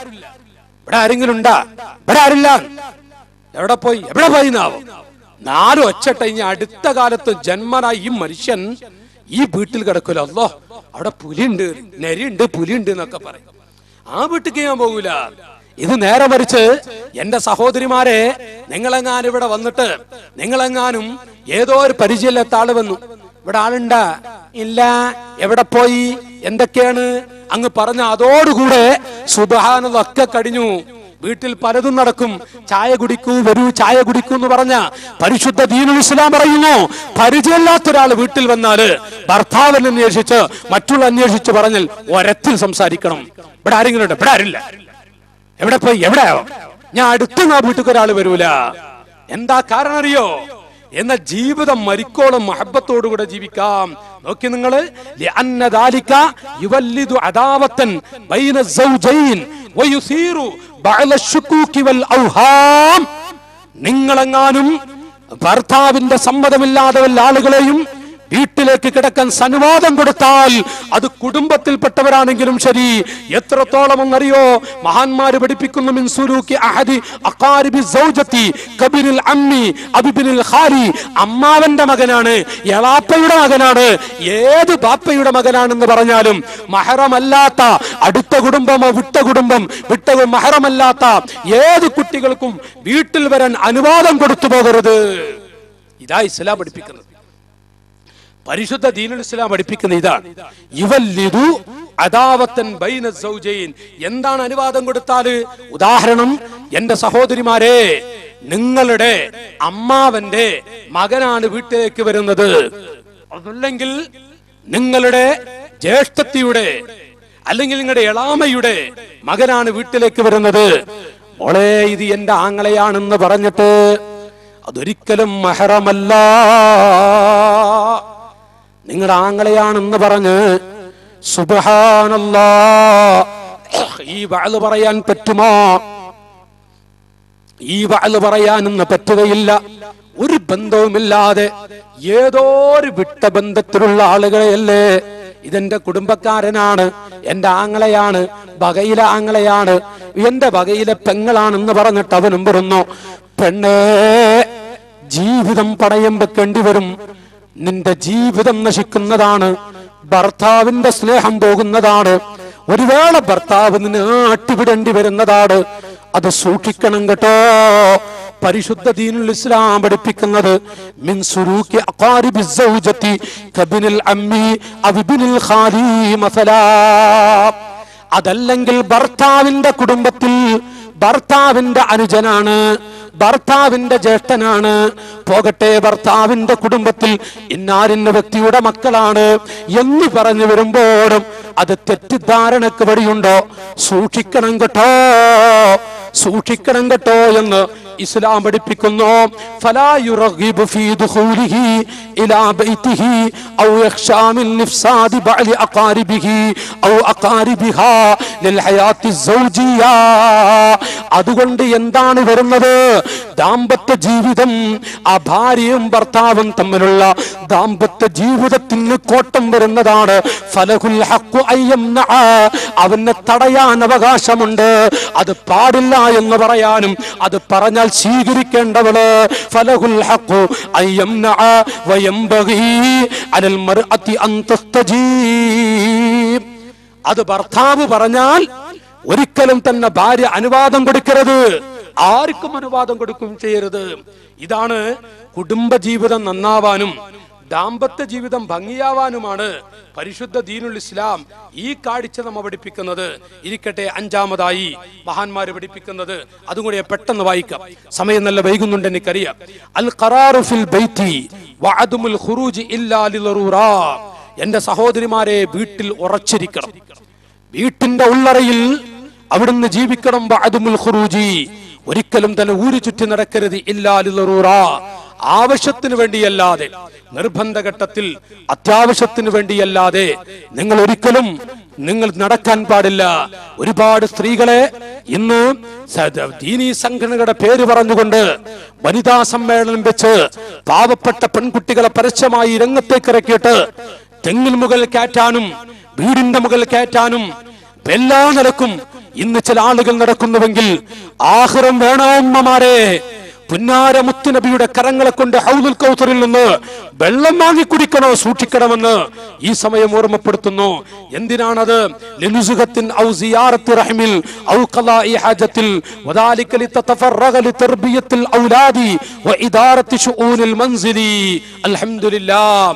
ഇവിടെ ആരെങ്കിലും ഉണ്ടാ? ഇവിടെ ആരില്ല. എവിടെ പോയി, എവിടെ പോയി എന്നാവും നാലും ഒച്ചട്ട. ഇനി അടുത്ത കാലത്ത് ജന്മനായി ഈ മനുഷ്യൻ ഈ വീട്ടിൽ കിടക്കൂല, അല്ലോ അവിടെ പുലിയുണ്ട്, നരിയുണ്ട്, പുലിയുണ്ട് എന്നൊക്കെ പറയും, ആ വീട്ടിക്ക് ഞാൻ പോകൂല. ഇത് നേരെ മറിച്ച്, എന്റെ സഹോദരിമാരെ, നിങ്ങളെങ്ങാനും ഇവിടെ വന്നിട്ട് നിങ്ങളെങ്ങാനും ഏതോ ഒരു പരിചയമില്ലാത്ത ആള് വന്നു, ഇവിടെ ആളുണ്ടാ? ഇല്ല. എവിടെ പോയി, എന്തൊക്കെയാണ് അങ്ങ് പറഞ്ഞ അതോടുകൂടെ സുബ്ഹാനല്ലാഹ് കഴിഞ്ഞു. വീട്ടിൽ പലതും നടക്കും. ചായ കുടിക്കൂ, വരൂ ചായ കുടിക്കൂ എന്ന് പറഞ്ഞ പരിശുദ്ധ ദീനുൽ ഇസ്ലാം പറയുന്നു, പരിചയമില്ലാത്ത ഒരാൾ വീട്ടിൽ വന്നാല് ഭർത്താവിൽ അന്വേഷിച്ച് മറ്റുള്ള അന്വേഷിച്ച് പറഞ്ഞാൽ ഒരത്തിൽ സംസാരിക്കണം. ഇവിടെ ആരെങ്കിലും ഉണ്ട്? ഇവിടെ ആരില്ല. എവിടെ പോയി, എവിടെയാവും ഞാൻ അടുത്തുനിന്ന് ആ വീട്ടിൽ ഒരാൾ വരൂല. എന്താ കാരണം അറിയോ? എന്ന ജീവിതം മരിക്കോളം മഹബത്തോടുകൂടെ ജീവിക്കാം. നോക്കി നിങ്ങള്, നിങ്ങളെങ്ങാനും ഭർത്താവിന്റെ സമ്മതമില്ലാതെ വല്ല ആളുകളെയും വീട്ടിലേക്ക് കിടക്കാൻ അനുവാദം കൊടുത്താൽ അത് കുടുംബത്തിൽപ്പെട്ടവരാണെങ്കിലും ശരി, എത്രത്തോളം എന്നറിയോ മഹാന്മാര് പഠിപ്പിക്കുന്നു, മിൻ സുലൂക്കി അഹദി അഖാരിബി സൗജതി കബിനിൽ അമ്മി അബിബിനിൽ ഖാരി. അമ്മാവന്റെ മകനാണ്, എളാപ്പയുടെ മകനാണ്, ഏത് ബാപ്പയുടെ മകനാണെന്ന് പറഞ്ഞാലും മഹറമല്ലാത്ത അടുത്ത കുടുംബമോ വിട്ട കുടുംബം വിട്ട മഹറമല്ലാത്ത ഏത് കുട്ടികൾക്കും വീട്ടിൽ വരാൻ അനുവാദം കൊടുത്തു പോകരുത്. ഇതാ ഇസ്ലാം പഠിപ്പിക്കുന്നത്, പരിശുദ്ധ ദീനുൽ ഇസ്ലാം പഠിപ്പിക്കുന്ന ഇതാണ്. യുവല്ലിദു അദാവത്തൻ ബൈന സൗജൈൻ. എന്താണ് അനുവാദം കൊടുത്താൽ? ഉദാഹരണം, എന്റെ സഹോദരിമാരെ, നിങ്ങളുടെ അമ്മാവന്റെ മകനാണ് വീട്ടിലേക്ക് വരുന്നത്, അതല്ലെങ്കിൽ നിങ്ങളുടെ ജ്യേഷ്ഠത്തിയുടെ അല്ലെങ്കിൽ നിങ്ങളുടെ എളാമയുടെ മകനാണ് വീട്ടിലേക്ക് വരുന്നത്, മോളെ ഇത് എന്റെ ആങ്ങളെയാണെന്ന് പറഞ്ഞിട്ട് അതൊരിക്കലും മഹറമല്ല. നിങ്ങളുടെ ആങ്ങളെയാണെന്ന് പറഞ്ഞ് സുബ്ഹാനല്ലാ ഈ വഅൽ പറയാൻ പറ്റുമോ? ഈ വഅൽ പറയാനൊന്നും പറ്റുകയില്ല. ഒരു ബന്ധവുമില്ലാതെ ഏതോ ഒരു വിട്ട ബന്ധത്തിലുള്ള ആളുകളെയല്ലേ ഇതെന്റെ കുടുംബക്കാരനാണ്, എന്റെ ആങ്ങളെയാണ്, ബഗയിലെ ആങ്ങളെയാണ്, എന്റെ ബഗയിലെ പെങ്ങളാണെന്ന് പറഞ്ഞിട്ട് അവനും പറഞ്ഞു, പെണ്ണേ ജീവിതം പണയം വെക്കേണ്ടി വരും, നിന്റെ ജീവിതം നശിക്കുന്നതാണ്, ഭർത്താവിന്റെ സ്നേഹം പോകുന്നതാണ്, ഒരു വേള ഭർത്താവ് നിന്നെ ആട്ടിവിടേണ്ടി വരുന്നതാണ്, അത് സൂക്ഷിക്കണം കേട്ടോ. പരിശുദ്ധ ദീനുൽ ഇസ്ലാം പഠിപ്പിക്കുന്നത് മിൻ സുലൂക്കി അഖാരിബി സൗജതി കബിനിൽ അമ്മി അബിബിനിൽ ഖാരി മസല. അതല്ലെങ്കിൽ ഭർത്താവിന്റെ കുടുംബത്തിൽ ഭർത്താവിന്റെ അനുജനാണ്, ഭർത്താവിന്റെ ജ്യേഷ്ഠനാണ്, പോകട്ടെ ഭർത്താവിന്റെ കുടുംബത്തിൽ ഇന്നാരിന്ന വ്യക്തിയുടെ മക്കളാണ് എന്ന് പറഞ്ഞു വരുമ്പോഴും അത് തെറ്റിദ്ധാരണക്ക് വഴിയുണ്ടോ? സൂക്ഷിക്കണം കേട്ടോ, സൂക്ഷിക്കണം കേട്ടോ എന്ന് ഇസ്ലാം പഠിപ്പിക്കുന്നു. ഫലാ യുറഗിബു ഫീ ദുഖൂലിഹി ഇലാ ബൈതിഹി ഔ യഖ്ശാ മിൻ ഇഫ്സാദി ബഅലി അഖാരിബിഹി ഔ അഖാരിബിഹാ ലിൽ ഹയാത്തി സൗജിയ. അതുകൊണ്ട് എന്താണ് വരുന്നത്? ദാമ്പത്യ ജീവിതം, ആ ഭാര്യയും ഭർത്താവും തമ്മിലുള്ള ദാമ്പത്യ ജീവിതത്തിന് കോട്ടം വരുന്നതാണ്. ഫലഹുൽ ഹഖു അയ്യംന, അവനെ തടയാൻ അവകാശമുണ്ട്, അത് പാടില്ല എന്ന് പറയാനും അത് പറഞ്ഞാൽ സ്വീകരിക്കേണ്ടവള്. ഫലഹുൽ ഹഖു അയ്യംന വയംബഗി അലൽ മർഅതി അൻ തസ്തജീബ്. അത് ഭർത്താവ് പറഞ്ഞാൽ ഒരിക്കലും തന്നെ ഭാര്യ അനുവാദം കൊടുക്കരുത്, ആർക്കും അനുവാദം കൊടുക്കും ചെയ്യരുത്. ഇതാണ് കുടുംബജീവിതം നന്നാവാനും ദാമ്പത്യ ജീവിതം ഭംഗിയാവാനുമാണ് പരിശുദ്ധ ദീനുൽ ഇസ്ലാം ഈ കാഴ്ച നമ്മെ പഠിപ്പിക്കുന്നത്. ഇരിക്കട്ടെ, അഞ്ചാമതായി മഹാന്മാര് പഠിപ്പിക്കുന്നത്, അതും കൂടെ പെട്ടെന്ന് വായിക്കാം, സമയം നല്ല വൈകുന്നുണ്ട് എനിക്കറിയാം. അൽ ഖറാറു ഫിൽ ബൈതി വഅദമുൽ ഖുറൂജ് ഇല്ലാ ലിളറൂറ. എന്റെ സഹോദരിമാരെ, വീട്ടിൽ ഉറച്ചിരിക്കണം, വീട്ടിന്റെ ഉള്ളറയിൽ അവിടുന്ന് ജീവിക്കണം. വഅദമുൽ ഖുറൂജി, ഒരിക്കലും തന്നെ ഊരി ചുറ്റി നടക്കരുത്. ഇല്ലാ ലിളറൂറ, ആവശ്യത്തിന് വേണ്ടിയല്ലാതെ, നിർബന്ധഘട്ടത്തിൽ അത്യാവശ്യത്തിന് വേണ്ടിയല്ലാതെ നിങ്ങൾ ഒരിക്കലും നിങ്ങൾ നടക്കാൻ പാടില്ല. ഒരുപാട് സ്ത്രീകളെ ഇന്ന് ദീനീ സംഘടനകളുടെ പേര് പറഞ്ഞുകൊണ്ട് വനിതാ സമ്മേളനം വെച്ച് പാവപ്പെട്ട പെൺകുട്ടികളെ പരസ്യമായി രംഗത്തേക്ക് ഇറക്കിയിട്ട് തെങ്ങിൽ മുകൾ കയറ്റാനും വീടിന്റെ മുകൾ കയറ്റാനും എല്ലാ നിലക്കും ഇന്ന് ചില ആളുകൾ നടക്കുന്നുവെങ്കിൽ ആഖിറം വേണോമ്മമാരെ, പുന്നാര മുത്തുനബിയുടെ കരങ്ങളെ കൊണ്ട് ഹൗദുൽ കൗസറിൽ നിന്ന് വെള്ളം വാങ്ങി കുടിക്കണോ? സൂക്ഷിക്കണമെന്ന് ഈ സമയം ഓർമ്മപ്പെടുത്തുന്നു. എന്തിനാണത്? ലിനുസുഖത്തിൻ ഔ സിയാറത്തി റഹ്മിൽ ഔ ഖലാഇ ഹാജത്തിൽ വദാലിക ലിതതഫറഗ ലിതർബിയത്തിൽ ഔലാദി വഇദാറത്തി ശുഊനിൽ മൻസിലി. അൽഹംദുലില്ലാഹ്,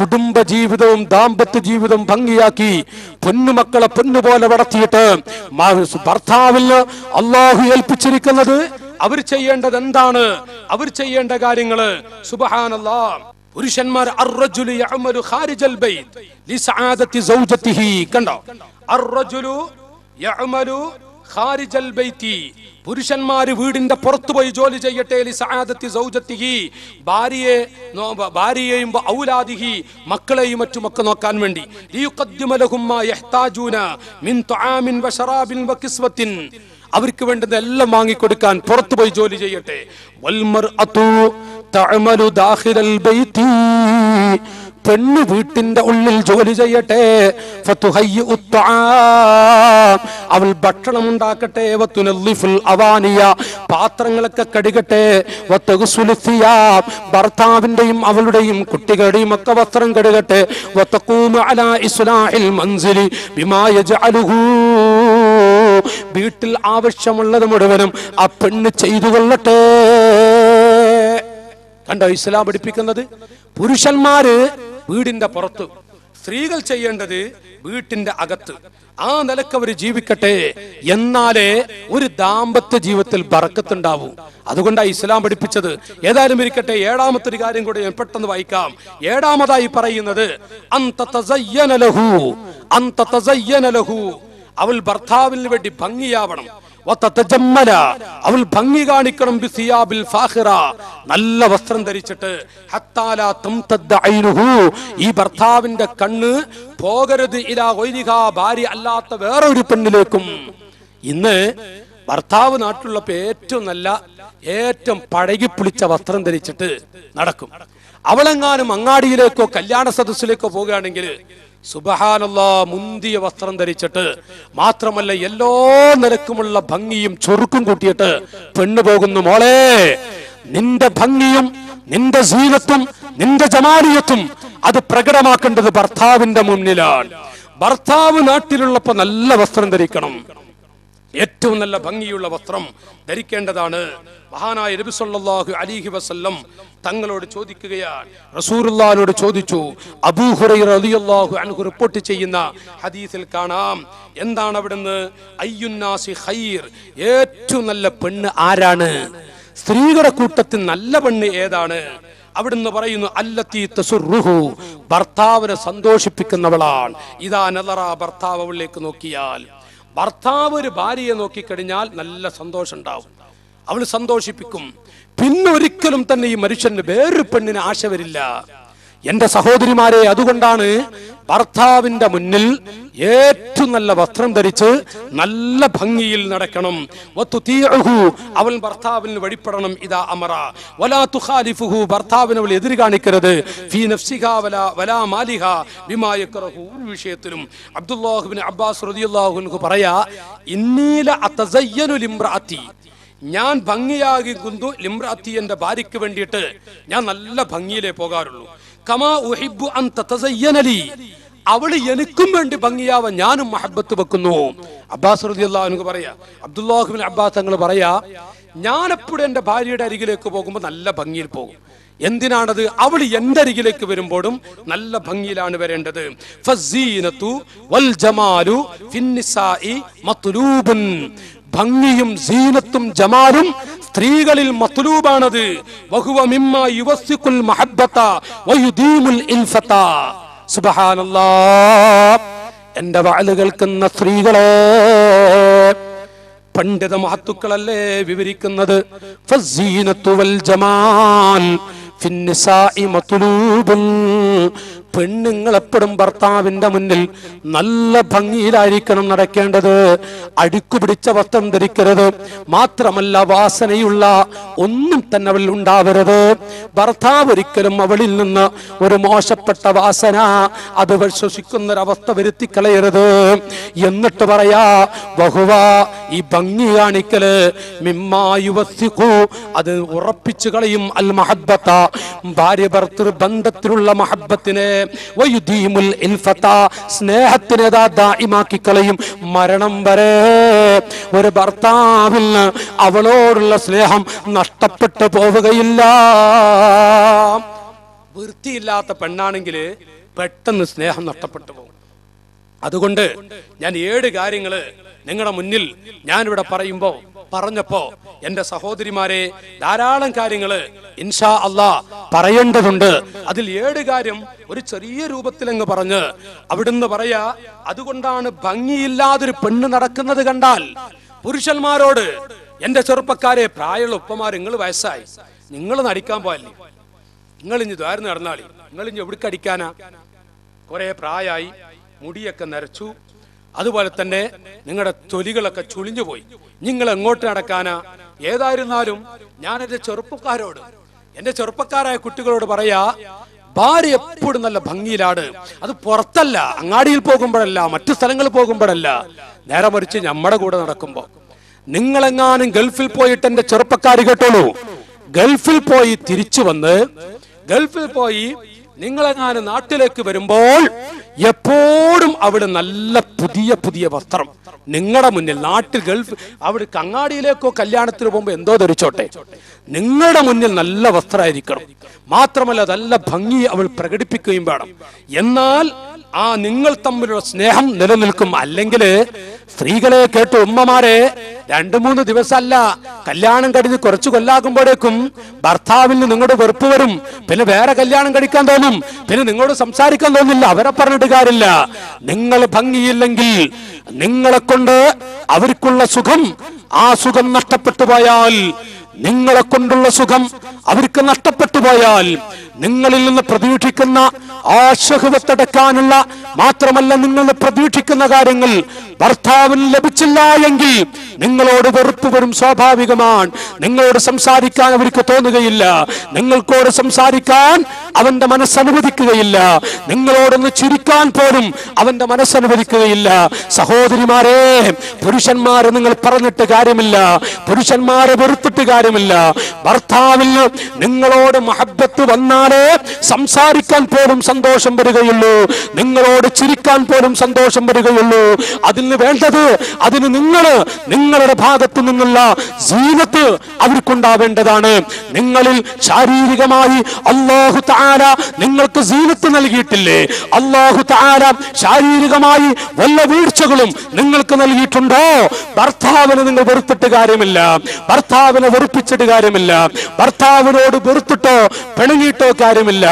കുടുംബ ജീവിതവും ദാമ്പത്യ ജീവിതവും ഭംഗിയാക്കി പൊന്നുമക്കളെ പൊന്നുപോലെ വളർത്തിയിട്ട് ഭർത്താവിൽ അള്ളാഹു ഏൽപ്പിച്ചിരിക്കുന്നത് അവർ ചെയ്യേണ്ടത് എന്താണ്? അവർ ചെയ്യേണ്ട കാര്യങ്ങള് സുബ്ഹാനല്ലാഹ്. പുരുഷന്മാർ അർറജുലു യഅമലു ഖാരിജൽ ബൈത് ലിസആദത്തി സൗജതിഹി. കണ്ടോ, അർറജുലു യഅമലു ഖാരിജൽ ബൈതി, പുരുഷന്മാര് വീടിന്റെ പുറത്തു പോയി ജോലി ചെയ്യട്ടെ. ലിസആദത്തി സൗജതിഹി, ഭാര്യയെ ഭാര്യയെയും ഔലാദിഹി മക്കളെയും മറ്റുമൊക്കെ നോക്കാൻ വേണ്ടി. ലിയുഖദ്ദിമ ലഹും മാ യഹ്താജൂന മിൻ തുആമിൻ വശറാബിൻ വകിസ്വത്തിൻ. അവർക്ക് വേണ്ടുന്ന എല്ലാം വാങ്ങിക്കൊടുക്കാൻ പുറത്തുപോയി ജോലി ചെയ്യട്ടെ. പെണ്ണു വീട്ടിന്റെ ഉള്ളിൽ ജോലി ചെയ്യട്ടെ, അവൾ ഭക്ഷണം ഉണ്ടാക്കട്ടെ, പാത്രങ്ങളൊക്കെ കഴുകട്ടെ, ഭർത്താവിന്റെയും അവളുടെയും കുട്ടികളുടെയും ഒക്കെ വസ്ത്രം കഴുകട്ടെ, വീട്ടിൽ ആവശ്യമുള്ളത് മുഴുവനും ആ പെണ്ണ് ചെയ്തു കൊള്ളട്ടെ. കണ്ടോ ഇസ്ലാം പഠിപ്പിക്കുന്നത്? പുരുഷന്മാര് വീടിന്റെ പുറത്ത്, സ്ത്രീകൾ ചെയ്യേണ്ടത് വീട്ടിന്റെ അകത്ത്. ആ നിലക്ക് അവർ ജീവിക്കട്ടെ, എന്നാലേ ഒരു ദാമ്പത്യ ജീവിതത്തിൽ ബറക്കത്തുണ്ടാവൂ. അതുകൊണ്ടാണ് ഇസ്ലാം പഠിപ്പിച്ചത്. ഏതായാലും ഇരിക്കട്ടെ, ഏഴാമത്തെ ഒരു കാര്യം കൂടെ ഞാൻ പെട്ടെന്ന് വായിക്കാം. ഏഴാമതായി പറയുന്നത് അവൾ ഭർത്താവിന് വേണ്ടി ഭംഗിയാവണം, അവൾ ഭംഗി കാണിക്കണം, നല്ല വസ്ത്രം ധരിച്ചിട്ട്. ഈ ഭർത്താവിന്റെ കണ്ണ് പോകരുത് ഇലാ ഗൈരിഹ, ഭാര്യ അല്ലാത്ത വേറൊരു പെണ്ണിലേക്കും. ഇന്ന് ഭർത്താവ് നാട്ടിലുള്ളപ്പോൾ ഏറ്റവും നല്ല ഏറ്റവും പഴകിപ്പുളിച്ച വസ്ത്രം ധരിച്ചിട്ട് നടക്കും. അവളെങ്ങാനും അങ്ങാടിയിലേക്കോ കല്യാണ സദസ്സിലേക്കോ പോകുകയാണെങ്കിൽ സുബ്ഹാനല്ലാ, മുന്തിയ വസ്ത്രം ധരിച്ചിട്ട്, മാത്രമല്ല എല്ലാ നിരക്കുമുള്ള ഭംഗിയും ചൊറുക്കും കൂട്ടിയിട്ട് പെണ്ണു പോകുന്നു. മോളെ, നിന്റെ ഭംഗിയും നിന്റെ സീനത്തും നിന്റെ ജമാലിയത്തും അത് പ്രകടമാക്കേണ്ടത് ഭർത്താവിന്റെ മുന്നിലാണ്. ഭർത്താവ് നാട്ടിലുള്ളപ്പോ നല്ല വസ്ത്രം ധരിക്കണം, ഏറ്റവും നല്ല ഭംഗിയുള്ള വസ്ത്രം ധരിക്കേണ്ടതാണ്. മഹാനായ നബി സല്ലല്ലാഹു അലൈഹി വസല്ലം തങ്ങളോട് ചോദിക്കുകയാണ്, റസൂലുള്ളാഹിനോട് ചോദിച്ചു. അബൂ ഹുറൈറ റളിയല്ലാഹു അൻഹു റിപ്പോർട്ട് ചെയ്യുന്ന ഹദീസിൽ കാണാം. എന്താണ് അവിടുന്ന്? അയ്യുന്നാസി ഖൈർ, ഏറ്റവും നല്ല പെണ്ണ് ആരാണ്? സ്ത്രീകളുടെ കൂട്ടത്തിൽ നല്ല പെണ്ണ് ഏതാണ്? അവിടുന്ന് പറയുന്നു, അല്ലത്തി തസുറുഹു, ഭർത്താവിനെ സന്തോഷിപ്പിക്കുന്നവളാണ്. ഇതാ നദറ, ഭർത്താവ് അവളിലേക്ക് നോക്കിയാൽ, ഭർത്താവ് ഒരു ഭാര്യയെ നോക്കിക്കഴിഞ്ഞാൽ നല്ല സന്തോഷം ഉണ്ടാവും, അവൾ സന്തോഷിപ്പിക്കും. പിന്നെ ഒരിക്കലും തന്നെ ഈ മനുഷ്യന് വേറൊരു പെണ്ണിന് ആശ വരില്ല. എന്റെ സഹോദരിമാരെ, അതുകൊണ്ടാണ് ഭർത്താവിന്റെ മുന്നിൽ ഏറ്റവും നല്ല വസ്ത്രം ധരിച്ച് നല്ല ഭംഗിയിൽ നടക്കണം. അവൻ ഭർത്താവിന് വഴിപ്പെടണം. ഇതാ അമറ വലാ തുഖാലിഫുഹു, ഭർത്താവിനെ അവൾ എതിര് കാണിക്കരുത്. ഫീ നഫ്സിഹാ വലാ വലാ മാലിഹാ ബിമാ യക്റഹു, ഒരു വിഷയത്തിലും. അബ്ദുല്ലാഹി ഇബ്നു അബ്ബാസ് റളിയല്ലാഹു അൻഹു പറയാ, ഇന്നീല അതസയ്യനു ലിംറാത്തി, ഞാൻ ഭംഗിയാകുന്നു ലിംറാത്തി, എന്റെ ഭാര്യയ്ക്ക് വേണ്ടിയിട്ട് ഞാൻ നല്ല ഭംഗിയിലേ പോകാറുള്ളൂ. കമാ ഉഹിബ്ബു അൻ തതസയ്യന ലി, അവള് എനിക്കും വേണ്ടി ഭംഗിയാവാൻ ഞാനും മഹബത്ത് വെക്കുന്നു. അബ്ബാസ് റളിയല്ലാഹു അൻഹു പറയാ, അബ്ദുല്ലാഹി ഇബ്നു അബ്ബാസ് തങ്ങൾ പറയാ, ഞാൻ എപ്പോഴും എന്റെ ഭാര്യയുടെ അരികിലേക്ക് പോകുമ്പോൾ നല്ല ഭംഗിയിൽ പോകും. എന്തിനാണത്? അവൾ എന്റെ അരികിലേക്ക് വരുമ്പോഴും നല്ല ഭംഗിയിലാണ് വരേണ്ടത്. ഫസീനതു വൽ ജമാലു ഫിൻ നിസാഇ മത്ലൂബൻ, ഭംഗിയും സീനത്തും ജമാലും സ്ത്രീകളിൽ മത്ലൂബാണത്. വഹുവ മിമ്മ യുവസിഖുൽ മഹബ്ബത വയുദീമുൽ ഇൽഫത. സുബ്ഹാനല്ലാഹ്, എൻ്റെ വഅൽ കേൾക്കുന്ന സ്ത്രീകളെ പണ്ഡിത മഹത്തുക്കളല്ലേ വിവരിക്കുന്നത്, ഫസീനതു വൽ ജമാൽ ഫിൻ നിസാഇ മത്ലൂബൻ, പെണ്ണുങ്ങളെപ്പോഴും ഭർത്താവിന്റെ മുന്നിൽ നല്ല ഭംഗിയിലായിരിക്കണം നടക്കേണ്ടത്. അടുക്കുപിടിച്ച വസ്ത്രം ധരിക്കരുത്, മാത്രമല്ല വാസനയുള്ള ഒന്നും തന്നെ അവൾ ഉണ്ടാവരുത്. ഭർത്താവ് ഒരിക്കലും അവളിൽ നിന്ന് ഒരു മോശപ്പെട്ട വാസന അത് ശ്വസിക്കുന്നൊരവസ്ഥ വരുത്തി കളയരുത്. എന്നിട്ട് പറയാ, വഹുവ, ഈ ഭംഗി കാണിക്കല് മിമ്മായുവസിഖു, അത് ഉറപ്പിച്ചു കളയും അൽ മഹബ്ബത, ഭാര്യ ഭർത്തൃ ബന്ധത്തിലുള്ള മഹബ്ബത്തിനെ, വയുദീമുൽ ഇൽഫത, സ്നേഹത്തിനെ ദായിമാക്കി കളയും മരണം വരെ. ഒരു ഭർത്താവിൽ അവളോടുള്ള സ്നേഹം നഷ്ടപ്പെട്ടു പോവുകയില്ല. വൃത്തിയില്ലാത്ത പെണ്ണാണെങ്കിൽ പെട്ടെന്ന് സ്നേഹം നഷ്ടപ്പെട്ടു പോകും. അതുകൊണ്ട് ഞാൻ ഏഴ് കാര്യങ്ങള് നിങ്ങളുടെ മുന്നിൽ ഞാനിവിടെ പറയുമ്പോ പറഞ്ഞപ്പോ എന്റെ സഹോദരിമാരെ, ധാരാളം കാര്യങ്ങള് ഇൻഷാ അള്ളാ പറയേണ്ടതുണ്ട്. അതിൽ ഏഴ് കാര്യം ഒരു ചെറിയ രൂപത്തിലങ്ങ് പറഞ്ഞ് അവിടുന്ന് പറയാ, അതുകൊണ്ടാണ് ഭംഗിയില്ലാതൊരു പെണ്ണ് നടക്കുന്നത് കണ്ടാൽ പുരുഷന്മാരോട്, എന്റെ ചെറുപ്പക്കാരെ, പ്രായമുള്ള ഉപ്പമാർ, നിങ്ങൾ വയസ്സായി, നിങ്ങൾ നടിക്കാൻ പോയല്ലേ, നിങ്ങൾ ഇഞ്ഞു ദ്വാരം നടന്നാളി, നിങ്ങൾ ഇഞ്ഞു എവിടേക്ക് അടിക്കാനാ, കുറെ പ്രായമായി, മുടിയൊക്കെ നരച്ചു, അതുപോലെ തന്നെ നിങ്ങളുടെ തൊലികളൊക്കെ ചുളിഞ്ഞുപോയി. നിങ്ങൾ എങ്ങോട്ട് നടക്കാനാ? ഏതായിരുന്നാലും ഞാൻ എൻ്റെ ചെറുപ്പക്കാരോട്, എൻ്റെ ചെറുപ്പക്കാരായ കുട്ടികളോട് പറയാ, ഭാര്യ എപ്പോഴും നല്ല ഭംഗിയിലാണ്. അത് പുറത്തല്ല, അങ്ങാടിയിൽ പോകുമ്പോഴല്ല, മറ്റു സ്ഥലങ്ങളിൽ പോകുമ്പോഴല്ല, നേരെ മറിച്ച് നമ്മുടെ കൂടെ നടക്കുമ്പോൾ. നിങ്ങളെങ്ങാനും ഗൾഫിൽ പോയിട്ട്, എൻ്റെ ചെറുപ്പക്കാർ കേട്ടോളൂ, ഗൾഫിൽ പോയി തിരിച്ചു വന്ന്, ഗൾഫിൽ പോയി നിങ്ങളെങ്ങാനും നാട്ടിലേക്ക് വരുമ്പോൾ എപ്പോഴും അവിടെ നല്ല പുതിയ പുതിയ വസ്ത്രം നിങ്ങളുടെ മുന്നിൽ. നാട്ടിൽ ഗൾഫ് അവിടെ അങ്ങാടിയിലേക്കോ കല്യാണത്തിന് പോകുമ്പോൾ എന്തോ ധരിച്ചോട്ടെ, നിങ്ങളുടെ മുന്നിൽ നല്ല വസ്ത്രമായിരിക്കണം. മാത്രമല്ല നല്ല ഭംഗി അവൾ പ്രകടിപ്പിക്കുകയും വേണം. എന്നാൽ ആ നിങ്ങൾ തമ്മിലുള്ള സ്നേഹം നിലനിൽക്കും. അല്ലെങ്കിൽ സ്ത്രീകളെ കേട്ടു ഉമ്മമാരെ, രണ്ടു മൂന്ന് ദിവസമല്ല, കല്യാണം കഴിഞ്ഞ് കുറച്ചു കൊല്ലാകുമ്പോഴേക്കും ഭർത്താവിന് നിങ്ങളുടെ വെറുപ്പ് വരും. പിന്നെ വേറെ കല്യാണം കഴിക്കാൻ തോന്നും, പിന്നെ നിങ്ങളോട് സംസാരിക്കാൻ തോന്നില്ല. അവരെ പറഞ്ഞിട്ട് കാര്യമില്ല. നിങ്ങൾ ഭംഗിയില്ലെങ്കിൽ നിങ്ങളെ കൊണ്ട് അവർക്കുള്ള സുഖം, ആ സുഖം നഷ്ടപ്പെട്ടു പോയാൽ, നിങ്ങളെ കൊണ്ടുള്ള സുഖം അവർക്ക് നഷ്ടപ്പെട്ടു പോയാൽ, നിങ്ങളിൽ നിന്ന് പ്രതീക്ഷിക്കുന്ന ആ ശഹവത്തടക്കാനുള്ള, മാത്രമല്ല നിങ്ങൾ പ്രതീക്ഷിക്കുന്ന കാര്യങ്ങൾ ഭർത്താവിന് ലഭിച്ചില്ല എങ്കിൽ നിങ്ങളോട് വെറുപ്പ് വരും. സ്വാഭാവികമാണ്. നിങ്ങളോട് സംസാരിക്കാൻ അവർക്ക് തോന്നുകയില്ല, നിങ്ങൾക്കോട് സംസാരിക്കാൻ അവന്റെ മനസ്സനുവദിക്കുകയില്ല, നിങ്ങളോടൊന്ന് ചിരിക്കാൻ പോലും അവന്റെ മനസ്സനുവദിക്കുകയില്ല. സഹോദരിമാരെ, പുരുഷന്മാരെ നിങ്ങൾ പറഞ്ഞിട്ട് കാര്യമില്ല, പുരുഷന്മാരെ വെറുത്തിട്ട് കാര്യമില്ല. ഭർത്താവിന് നിങ്ങളോട് മഹബത്ത് വന്നാലേ സംസാരിക്കാൻ പോലും സന്തോഷം വരികയുള്ളൂ, നിങ്ങളോട് ചിരിക്കാൻ പോലും സന്തോഷം വരികയുള്ളൂ. അതിന് വേണ്ടത്, അതിന് നിങ്ങൾ നിങ്ങളുടെ ഭാഗത്തു നിന്നുള്ള സീനത്ത് അവർക്കുണ്ടാവേണ്ടതാണ്. നിങ്ങളിൽ ശാരീരികമായി അല്ലാഹു തആല നിങ്ങൾക്ക് സീനത്ത് നൽകിയിട്ടില്ലേ? അല്ലാഹു തആല ശാരീരികമായി വല്ല വീഴ്ചകളും നിങ്ങൾക്ക് നൽകിയിട്ടുണ്ടോ? ഭർത്താവിനെ നിങ്ങൾ വെറുത്തിട്ട് കാര്യമില്ല, ഭർത്താവിനെ വെറുപ്പിച്ചിട്ട് കാര്യമില്ല, ഭർത്താവിനോട് വെറുത്തിട്ടോ പിണങ്ങിയിട്ടോ കാര്യമില്ല.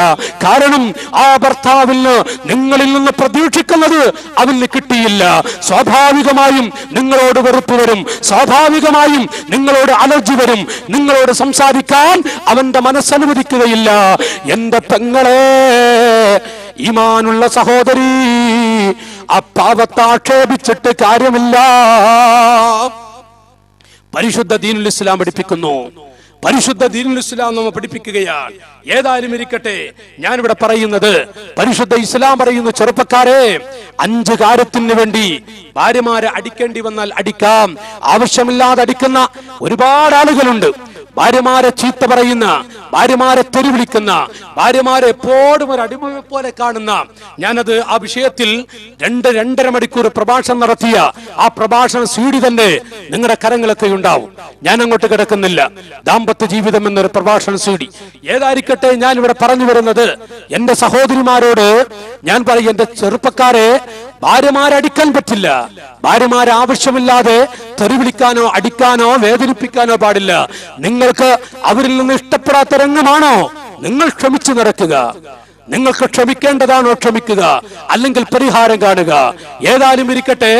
കാരണം ആ ഭർത്താവിന് നിങ്ങളിൽ നിന്ന് പ്രതീക്ഷിക്കുന്നത് അവന് കിട്ടിയില്ല. സ്വാഭാവികമായും നിങ്ങളോട് വെറുപ്പ് വരും, സ്വാഭാവികമായും നിങ്ങളോട് അലർജി വരും, നിങ്ങളോട് സംസാരിക്കാൻ അവന്റെ മനസ്സനുവദിക്കുകയില്ല. എന്റെ പെങ്ങളെ, ഈമാനുള്ള സഹോദരി, അപ്പാവത്താക്ഷേപിച്ചിട്ട് കാര്യമില്ല. പരിശുദ്ധ ദീനുൽ ഇസ്ലാം പഠിപ്പിക്കുന്നു, പരിശുദ്ധ ദീനുൽ ഇസ്ലാം നമ്മൾ പഠിപ്പിക്കുകയാണ്. ഏതായാലും ഇരിക്കട്ടെ, ഞാനിവിടെ പറയുന്നത്, പരിശുദ്ധ ഇസ്ലാം പറയുന്ന ചെറുപ്പക്കാരെ, അഞ്ച് കാര്യത്തിന് വേണ്ടി ഭാര്യമാരെ അടിക്കേണ്ടി വന്നാൽ അടിക്കാം. ആവശ്യമില്ലാതെ അടിക്കുന്ന ഒരുപാട് ആളുകളുണ്ട്. ഭാര്യമാരെ ചീത്ത പറയുന്ന, ഭാര്യമാരെ തെറി വിളിക്കുന്ന, ഭാര്യമാരെ എപ്പോഴും ഒരു അടിമയെ പോലെ കാണുന്ന, ഞാനത് ആ വിഷയത്തിൽ രണ്ട് രണ്ടര മണിക്കൂർ പ്രഭാഷണം നടത്തിയ ആ പ്രഭാഷണ സീഡി തന്നെ നിങ്ങളുടെ കരങ്ങളൊക്കെ ഉണ്ടാവും. ഞാൻ അങ്ങോട്ട് കിടക്കുന്നില്ല. ദാമ്പത്യ ജീവിതം എന്നൊരു പ്രഭാഷണ സീഡി. ഏതായിരിക്കട്ടെ, ഞാൻ ഇവിടെ പറഞ്ഞു വരുന്നത്, എന്റെ സഹോദരിമാരോട് ഞാൻ പറയും, എന്റെ ചെറുപ്പക്കാരെ, ഭാര്യമാരെ അടിക്കാൻ പറ്റില്ല, ഭാര്യമാരെ ആവശ്യമില്ലാതെ തെറി വിളിക്കാനോ അടിക്കാനോ വേദനിപ്പിക്കാനോ പാടില്ല. നിങ്ങൾക്ക് അവരിൽ നിന്ന് ഇഷ്ടപ്പെടാത്ത രംഗമാണോ, നിങ്ങൾ ക്ഷമിച്ചു നടക്കുക. നിങ്ങൾക്ക് ക്ഷമിക്കേണ്ടതാണോ, ക്ഷമിക്കുക, അല്ലെങ്കിൽ പരിഹാരം കാണുക. ഏതായാലും ഇരിക്കട്ടെ,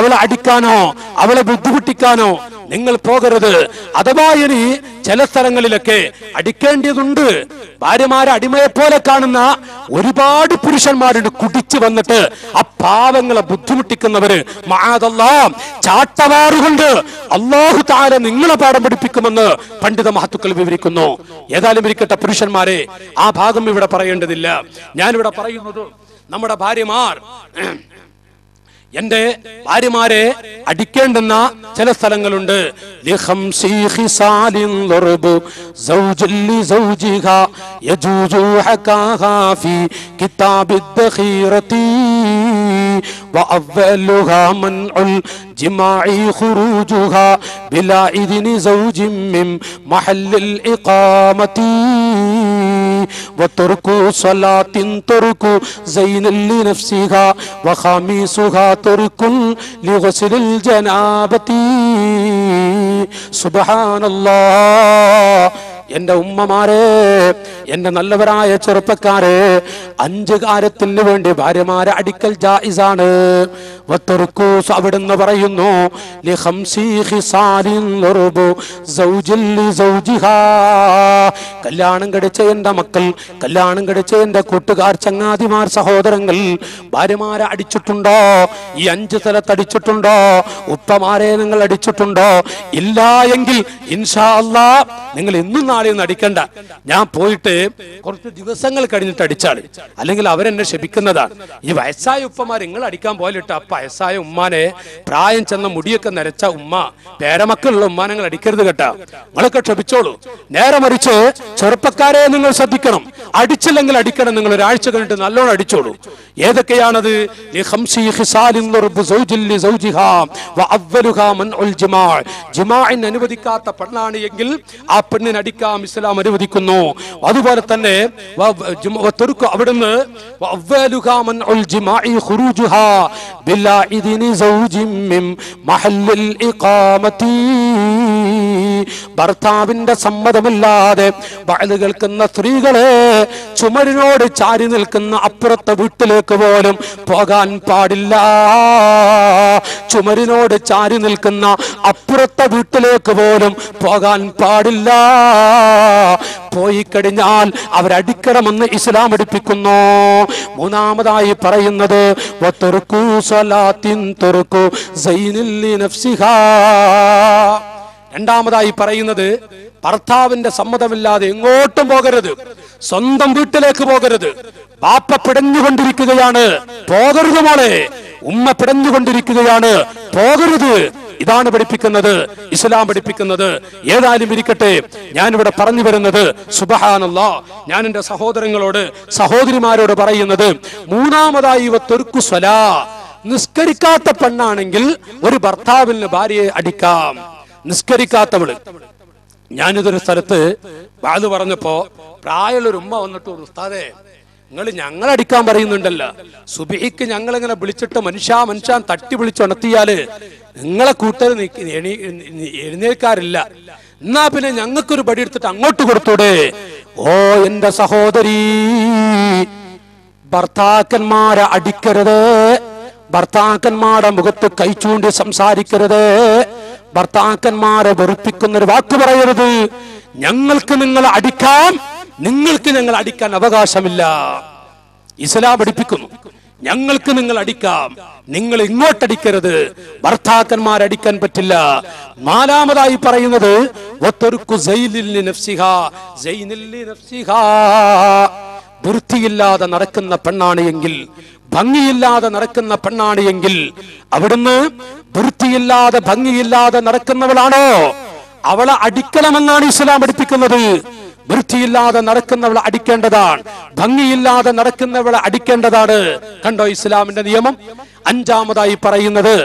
അവളെ അടിക്കാനോ അവളെ ബുദ്ധിമുട്ടിക്കാനോ നിങ്ങൾ പോകരുത്. അഥവാ ഇനി ചില സ്ഥലങ്ങളിലൊക്കെ അടിക്കേണ്ടതുണ്ട്. ഭാര്യമാരെ അടിമയെ പോലെ കാണുന്ന ഒരുപാട് പുരുഷന്മാരുണ്ട്, കുടിച്ചു വന്നിട്ട് ആ പാവങ്ങളെ ബുദ്ധിമുട്ടിക്കുന്നവര്. മഅദല്ലാഹ്, ചാട്ടവാറുകൊണ്ട് അല്ലാഹു തആല നിങ്ങളെ പാഠം പഠിപ്പിക്കുമെന്ന് പണ്ഡിത മഹത്തുക്കൾ വിവരിക്കുന്നു. ഏതായാലും ഇരിക്കട്ടെ പുരുഷന്മാരെ, ആ ഭാഗം ഇവിടെ പറയേണ്ടതില്ല. ഞാനിവിടെ പറയുന്നത്, നമ്മുടെ ഭാര്യമാർ, എന്റെ ഭാര്യമാരെ അടിക്കേണ്ടുന്ന ചില സ്ഥലങ്ങളുണ്ട്. وتركوا صلاة تركوا زين لنفسها وخميسها تركوا لغسل الجنابة سبحان الله. എന്റെ ഉമ്മമാരെ, എന്റെ നല്ലവരായ ചെറുപ്പക്കാരെ, അഞ്ച് കാര്യത്തിന് വേണ്ടി ഭാര്യമാരെ അടിക്കൽ ജായിസാണ്. وتركوس أبدنا برينو لخمسي خصال لربو زوج لزوجها കല്യാണം കഴിച്ച എൻ്റെ മക്കൾ, കല്യാണം കഴിച്ച എൻ്റെ കൂട്ടുകാർ, ചങ്ങാതിമാർ, സഹോദരങ്ങൾ, ഭാര്യമാരെ അടിച്ചിട്ടുണ്ടോ? ഈ അഞ്ച് തലത്തടിച്ചിട്ടുണ്ടോ? ഉപ്പമാരെ നിങ്ങൾ അടിച്ചിട്ടുണ്ടോ? ഇല്ല എങ്കിൽ ഇൻഷാ അള്ളാ നിങ്ങൾ ഇന്നും നാളെയൊന്നും അടിക്കണ്ട. ഞാൻ പോയിട്ട് കുറച്ച് ദിവസങ്ങൾ കഴിഞ്ഞിട്ട് അടിച്ചാൽ അല്ലെങ്കിൽ അവരെന്നെ ക്ഷമിക്കുന്നതാണ്. ഈ വയസ്സായ ഉപ്പമാർ നിങ്ങൾ അടിക്കാൻ പോലിട്ട് ആ വയസ്സായ ഉമ്മാനെ പ്രായം ചെന്ന മുടിയൊക്കെ നരച്ച ഉമ്മ, പേരമക്കളുള്ള ഉമ്മാനെ നിങ്ങൾ അടിക്കരുത് കേട്ടാ. നിങ്ങളൊക്കെ ക്ഷമിച്ചോളൂ. നേരെ മറിച്ച് ചെറുപ്പക്കാരെ നിങ്ങൾ ശ്രദ്ധിക്കണം. അടിച്ചില്ലെങ്കിൽ അടിക്കണം. നിങ്ങൾ ഒരാഴ്ച കഴിഞ്ഞിട്ട് നല്ലോണം അടിച്ചോളൂ. ഏതൊക്കെയാണത്? ജിമാഇന് അനുവദിക്കാത്ത പെണ്ണാണ് എങ്കിൽ ആ പെണ്ണിന് അടിക്കാം, ഇസ്ലാം അനുവദിക്കുന്നു. അതുപോലെ തന്നെ അവിടുന്ന് ഭർത്താവിന്റെ സമ്മതമില്ലാതെ വഅല് കേൾക്കുന്ന സ്ത്രീകളെ ചുമരിനോട് ചാരി നിൽക്കുന്ന അപ്പുറത്തെ വീട്ടിലേക്ക് പോലും പോകാൻ പാടില്ല. ചുമരിനോട് ചാരി നിൽക്കുന്ന അപ്പുറത്തെ വീട്ടിലേക്ക് പോലും പോകാൻ പാടില്ല. പോയി കഴിഞ്ഞാൽ അവരടിക്കണമെന്ന് ഇസ്ലാം പഠിപ്പിക്കുന്നു. മൂന്നാമതായി പറയുന്നത് രണ്ടാമതായി പറയുന്നത് ഭർത്താവിന്റെ സമ്മതമില്ലാതെ എങ്ങോട്ടും പോകരുത്. സ്വന്തം വീട്ടിലേക്ക് പോകരുത്. ബാപ്പ പിടഞ്ഞുകൊണ്ടിരിക്കുകയാണ്, പോകരുത് മോളെ. ഉമ്മ പിടഞ്ഞുകൊണ്ടിരിക്കുകയാണ്, പോകരുത്. ഇതാണ് പഠിപ്പിക്കുന്നത്, ഇസ്ലാം പഠിപ്പിക്കുന്നത്. ഏതായാലും ഇരിക്കട്ടെ, ഞാനിവിടെ പറഞ്ഞു വരുന്നത് സുബ്ഹാനല്ലാ, ഞാൻ എൻ്റെ സഹോദരങ്ങളോട് സഹോദരിമാരോട് പറയുന്നത് മൂന്നാമതായി ഇവ തുർക്കു സ്വലാ, നിസ്കരിക്കാത്ത പെണ്ണാണെങ്കിൽ ഒരു ഭർത്താവിന് ഭാര്യയെ അടിക്കാം. നിസ്കരിക്കാത്തവള്. ഞാനിതൊരു സ്ഥലത്ത് വാത് പറഞ്ഞപ്പോ പ്രായമുള്ള ഒരു ഉമ്മ വന്നിട്ട്, ഉസ്താദേ നിങ്ങൾ ഞങ്ങളടിക്കാൻ പറയുന്നുണ്ടല്ലോ, സുബഹിക്ക് ഞങ്ങളിങ്ങനെ വിളിച്ചിട്ട് മനുഷ്യ മനുഷ്യാൻ തട്ടി വിളിച്ചുണർത്തിയാല് നിങ്ങളെ കൂട്ടർ എഴുന്നേൽക്കാറില്ല, എന്നാ പിന്നെ ഞങ്ങൾക്കൊരു പടി എടുത്തിട്ട് അങ്ങോട്ട് കൊടുത്തൂടെ? ഓ എന്റെ സഹോദരീ, ഭർത്താക്കന്മാരെ അടിക്കരുത്. ഭർത്താക്കന്മാരുടെ മുഖത്ത് കൈ ചൂണ്ടി സംസാരിക്കരുത്. ഭർത്താക്കന്മാരെ വെറുപ്പിക്കുന്നൊരു വാക്ക് പറയരുത്. ഞങ്ങൾക്ക് നിങ്ങളെ അടിക്കാം, നിങ്ങൾക്ക് ഞങ്ങൾ അടിക്കാൻ അവകാശമില്ല. ഇസ്ലാം പഠിപ്പിക്കുന്നു, ഞങ്ങൾക്ക് നിങ്ങൾ അടിക്കാം, നിങ്ങൾ ഇങ്ങോട്ടടിക്കരുത്. ഭർത്താക്കന്മാരടിക്കാൻ പറ്റില്ല. നാലാമതായി പറയുന്നത് വൃത്തിയില്ലാതെ നടക്കുന്ന പെണ്ണാണ് എങ്കിൽ, ഭംഗിയില്ലാതെ നടക്കുന്ന പെണ്ണാണ് എങ്കിൽ, അവിടുന്ന് വൃത്തിയില്ലാതെ ഭംഗിയില്ലാതെ നടക്കുന്നവളാണോ അവളെ അടിക്കണമെന്നാണ് ഇസ്ലാം പഠിപ്പിക്കുന്നത്. വൃത്തിയില്ലാതെ നടക്കുന്നവളെ അടിക്കേണ്ടതാണ്, ഭംഗിയില്ലാതെ നടക്കുന്നവളെ അടിക്കേണ്ടതാണ്. കണ്ടോ ഇസ്ലാമിന്റെ നിയമം? അഞ്ചാമതായി പറയുന്നത്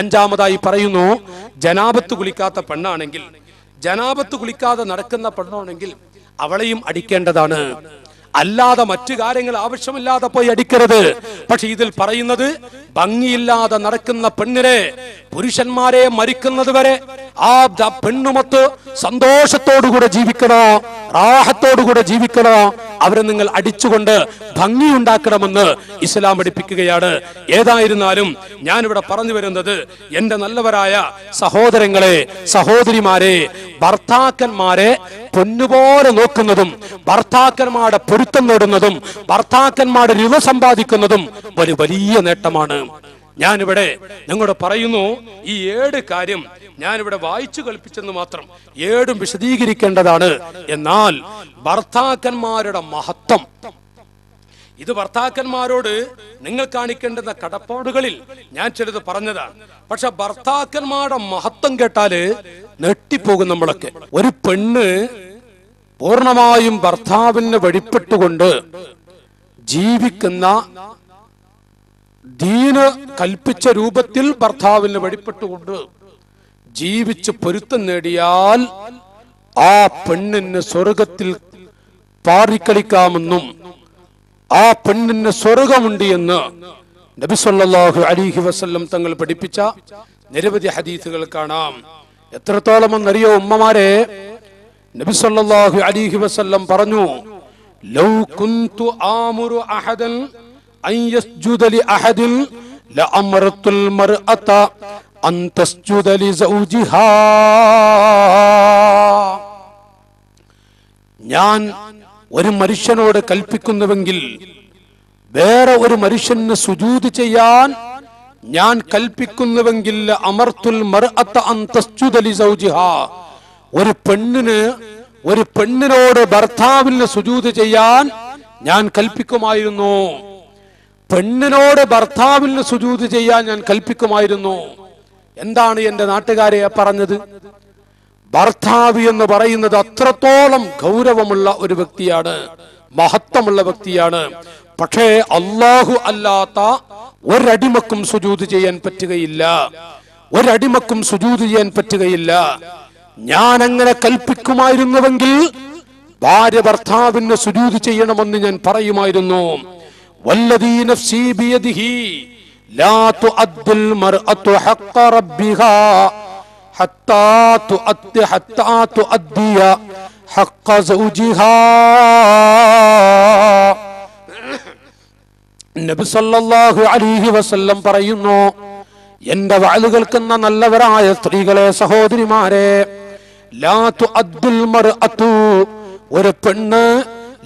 അഞ്ചാമതായി പറയുന്നു ജനാബത്ത് കുളിക്കാത്ത പെണ്ണാണെങ്കിൽ, ജനാബത്ത് കുളിക്കാതെ നടക്കുന്ന പെണ്ണാണെങ്കിൽ അവളെയും അടിക്കേണ്ടതാണ്. അല്ലാതെ മറ്റു കാര്യങ്ങൾ ആവശ്യമില്ലാതെ പോയി അടിക്കരുത്. പക്ഷെ ഇതിൽ പറയുന്നത് ഭംഗിയില്ലാതെ നടക്കുന്ന പെണ്ണിനെ പുരുഷന്മാരെ മരിക്കുന്നത് വരെ ആ പെണ്ണുമൊത്ത് സന്തോഷത്തോടുകൂടെ ജീവിക്കണോ, റാഹത്തോടുകൂടെ ജീവിക്കണോ, അവരെ നിങ്ങൾ അടിച്ചുകൊണ്ട് ഭംഗി ഉണ്ടാക്കണമെന്ന് ഇസ്ലാം പഠിപ്പിക്കുകയാണ്. ഏതായിരുന്നാലും ഞാനിവിടെ പറഞ്ഞു വരുന്നത് എൻ്റെ നല്ലവരായ സഹോദരങ്ങളെ സഹോദരിമാരെ, ഭർത്താക്കന്മാരെ പൊന്നുപോലെ നോക്കുന്നതും ഭർത്താക്കന്മാരുടെ പൊരുത്തം നേടുന്നതും ഭർത്താക്കന്മാരുടെ രൂപ സമ്പാദിക്കുന്നതും ഒരു വലിയ നേട്ടമാണ്. ഞാനിവിടെ നിങ്ങളോട് പറയുന്നു, ഈ ഏഴ് കാര്യം ഞാനിവിടെ വായിച്ചു കൽപ്പിച്ചെന്ന് മാത്രം, ഏഴും വിശദീകരിക്കേണ്ടതാണ്. എന്നാൽ ഭർത്താക്കന്മാരുടെ മഹത്വം, ഇത് ഭർത്താക്കന്മാരോട് നിങ്ങൾ കാണിക്കേണ്ടുന്ന കടപ്പാടുകളിൽ ഞാൻ ചിലത് പറഞ്ഞതാണ്. പക്ഷെ ഭർത്താക്കന്മാരുടെ മഹത്വം കേട്ടാല് നെട്ടിപ്പോകും നമ്മളൊക്കെ. ഒരു പെണ്ണ് പൂർണ്ണമായും ഭർത്താവിന് വഴിപ്പെട്ടുകൊണ്ട് ജീവിക്കുന്ന, ദീന് കൽപ്പിച്ച രൂപത്തിൽ ഭർത്താവിന് വഴിപ്പെട്ടുകൊണ്ട് ജീവിച്ച് പൊരുത്തം നേടിയാൽ ആ പെണ്ണിന് സ്വർഗത്തിൽ പാറിക്കളിക്കാമെന്നും ആ പെണ്ണിന് സ്വർഗമുണ്ട് എന്ന് നബി സല്ലല്ലാഹു അലൈഹി വസല്ലം തങ്ങൾ പഠിപ്പിച്ച നിരവധി ഹദീസുകൾ കാണാം. എത്രത്തോളം എന്നറിയോ ഉമ്മമാരെ? നബി സല്ലല്ലാഹു അലൈഹി വസല്ലം പറഞ്ഞു, لو كنت آمر أحدا أن يسجد لأحد لأمرت المرأة أن تسجد لزوجها. ഞാൻ ഒരു മനുഷ്യനോട് കൽപ്പിക്കുന്നുവെങ്കിൽ വേറെ ഒരു മനുഷ്യന് സുജൂദ് ചെയ്യാൻ ഞാൻ കൽപ്പിക്കുന്നുവെങ്കിൽ അമർത്തുൽ മർഅത അൻ തസ്ജുദ ലിസൗജിഹാ, ഒരു പെണ്ണിന് ഒരു പെണ്ണിനോട് ഭർത്താവിന് സുജൂദ് ചെയ്യാൻ ഞാൻ കൽപ്പിക്കുമായിരുന്നു. പെണ്ണിനോട് ഭർത്താവിന് സുജൂദ് ചെയ്യാൻ ഞാൻ കൽപ്പിക്കുമായിരുന്നു. എന്താണ് എൻ്റെ നാട്ടുകാരെ പറഞ്ഞത്? ഭർത്താവ് എന്ന് പറയുന്നത് അത്രത്തോളം ഗൗരവമുള്ള ഒരു വ്യക്തിയാണ്, മഹത്വമുള്ള വ്യക്തിയാണ്. പക്ഷേ അല്ലാഹു അല്ലാത്ത ഒരടിമക്കും സുജൂദ് ചെയ്യാൻ പറ്റുകയില്ല, ഒരടിമക്കും സുജൂദ് ചെയ്യാൻ പറ്റുകയില്ല. ഞാൻ അങ്ങനെ കൽപ്പിക്കുമായിരുന്നുവെങ്കിൽ ഭാര്യ ഭർത്താവിന് സുജൂദ് ചെയ്യണമെന്ന് ഞാൻ പറയുമായിരുന്നു. വല്ലദീ നഫ്സീ ബിയദിഹി ലാ തുഅദ്ദുൽ മർഅതു ഹഖ്ഖ റബ്ബിഹാ ഹത്താ തുഅദ്ദി ഹത്താ തുഅദ്ദിയ ഹഖ്ഖ സൗജിഹാ. നബി സല്ലല്ലാഹു അലൈഹി വസല്ലം പറയുന്നു, എന്റെ വഅദ് കേൾക്കുന്ന നല്ലവരായ സ്ത്രീകളെ, സഹോദരിമാരെ, ലാ തുഅദ്ദുൽ മർഅതു, ഒരു പെണ്ണ്,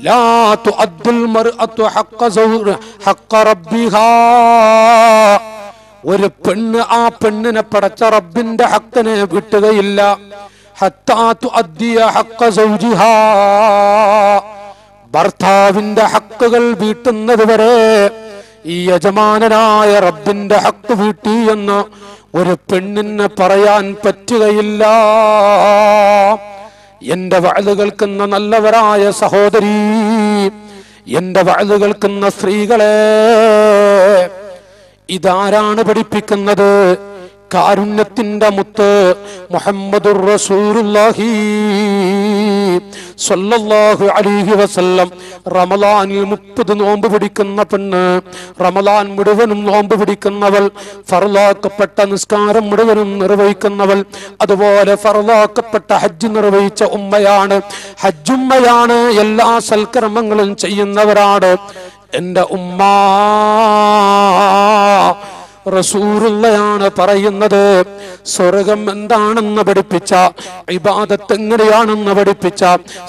ലാ തുഅദ്ദുൽ മർഅതു ഹഖ്ഖ സൗജി ഹഖ്ഖ റബ്ബിഹാ, ഒരു പെണ്ണ് ആ പെണ്ണിനെ പടച്ച റബ്ബിന്റെ ഹഖ്നെ വിട്ടുകയില്ല. ഹത്താ തുഅദ്ദിയ ഹഖ്ഖ സൗജിഹാ, ഭർത്താവിന്റെ ഹക്കുകൾ വീട്ടുന്നത് വരെ ഈ യജമാനനായ റബ്ബിന്റെ ഹക്ക് വീട്ടി എന്ന് ഒരു പെണ്ണിന് പറയാൻ പറ്റുകയില്ല. എന്റെ വഅദ് കേൾക്കുന്ന നല്ലവരായ സഹോദരി, എന്റെ വഅദ് കേൾക്കുന്ന സ്ത്രീകളെ, ഇതാരാണ് പഠിപ്പിക്കുന്നത്? കാരുണ്യത്തിന്റെ മുത്ത് മുഹമ്മദുർ റസൂലുള്ളാഹി സല്ലല്ലാഹു അലൈഹി വസല്ലം. റമളാനിൽ മുപ്പത് നോമ്പ് പിടിക്കുന്ന പെണ്ണ്, റമളാൻ മുഴുവനും നോമ്പ് പിടിക്കുന്നവൾ, ഫർളാക്കപ്പെട്ട നിസ്കാരം മുഴുവനും നിർവഹിക്കുന്നവൾ, അതുപോലെ ഫർളാക്കപ്പെട്ട ഹജ്ജ് നിർവഹിച്ച ഉമ്മയാണ്, ഹജ്ജുമ്മയാണ്, എല്ലാ സൽക്കർമ്മങ്ങളും ചെയ്യുന്നവരാണ്. എന്റെ ഉമ്മ റസൂലുള്ളയാണ് പറയുന്നത്, സ്വർഗം എന്താണെന്ന് പഠിപ്പിച്ച, ഇബാദത്ത് എങ്ങനെയാണെന്ന് പഠിപ്പിച്ച,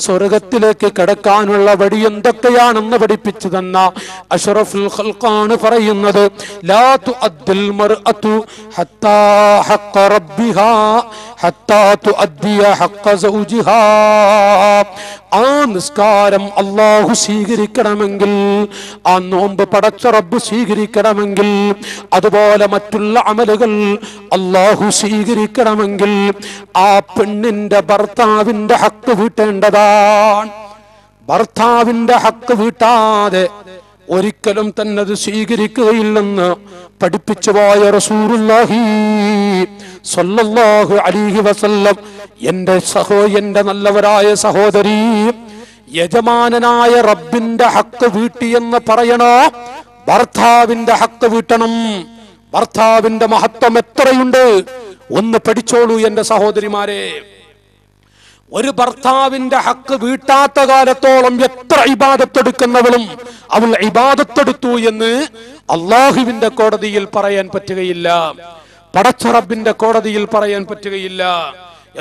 സ്വർഗത്തിലേക്ക് കടക്കാനുള്ള വഴി എന്തൊക്കെയാണെന്ന് പഠിപ്പിച്ചു തന്ന അഷ്റഫുൽ ഖൽഖാണ് പറയുന്നത്, ലാ തുഅദ്ദിൽ മർഅതു ഹത്താ ഹഖ്ഖ റബ്ബിഹാ ഹത്താ തുഅദ്ദിയ ഹഖ്ഖ സൗജിഹാ. ആ നിസ്കാരം അല്ലാഹു സ്വീകരിക്കണമെങ്കിൽ, ആ നോമ്പ് പടച്ച റബ്ബ് സ്വീകരിക്കണമെങ്കിൽ, അതുപോലെ മറ്റുള്ള അമലുകൾ അല്ലാഹു സ്വീകരിക്കണമെങ്കിൽ ആ പെണ്ണിന്റെ ഭർത്താവിന്റെ ഹക്ക് വീട്ടേണ്ടതാണ്. ഭർത്താവിന്റെ ഹക്ക് വീട്ടാതെ ഒരിക്കലും തന്നെ അത് സ്വീകരിക്കുകയില്ലെന്ന് പഠിപ്പിച്ചു പോയ റസൂലുള്ളാഹി സല്ലല്ലാഹു അലൈഹി വസല്ലം. എന്റെ സഹോ എന്റെ നല്ലവരായ സഹോദരി, യജമാനനായ റബ്ബിന്റെ ഹക്ക് വീട്ടിയെന്ന് പറയണോ, ഭർത്താവിന്റെ ഹക്ക് വീട്ടണം. ഭർത്താവിന്റെ മഹത്വം എത്രയുണ്ട് ഒന്ന് പഠിച്ചോളൂ എന്റെ സഹോദരിമാരെ. ഒരു ഭർത്താവിന്റെ ഹക്ക് വീട്ടാത്ത കാലത്തോളം എത്ര ഇബാദത്തെടുക്കുന്നവളും അവൾ ഇബാദത്തെടുത്തു എന്ന് അള്ളാഹുവിന്റെ കോടതിയിൽ പറയാൻ പറ്റുകയില്ല, പടച്ച റബ്ബിന്റെ കോടതിയിൽ പറയാൻ പറ്റുകയില്ല.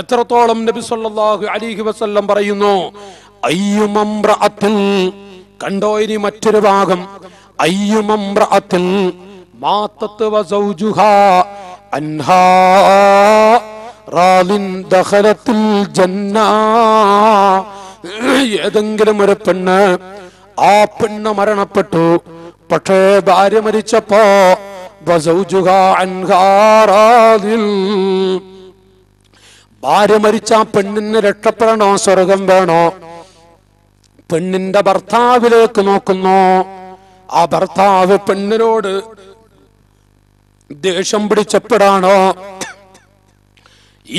എത്രത്തോളം നബി സല്ലല്ലാഹു അലൈഹി വസല്ലം പറയുന്നു, അയ്യുമംറഅത്തിൽ, കണ്ടോ ഇനി മറ്റൊരു ഭാഗം, അയ്യുമംറഅത്തിൽ മാതത് വസൗജുഹാ അൻഹാ റാലിൻ ദഖലത്തിൽ ജന്ന. ഏതെങ്കിലും ഒരു പെണ്ണ്, ആ പെണ്ണ് മരണപ്പെട്ടു, പക്ഷേ ഭാര്യ മരിച്ചപ്പോ ഭാര്യ മരിച്ച പെണ്ണിന് രക്ഷപ്പെടണോ, സ്വർഗം വേണോ? പെണ്ണിന്റെ ഭർത്താവിലേക്ക് നോക്കുന്നു, ആ ഭർത്താവ് പെണ്ണിനോട് ദേഷ്യം പിടിച്ചപ്പോഴാണോ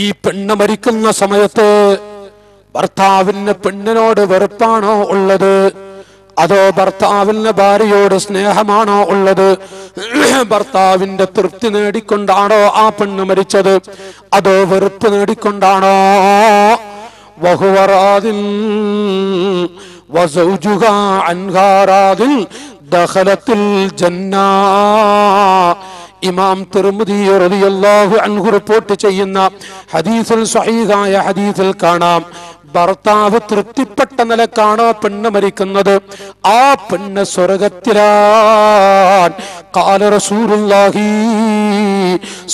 ഈ പെണ്ണ് മരിക്കുന്ന സമയത്ത് ഭർത്താവിന് പെണ്ണിനോട് വെറുപ്പാണോ ഉള്ളത്, അതോ ഭർത്താവിന് ഭാര്യയോട് സ്നേഹമാണോ ഉള്ളത്? ഭർത്താവിന്റെ തൃപ്തി നേടിക്കൊണ്ടാണോ ആ പെണ്ണ് മരിച്ചത്, അതോ വെറുപ്പ് നേടിക്കൊണ്ടാണോ? വഹുവറാദിൻ وزوجها عن غارض دخلت الجنة Imam Tirmidhi radiyallahu anhu report ചെയ്യുന്ന ഹദീസിൽ സ്വഹീഹായ ഹദീസിൽ കാണാം ഭർത്താവ് തൃപ്തിപ്പെട്ട നിലക്കാണ് പെണ്ണ് മരിക്കുന്നത് ആ പെണ്ണ് സ്വർഗ്ഗത്തിലാണ് ഖാല റസൂലുള്ളാഹി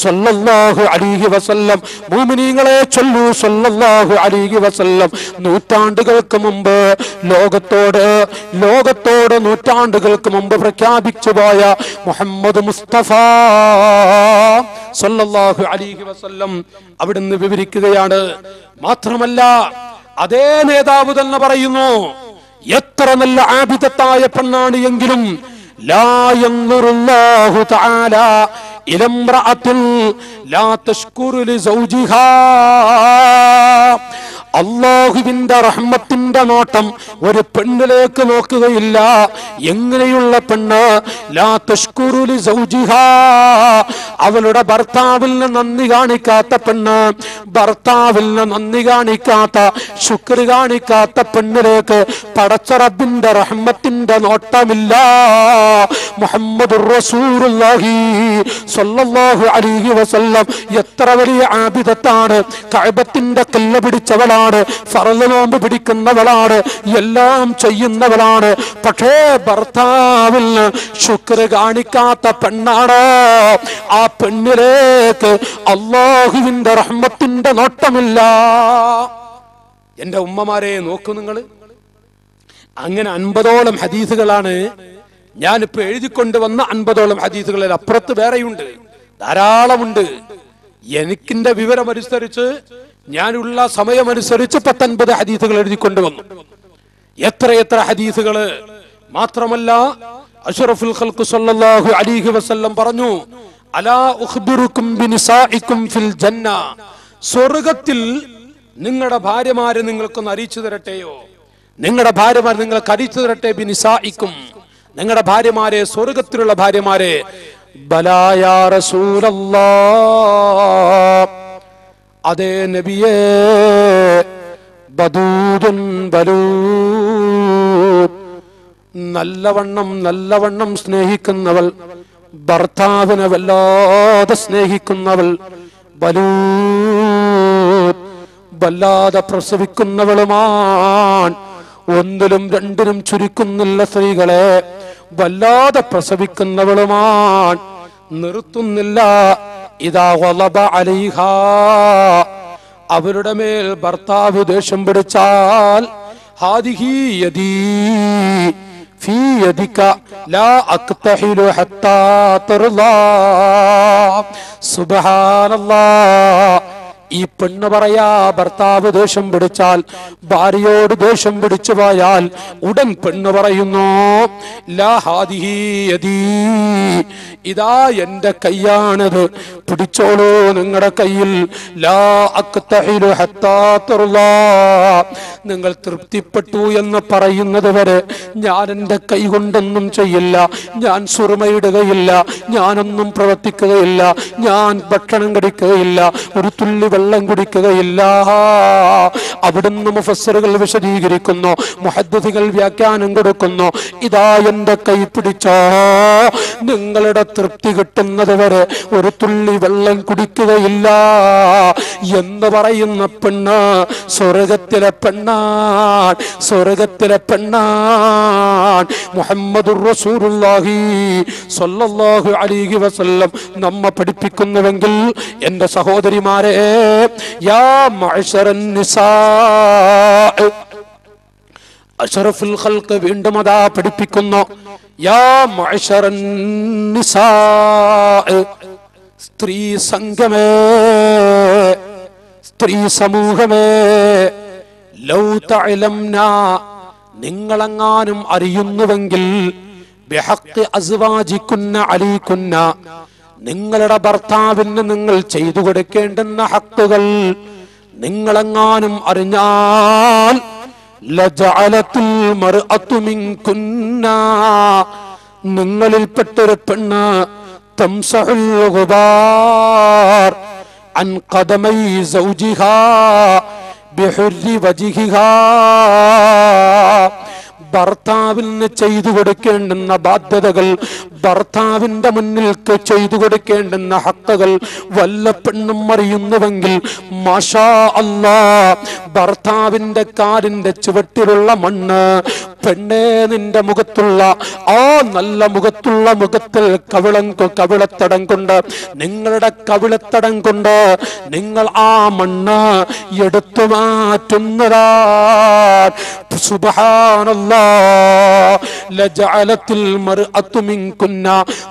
സല്ലല്ലാഹു അലൈഹി വസല്ലം മുഅ്മിനീങ്ങളെ ചൊല്ലൂ സല്ലല്ലാഹു അലൈഹി വസല്ലം നൂറ്റാണ്ടുകൾക്ക് മുൻപ് ലോകത്തോട് ലോകത്തോട് നൂറ്റാണ്ടുകൾക്ക് മുൻപ് പ്രഖ്യാപിച്ചുപോയ മുഹമ്മദ് മുസ്തഫ സല്ലല്ലാഹു അലൈഹി വസല്ലം അവിടുന്ന് വിവരിക്കുകയാണ് മാത്രമല്ല അതേ നേതാവ് തന്നെ പറയുന്നു എത്ര നല്ല ആബിദത്തായ പെണ്ണാണ് എങ്കിലും ലാ യൻറുല്ലാഹു തആല ഇലംറഅത്തിൽ ലാ തഷ്കുറു ലിസൗജിഹാ അല്ലാഹുവിന്റെ റഹ്മത്തിന്റെ നോട്ടം ഒരു പെണ്ണിലേക്ക് നോക്കുകയില്ല എങ്ങനെയുള്ള പെണ്ണ് ലാ തഷ്കുറു ലിസൗജിഹാ അവളുടെ ഭർത്താവിന് നന്ദി കാണിക്കാത്ത പെണ്ണ് ഭർത്താവിന് നന്ദി കാണിക്കാത്ത ശുക്ർ കാണിക്കാത്ത പെണ്ണിലേക്ക് പടച്ച റബ്ബിന്റെ റഹ്മത്തിന്റെ നോട്ടമില്ല മുഹമ്മദുർ റസൂലുള്ളാഹി സല്ലല്ലാഹു അലൈഹി വസല്ലം എത്ര വലിയ ആബിദത്താണ് കഅബത്തിന്റെ കല്ല പിടിച്ചവളാണ് ഫർള് നോമ്പ് പിടിക്കുന്നവളാണ് എല്ലാം ചെയ്യുന്നവളാണ് പക്ഷേ ഭർത്താവിൽ ശുക്ർ കാണിക്കാത്ത പെണ്ണാണ് ആ പെണ്ണിലേക്ക് അല്ലാഹുവിന്റെ റഹ്മത്തിന്റെ നോട്ടമില്ല എന്റെ ഉമ്മമാരെ നോക്കൂ നിങ്ങൾ അങ്ങനെ അൻപതോളം ഹദീസുകളാണ് ഞാനിപ്പോ എഴുതിക്കൊണ്ടുവന്ന അൻപതോളം ഹദീസുകളിൽ അപ്പുറത്ത് വേറെയുണ്ട് ധാരാളമുണ്ട് എനിക്കിന്റെ വിവരമനുസരിച്ച് ഞാനുള്ള സമയമനുസരിച്ച് പത്തൊൻപത് ഹദീസുകൾ എഴുതിക്കൊണ്ടുവന്നു എത്ര എത്ര ഹദീസുകൾ മാത്രമല്ല അഷ്റഫുൽ ഖൽഖ് സല്ലല്ലാഹു അലൈഹി വസല്ലം പറഞ്ഞു അലാ ഉഖ്ബിറുകും ബിനിസാഇകും ഫിൽ ജന്ന സ്വർഗ്ഗത്തിൽ നിങ്ങളുടെ ഭാര്യമാരെ നിങ്ങൾക്കൊന്ന് അറിയിച്ചു തരട്ടെയോ നിങ്ങളുടെ ഭാര്യമാരെ നിങ്ങൾക്ക് അറിയിച്ചു തരട്ടെ ബിനിസാഇകും നിങ്ങളുടെ ഭാര്യമാരെ സ്വർഗ്ഗത്തിലുള്ള ഭാര്യമാരെ ബലാ യാ റസൂലല്ലാഹ് അതേ നബിയേ ബദൂദുൻ ബലൂദ് നല്ലവണ്ണം നല്ലവണ്ണം സ്നേഹിക്കുന്നവൾ ഭർത്താവിനെ വല്ലാതെ സ്നേഹിക്കുന്നവൾ ബലൂദ് വല്ലാതെ പ്രസവിക്കുന്നവളുമാണ് ഒന്നിലും രണ്ടിനും ചുരുക്കുന്നില്ല സ്ത്രീകളെ വല്ലാതെ പ്രസവിക്കുന്നവളുമാണ് നിർത്തുന്നില്ല ഇതാ ഗളബ അലൈഹാ അവരുടെ മേൽ ഭർത്താവ് ദേഷ്യം പിടിച്ചാൽ ഹാദിഹി യദീ ഫീ യദിക ലാ അക്തഹിലു ഹത്താ തർളാ സുബ്ഹാനല്ലാഹ് ഈ പെണ്ണ് പറയാ ഭർത്താവ് ദേഷ്യം പിടിച്ചാൽ ഭാര്യയോട് ദേഷ്യം പിടിച്ചു പോയാൽ ഉടൻ പെണ്ണ് പറയുന്നു ലാ ഹാദിഹി യദീ ഇതാ എന്റെ കൈയാണത് പിടിച്ചോളൂ നിങ്ങളുടെ കയ്യിൽ ലാ അക്തഹിലു ഹത്താ തർളാ നിങ്ങൾ തൃപ്തിപ്പെട്ടു എന്ന് പറയുന്നത് വരെ ഞാൻ എൻ്റെ കൈ കൊണ്ടൊന്നും ചെയ്യില്ല ഞാൻ സുറുമയിടുകയില്ല ഞാനൊന്നും പ്രവർത്തിക്കുകയില്ല ഞാൻ ഭക്ഷണം കഴിക്കുകയില്ല ഒരു തുള്ളി വെള്ളം കുടിക്കുകയില്ല അവിടുന്ന് മുഫസ്സിറുകൾ വിശദീകരിക്കുന്നു മുഹദ്ദിസുകൾ വ്യാഖ്യാനം കൊടുക്കുന്നു ഇതാ എന്റെ കൈ പിടിച്ചോ നിങ്ങളുടെ തൃപ്തി കിട്ടുന്നത് വരെ ഒരു തുള്ളി വെള്ളം കുടിക്കുകയില്ല എന്ന് പറയുന്ന പെണ്ണ് സ്വർഗത്തിലെ പെണ്ണാണ് സ്വർഗത്തിലെ പെണ്ണാണ് മുഹമ്മദുർ റസൂലുള്ളാഹി സ്വല്ലല്ലാഹു അലൈഹി വസല്ലം നമ്മെ പഠിപ്പിക്കുന്നുവെങ്കിൽ എൻ്റെ സഹോദരിമാരെ യാ മഅ്ശറൻ നിസാ അഷ്റഫുൽ ഖൽഖ് വീണ്ടും അതാ പഠിപ്പിക്കുന്നു യാ മഅ്ശറൻ നിസാ സ്ത്രീ സംഗമേ സ്ത്രീ സമൂഹമേ ലൗ തഅലംന നിങ്ങളെങ്ങാനും അറിയുന്നുവെങ്കിൽ ബിഹഖ് അസ്വാജികുന്ന അലൈകുന്ന നിങ്ങളുടെ ഭർത്താവിന് നിങ്ങൾ ചെയ്തു കൊടുക്കേണ്ടുന്ന ഹക്കുകൾ നിങ്ങളെങ്ങാനും അറിഞ്ഞാൽ ലജഅലത്തുൽ മർഅതു മിൻകുന്ന നിങ്ങളിൽപ്പെട്ടൊരു പെണ്ണ് തംസഹുൽ ഗുബാർ അൻ ഖദമൈ സൗജിഹാ ബിഹുർരി വജ്ഹിഹാ ഭർത്താവിന് ചെയ്തു കൊടുക്കേണ്ടുന്ന ബാധ്യതകൾ, ഭർത്താവിന്റെ മുന്നിൽ ചെയ്തു കൊടുക്കേണ്ടുന്ന ഹക്കുകൾ വല്ല പെണ്ണും അറിയുന്നുവെങ്കിൽ മാഷാ അല്ലാ, ഭർത്താവിന്റെ കാലിന്റെ ചുവട്ടിലുള്ള മണ്ണ് പെണ്ണേ നിന്റെ മുഖത്തുള്ള ആ നല്ല മുഖത്തുള്ള മുഖത്തിൽ കവിളം കവിളത്തടം കൊണ്ട്, നിങ്ങളുടെ കവിളത്തടം കൊണ്ട് നിങ്ങൾ ആ മണ്ണ് എടുത്തു മാറ്റുന്നതാ. ലജഅലത്തിൽ മർഅതു മിൻകുന്ന,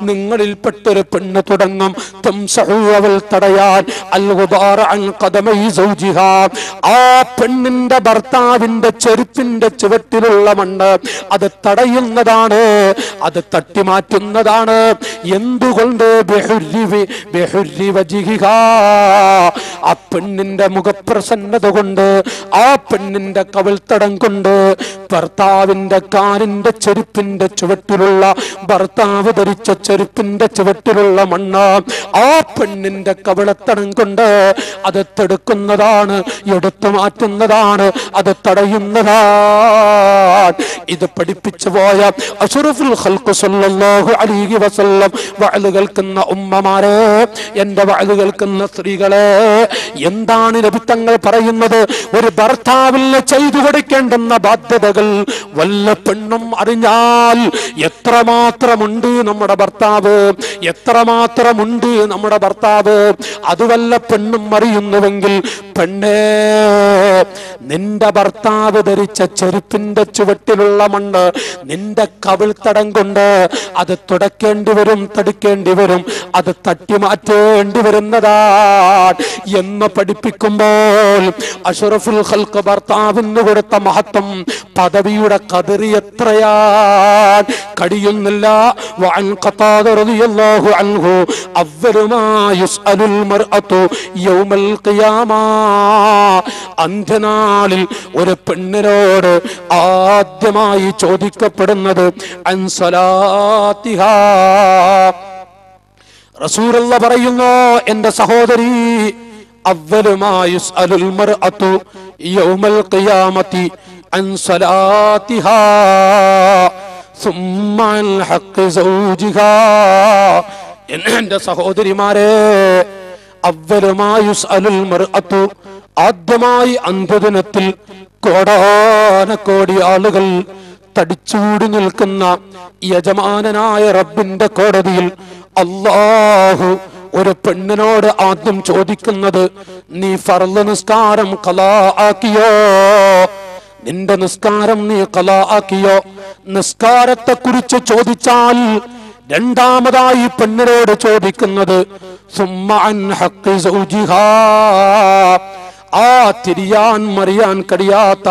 നിങ്ങളിൽപ്പെട്ടൊരു പെണ്ണ് തുടങ്ങും തംസഹു, അവൾ തടയാൻ അൽഗുബാറ അൻ ഖദമൈ സൗജിഹാ, ആ പെണ്ണിന്റെ ഭർത്താവിന്റെ ചെരുപ്പിന്റെ ചുവട്ടിലുള്ള മണ്ണ് അത് തടയുന്നതാണ്, അത് തട്ടിമാറ്റുന്നതാണ്. എന്തുകൊണ്ട്? ആ പെണ്ണിന്റെ മുഖപ്രസന്നത കൊണ്ട്, ആ പെണ്ണിന്റെ കവിൾത്തടം കൊണ്ട്, ഭർത്താവിന്റെ കാലിന്റെ ചെരുപ്പിന്റെ ചുവട്ടിലുള്ള, ഭർത്താവ് ധരിച്ച ചെരുപ്പിന്റെ ചുവട്ടിലുള്ള മണ്ണ് ആ പെണ്ണിന്റെ കവിളത്തടം കൊണ്ട് അത് തെടുക്കുന്നതാണ്, എടുത്തു മാറ്റുന്നതാണ്, അത് തടയുന്നതാണ്. ഇത് പഠിപ്പിച്ചു പോയ അഷ്റഫുൽ ഖൽഖ് സല്ലല്ലാഹു അലൈഹി വസല്ലം വഅൽ കേൾക്കുന്ന ഉമ്മമാരെ, എന്റെ വഅൽ കേൾക്കുന്ന സ്ത്രീകളെ, എന്താണ് നബി തങ്ങൾ പറയുന്നത്? ഒരു ഭർത്താവിന് ചെയ്തു കൊടുക്കേണ്ടെന്ന ബാധ്യതകൾ വല്ല പെണ്ണും അറിഞ്ഞാൽ എത്രമാത്രമുണ്ട് നമ്മുടെ ഭർത്താവ്, എത്രമാത്രമുണ്ട് നമ്മുടെ ഭർത്താവ് അത് വല്ല പെണ്ണും അറിയുന്നുവെങ്കിൽ, പെണ്ണേ, നിന്റെ ഭർത്താവ് ധരിച്ച ചെരുപ്പിന്റെ ചുവട്ടിലുള്ള മണ്ണ് നിന്റെ കവിൾത്തടം കൊണ്ട് അത് തുടക്കേണ്ടി വരും, തടുക്കേണ്ടി വരും, അത് തട്ടിമാറ്റേണ്ടി വരുന്നതാണ് എന്ന് പഠിപ്പിക്കുമ്പോൾ അഷ്റഫുൽ ഖൽഖ് ഭർത്താവിന് കൊടുത്ത മഹത്വം, പദവിയുടെ ഖദർ എത്രയാണ് കഴിയുന്നില്ല. വഅൻ ഖതാദ റളിയല്ലാഹു അൻഹു അവ്വലു മാ യുസ്അലുൽ മർഅതു യൗമൽ ഖിയാമ, അന്ത്യനാളിൽ ഒരു പെണ്ണിനോട് ആദ്യമായി ചോദിക്കപ്പെടുന്നത് അൻ സലാത്തിഹാ. റസൂലുള്ള പറയുന്നു, എന്റെ സഹോദരി, അവലുമായുസ്അലുൽ മർഅതു യൗമൽ ഖിയാമത്തി അൻ സലാത്തിഹാ സുമ്മ അൻ ഹഖ് സൗജിഹാ. എന്റെ സഹോദരിമാരെ, അവലുമായുസ്അലുൽ മർഅതു, ആദ്യമായി അന്ത്യദിനത്തിൽ കോടാനക്കോടി ആളുകൾ തടിച്ചൂടി നിൽക്കുന്ന യജമാനനായ റബ്ബിന്റെ കോടതിയിൽ അല്ലാഹു ഒരു പെണ്ണിനോട് ആദ്യം ചോദിക്കുന്നത്, നീ ഫർള് നിസ്കാരം ഖലാ ആക്കിയോ, നിന്റെ നിസ്കാരം നീ ഖലാ ആക്കിയോ. നിസ്കാരത്തെ കുറിച്ച് ചോദിച്ചാൽ രണ്ടാമതായി പെണ്ണിനോട് ചോദിക്കുന്നത് സുമ്മ അൻ ഹഖ് സൗജിഹാ, ആ തിരിയാൻ മറിയാൻ കഴിയാത്ത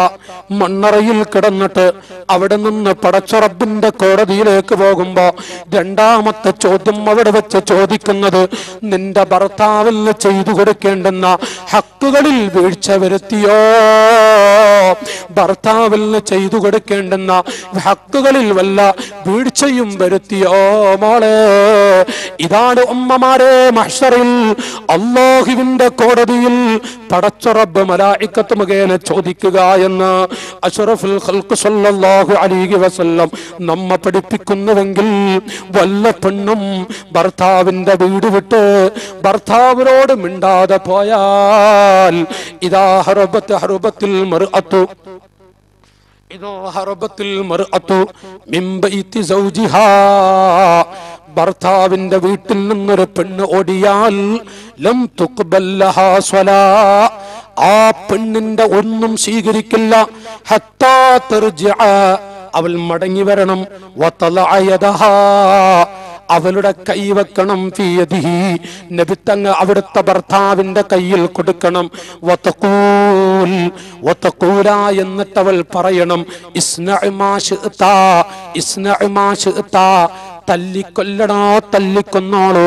മണ്ണറയിൽ കിടന്നിട്ട് അവിടെ നിന്ന് പടച്ച റബ്ബിന്റെ കോടതിയിലേക്ക് പോകുമ്പോ രണ്ടാമത്തെ ചോദ്യം അവിടെ വെച്ച് ചോദിക്കുന്നത്, നിന്റെ ഭർത്താവിന് ചെയ്തു കൊടുക്കേണ്ടുന്ന ഹക്കുകളിൽ വീഴ്ച വരുത്തിയോ, ഭർത്താവിന് ചെയ്തു കൊടുക്കേണ്ടുന്ന ഹക്കുകളിൽ വല്ല വീഴ്ചയും വരുത്തിയോ മോളെ. ഇതാണ് ഉമ്മമാരെ മഹ്ശറിൽ അല്ലാഹുവിന്റെ കോടതിയിൽ പടച്ച റബ്ബ് മലായിക്കത്ത് മുഖേന ചോദിക്കുക എന്ന് അഷ്റഫുൽ ഖൽഖ് സല്ലല്ലാഹു അലൈഹി വസല്ലം നമ്മെ പഠിപ്പിക്കുന്നുവെങ്കിൽ, വല്ല പെണ്ണും ഭർത്താവിന്റെ വീട് വിട്ട് ഭർത്താവിനോട് മിണ്ടാതെ പോയാൽ, ഇദാ ഹറബത്ത് ഹറബത്തിൽ മർഅത്തു ഇദാ ഹറബത്തിൽ മർഅത്തു മിൻ ബൈതി സൗജിഹാ, ഭർത്താവിന്റെ വീട്ടിൽ നിന്നൊരു പെണ്ണ് ഓടിയാൽ ലം തുഖ്ബൽ ലഹാ സ്വലാ, ആ പെണ്ണിന്റെ ഒന്നും സ്വീകരിക്കില്ല. ഹത്താ തർജിഅ, അവൾ മടങ്ങി വരണം. വതലഅ യദഹാ, അവളുടെ കൈ വെക്കണം. ഫീ യദിഹി, നബി തങ്ങൾ അവിടുത്തെ ഭർത്താവിന്റെ കയ്യിൽ കൊടുക്കണം. വതഖൂൽ വതഖൂല, എന്നിട്ട് അവൾ പറയണം ഇസ്നഅ മാ ശിഅത ഇസ്നഅ മാ ശിഅത, തല്ലിക്കൊല്ലണോ തല്ലിക്കൊന്നോളൂ,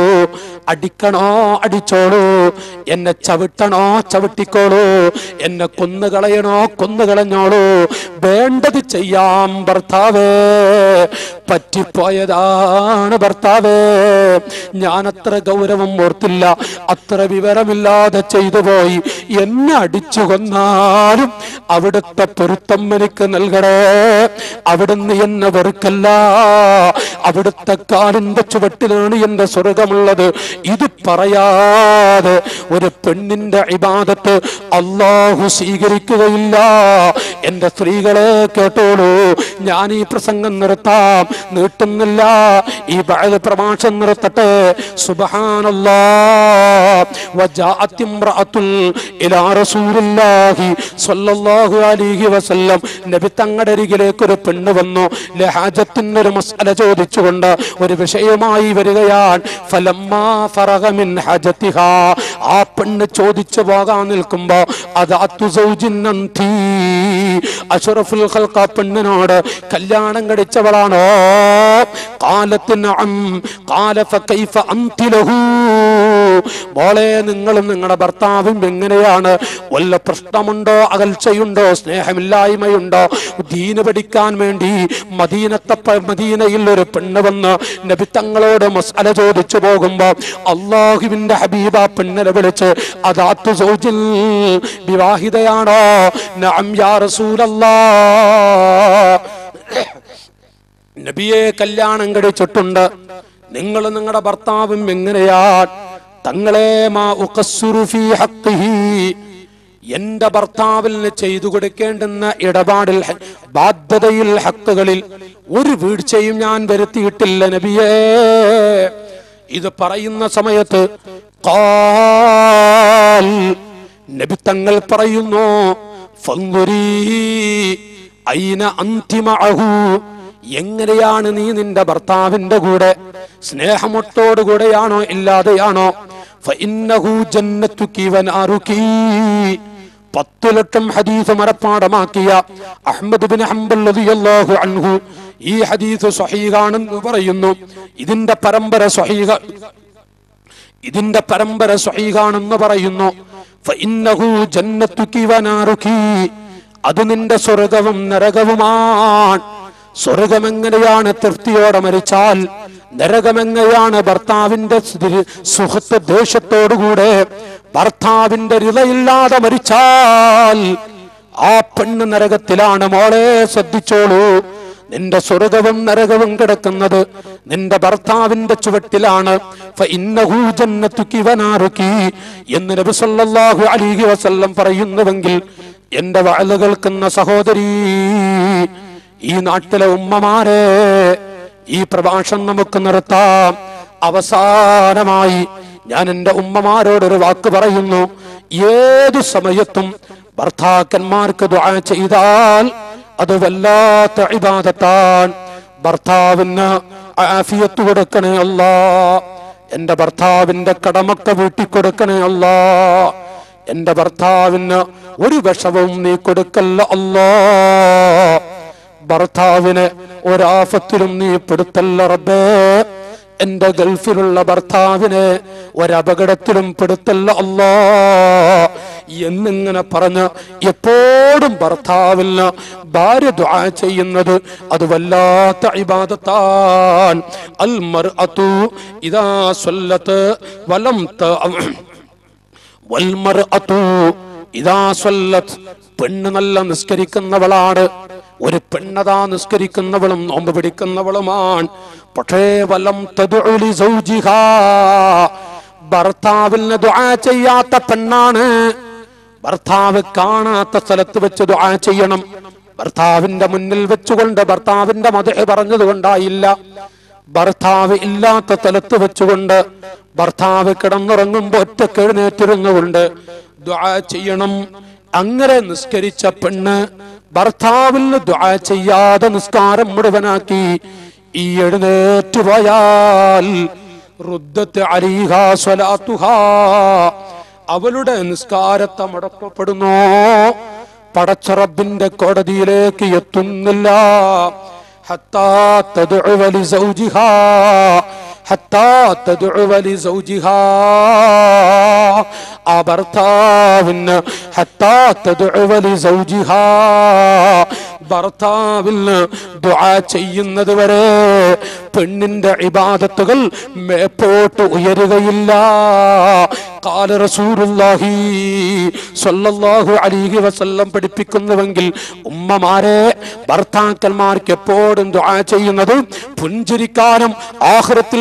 അടിക്കണോ അടിച്ചോളൂ, എന്നെ ചവിട്ടണോ ചവിട്ടിക്കോളൂ, എന്നെ കൊന്നുകളയണോ കൊന്നുകളഞ്ഞോളൂ, വേണ്ടത് ചെയ്യാം ഭർത്താവേ. പറ്റിപ്പോയതാണ് ഭർത്താവേ, ഞാനത്ര ഗൗരവം ഓർത്തില്ല, അത്ര വിവരമില്ലാതെ ചെയ്തു പോയി. എന്നെ അടിച്ചു കൊന്നാലും അവിടുത്തെ പൊരുത്തം എനിക്ക് നൽകണേ. അവിടുന്ന് എന്നെ വെറുക്കല്ല, അവിടുത്തെ കാലിന്റെ ചുവട്ടിലാണ് എന്റെ സ്വർഗമുള്ളത്. ഇത് പറയാതെ ഒരു പെണ്ണിന്റെ ഇബാദത്ത് അല്ലാഹു സ്വീകരിക്കുകയില്ല. എന്റെ സ്ത്രീകളെ കേട്ടോളൂ, ഞാൻ ഈ പ്രസംഗം നിർത്താം, നീട്ടുന്നില്ല, ഈ ബഅദ് പ്രഭാഷണം നിർത്തട്ടെ. സുബ്ഹാനല്ലാഹ്. വജാഅത് ഇംറഅത്തുൻ ഇലാ റസൂലില്ലാഹി സ്വല്ലല്ലാഹു അലൈഹി വസല്ലം. നബി തങ്ങളുടെ അരികിലേക്ക് ഒരു പെണ്ണ് വന്നു, ലഹാജത്തിന് ഒരു മസ്അല ചോദിച്ചുകൊണ്ട് ഒരു വിഷയമായി വരികയാണ്. ഫലമ്മാ ഫറഗ മിൻ ഹജതിഹാ, ആ പെണ്ണ് ചോദിച്ചു പോകാൻ നിൽക്കുമ്പോ അദഅതു സൗജിൻ അൻതി, അഷ്റഫുൽ ഖൽഖ പെണ്ണിനോട് കല്യാണം കഴിച്ചവളാണോ? ഖാലത് നഅം. ഖാല ഫകൈഫ അൻതി ലഹു, മോളെ നിങ്ങളും നിങ്ങളുടെ ഭർത്താവും എങ്ങനെയാണ്? വല്ല പ്രശ്നമുണ്ടോ? അകൽച്ചയുണ്ടോ? സ്നേഹമില്ലായ്മയുണ്ടോ? ദീന് പഠിക്കാൻ വേണ്ടി മദീനത്തെ മദീനയിൽ ഒരു പെണ്ണ് വന്ന് നബി തങ്ങളോട് മസ്അല ചോദിച്ചു പോകുമ്പോ അല്ലാഹുവിന്റെ ഹബീബ പെണ്ണിനെ വിളിച്ച് അദഅതു സൗജിൽ, വിവാഹിതയാണോ? നഅം യാ റസൂലല്ലാഹ്, നബിയെ കല്യാണം കഴിച്ചിട്ടുണ്ട്. നിങ്ങൾ നിങ്ങളുടെ ഭർത്താവും എങ്ങനെയാ? തങ്ങളെ മാ ഉഖസ്സുറു ഫീ ഹഖ്ഖിഹി, എന്റെ ഭർത്താവിന് ചെയ്തു കൊടുക്കേണ്ടുന്ന ഇടപാടിൽ ബാധ്യതയിൽ ഹക്കുകളിൽ ഒരു വീഴ്ചയും ഞാൻ വരുത്തിയിട്ടില്ല നബിയേ. ഇത് പറയുന്ന സമയത്ത് ഖാൽ, നബി തങ്ങൾ പറയുന്നു, ഫൻദുരീ ഐന അൻതി മഅഹു, എങ്ങനെയാണ് നീ നിന്റെ ഭർത്താവിന്റെ കൂടെ? സ്നേഹമൊട്ടോടു കൂടെയാണോ ഇല്ലാതെയാണോ? ഫഇന്നഹു ജന്നതുകി വനാറുകി. പത്തു ലക്ഷം ഹദീസ് മരപ്പാടമാക്കിയ അഹ്മദ് ഇബ്നു ഹംബൽ റളിയല്ലാഹു അൻഹു ഈ ഹദീസ് സ്വഹീഹാണെന്ന് പറയുന്നു. ഇതിന്റെ പരമ്പര സ്വഹീഹ ഇതിന്റെ പരമ്പര സ്വഹീഹാണെന്ന് പറയുന്നു. ഫഇന്നഹു ജന്നതുകി വനാറുകി, അത് നിന്റെ സ്വർഗവും നരകവുമാണ്. സ്വർഗമെങ്ങനെയാണ് തൃപ്തിയോടെ മരിച്ചാൽ, നരകമെങ്ങനെയാണ് ഭർത്താവിന്റെ സുഹൃത്ത് ദേഷ്യത്തോടുകൂടെ ഭർത്താവിന്റെ രിളയില്ലാതെ മരിച്ചാൽ. ആ പെണ്ണ് നരകത്തിലാണ്. മോളെ ശ്രദ്ധിച്ചോളൂ, നിന്റെ സ്വർഗവും നരകവും കിടക്കുന്നത് നിന്റെ ഭർത്താവിന്റെ ചുവട്ടിലാണ്. ഫഇന്നഹു ജന്നതുകി വനാറുകി എന്ന് നബി സല്ലല്ലാഹു അലൈഹി വസല്ലം പറയുന്നുവെങ്കിൽ, എന്റെ വഅദ് കേൾക്കുന്ന സഹോദരീ, ഈ നാട്ടിലെ ഉമ്മമാരെ, ഈ പ്രഭാഷണം നമുക്ക് നിർത്താം. അവസാനമായി ഞാൻ എൻ്റെ ഉമ്മമാരോടൊരു വാക്ക് പറയുന്നു. ഏതു സമയത്തും ഭർത്താക്കന്മാർക്ക് ദുആ ചെയ്താൽ അത് വല്ലാത്ത ഇബാദത്താണ്. ഭർത്താവിന് ആഫിയത്ത് കൊടുക്കണേ അല്ലാ, എൻ്റെ ഭർത്താവിൻ്റെ കടമൊക്കെ വീട്ടിക്കൊടുക്കണേ അല്ലാ, എൻ്റെ ഭർത്താവിന് ഒരു വിഷമവും നീ കൊടുക്കല്ല അല്ലാ, ഭർത്താവിനെ ഒരാഫത്തിലും നീ പെടുത്തല്ല റബ്ബേ, എന്റെ ഗൾഫിലുള്ള ഭർത്താവിനെ ഒരപകടത്തിലും പെടുത്തല്ല അല്ലാ എന്നിങ്ങനെ പറഞ്ഞ് എപ്പോഴും ഭർത്താവിന് ഭാര്യ ദുആ ചെയ്യുന്നത് അത് വല്ലാത്ത ഇബാദത്താണ്. അൽ മർഅതു ഇദാ സല്ലത്ത് വലം ത വൽ മർഅതു ഇദാ സല്ലത്ത്, പെണ്ണ് നല്ല നിസ്കരിക്കുന്നവളാണ്. ഒരു പെണ്ണതാ നിസ്കരിക്കുന്നവളും നോമ്പ് പിടിക്കുന്നവളുമാണ്. പക്ഷേ വലം തദ്ഉലി സൗജിഹാ, ഭർത്താവിന് ദുആ ചെയ്യാത്ത പെണ്ണാണ്. ഭർത്താവ് കാണാത്ത സ്ഥലത്ത് വെച്ച് ദുആ ചെയ്യണം. ഭർത്താവിന്റെ മുന്നിൽ വെച്ചുകൊണ്ട് ഭർത്താവിന്റെ മദ്ഹ് പറഞ്ഞതുകൊണ്ടായില്ല, ഭർത്താവ് ഇല്ലാത്ത സ്ഥലത്ത് വെച്ചുകൊണ്ട് ഭർത്താവ് കിടന്നുറങ്ങുമ്പോൾ ഒറ്റക്ക് എഴുന്നേറ്റിരുന്നുകൊണ്ട് ദുആ ചെയ്യണം. അങ്ങനെ നിസ്കരിച്ച പെണ്ണ് ഭർത്താവിന് ദുആ ചെയ്യാതെ നിസ്കാരം മുഴുവനാക്കി ഈ എഴുന്നേറ്റ് പോയാൽ റുദ്ദത്ത് അലൈഹാ സ്വലാത്തുഹാ, അവളുടെ നിസ്കാരത്തെ മുടക്കപ്പെടുന്നു, പടച്ച റബ്ബിന്റെ കോടതിയിലേക്ക് എത്തുന്നില്ല. حتى تدعو لزوجها حتى تدعو لزوجها أبرتاهن حتى تدعو لزوجها برتاهن دعاء تجين ندبره പെണ്ണിന്റെ ഇബാദത്തുകൾ മേപ്പോട്ട് ഉയരുകയില്ല. ഖാല റസൂലുള്ളാഹി സ്വല്ലല്ലാഹു അലൈഹി വസല്ലം പഠിപ്പിക്കുന്നുവെങ്കിൽ ഉമ്മമാരെ, ഭർത്താക്കന്മാർക്ക് എപ്പോഴും ദുആ ചെയ്യുന്നത് പുഞ്ചിരിക്കാനും ആഖിറത്തിൽ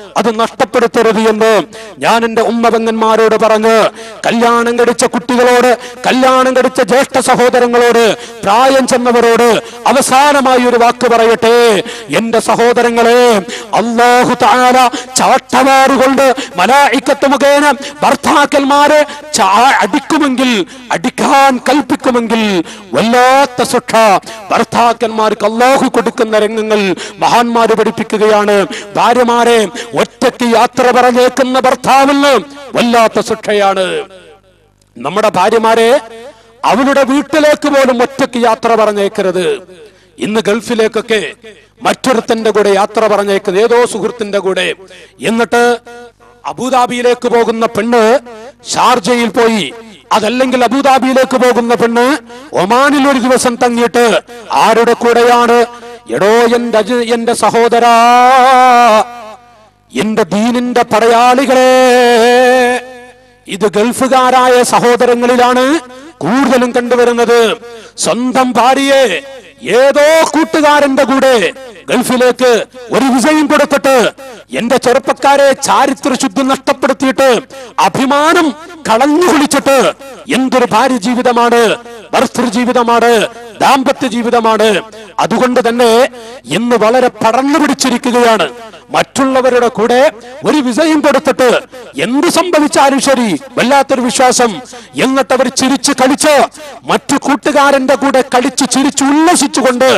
അത് നഷ്ടപ്പെടുത്തരുത് എന്ന് ഞാൻ എൻ്റെ ഉമ്മവങ്ങന്മാരോട് പറഞ്ഞ് കല്യാണം കഴിച്ച കുട്ടികളോട്, കല്യാണം കഴിച്ച ജ്യേഷ്ഠ സഹോദരങ്ങളോട്, പ്രായം ചെന്നവരോട് അവസാനമായി ഒരു വാക്ക് പറയട്ടെ. എൻ്റെ സഹോദരങ്ങളെ, അല്ലാഹു തആല ചാട്ടവാറുകൊണ്ട് മലായിക്കത്ത് മുഖേന ഭർത്താക്കന്മാരെ അടിക്കുമെങ്കിൽ, അടിക്കാൻ കൽപ്പിക്കുമെങ്കിൽ വല്ലാത്ത ശിക്ഷ ഭർത്താക്കന്മാർക്ക് അല്ലാഹു കൊടുക്കുന്ന രംഗങ്ങൾ മഹാന്മാര് പഠിപ്പിക്കുകയാണ്. ഭാര്യമാരെ, ഒറ്റയ്ക്ക് യാത്ര പറഞ്ഞേക്കുന്ന ഭർത്താവിന് വല്ലാത്ത ശിക്ഷയാണ്. നമ്മുടെ ഭാര്യമാരെ അവരുടെ വീട്ടിലേക്ക് പോലും ഒറ്റയ്ക്ക് യാത്ര പറഞ്ഞേക്കരുത്. ഇന്ന് ഗൾഫിലേക്കൊക്കെ മറ്റൊരുത്തന്റെ കൂടെ യാത്ര പറഞ്ഞേക്കുന്നത്, ഏതോ സുഹൃത്തിന്റെ കൂടെ. എന്നിട്ട് അബുദാബിയിലേക്ക് പോകുന്ന പെണ്ണ് ഷാർജയിൽ പോയി, അതല്ലെങ്കിൽ അബുദാബിയിലേക്ക് പോകുന്ന പെണ്ണ് ഒമാനിൽ ഒരു ദിവസം തങ്ങിയിട്ട് ആരുടെ കൂടെയാണ്? എടോ എൻ്റെ എൻ്റെ സഹോദരാ, എന്റെ ദീനിന്റെ പടയാളികളെ, ഇത് ഗൾഫുകാരായ സഹോദരങ്ങളിലാണ് കൂടുതലും കണ്ടുവരുന്നത്. സ്വന്തം ഭാര്യയെ ഏതോ കൂട്ടുകാരന്റെ കൂടെ ഗൾഫിലേക്ക് ഒരു വിസയും കൊടുത്തിട്ട് എന്റെ ചെറുപ്പക്കാരെ ചാരിത്ര ശുദ്ധി നഷ്ടപ്പെടുത്തിയിട്ട് അഭിമാനം കളഞ്ഞു കുളിച്ചിട്ട് എന്തൊരു ഭാര്യ ജീവിതമാണ്, ഭർതൃ ജീവിതമാണ്, ദാമ്പത്യ ജീവിതമാണ്. അതുകൊണ്ട് തന്നെ ഇന്ന് വളരെ പടർന്നു പിടിച്ചിരിക്കുകയാണ്. മറ്റുള്ളവരുടെ കൂടെ ഒരു വിസയും കൊടുത്തിട്ട് എന്ത് സംഭവിച്ചാലും ശരി, വല്ലാത്തൊരു വിശ്വാസം. എന്നിട്ടവർ ചിരിച്ച് കളിച്ച് മറ്റു കൂട്ടുകാരന്റെ കൂടെ കളിച്ച് ചിരിച്ച് ഉല്ലസിച്ചുകൊണ്ട്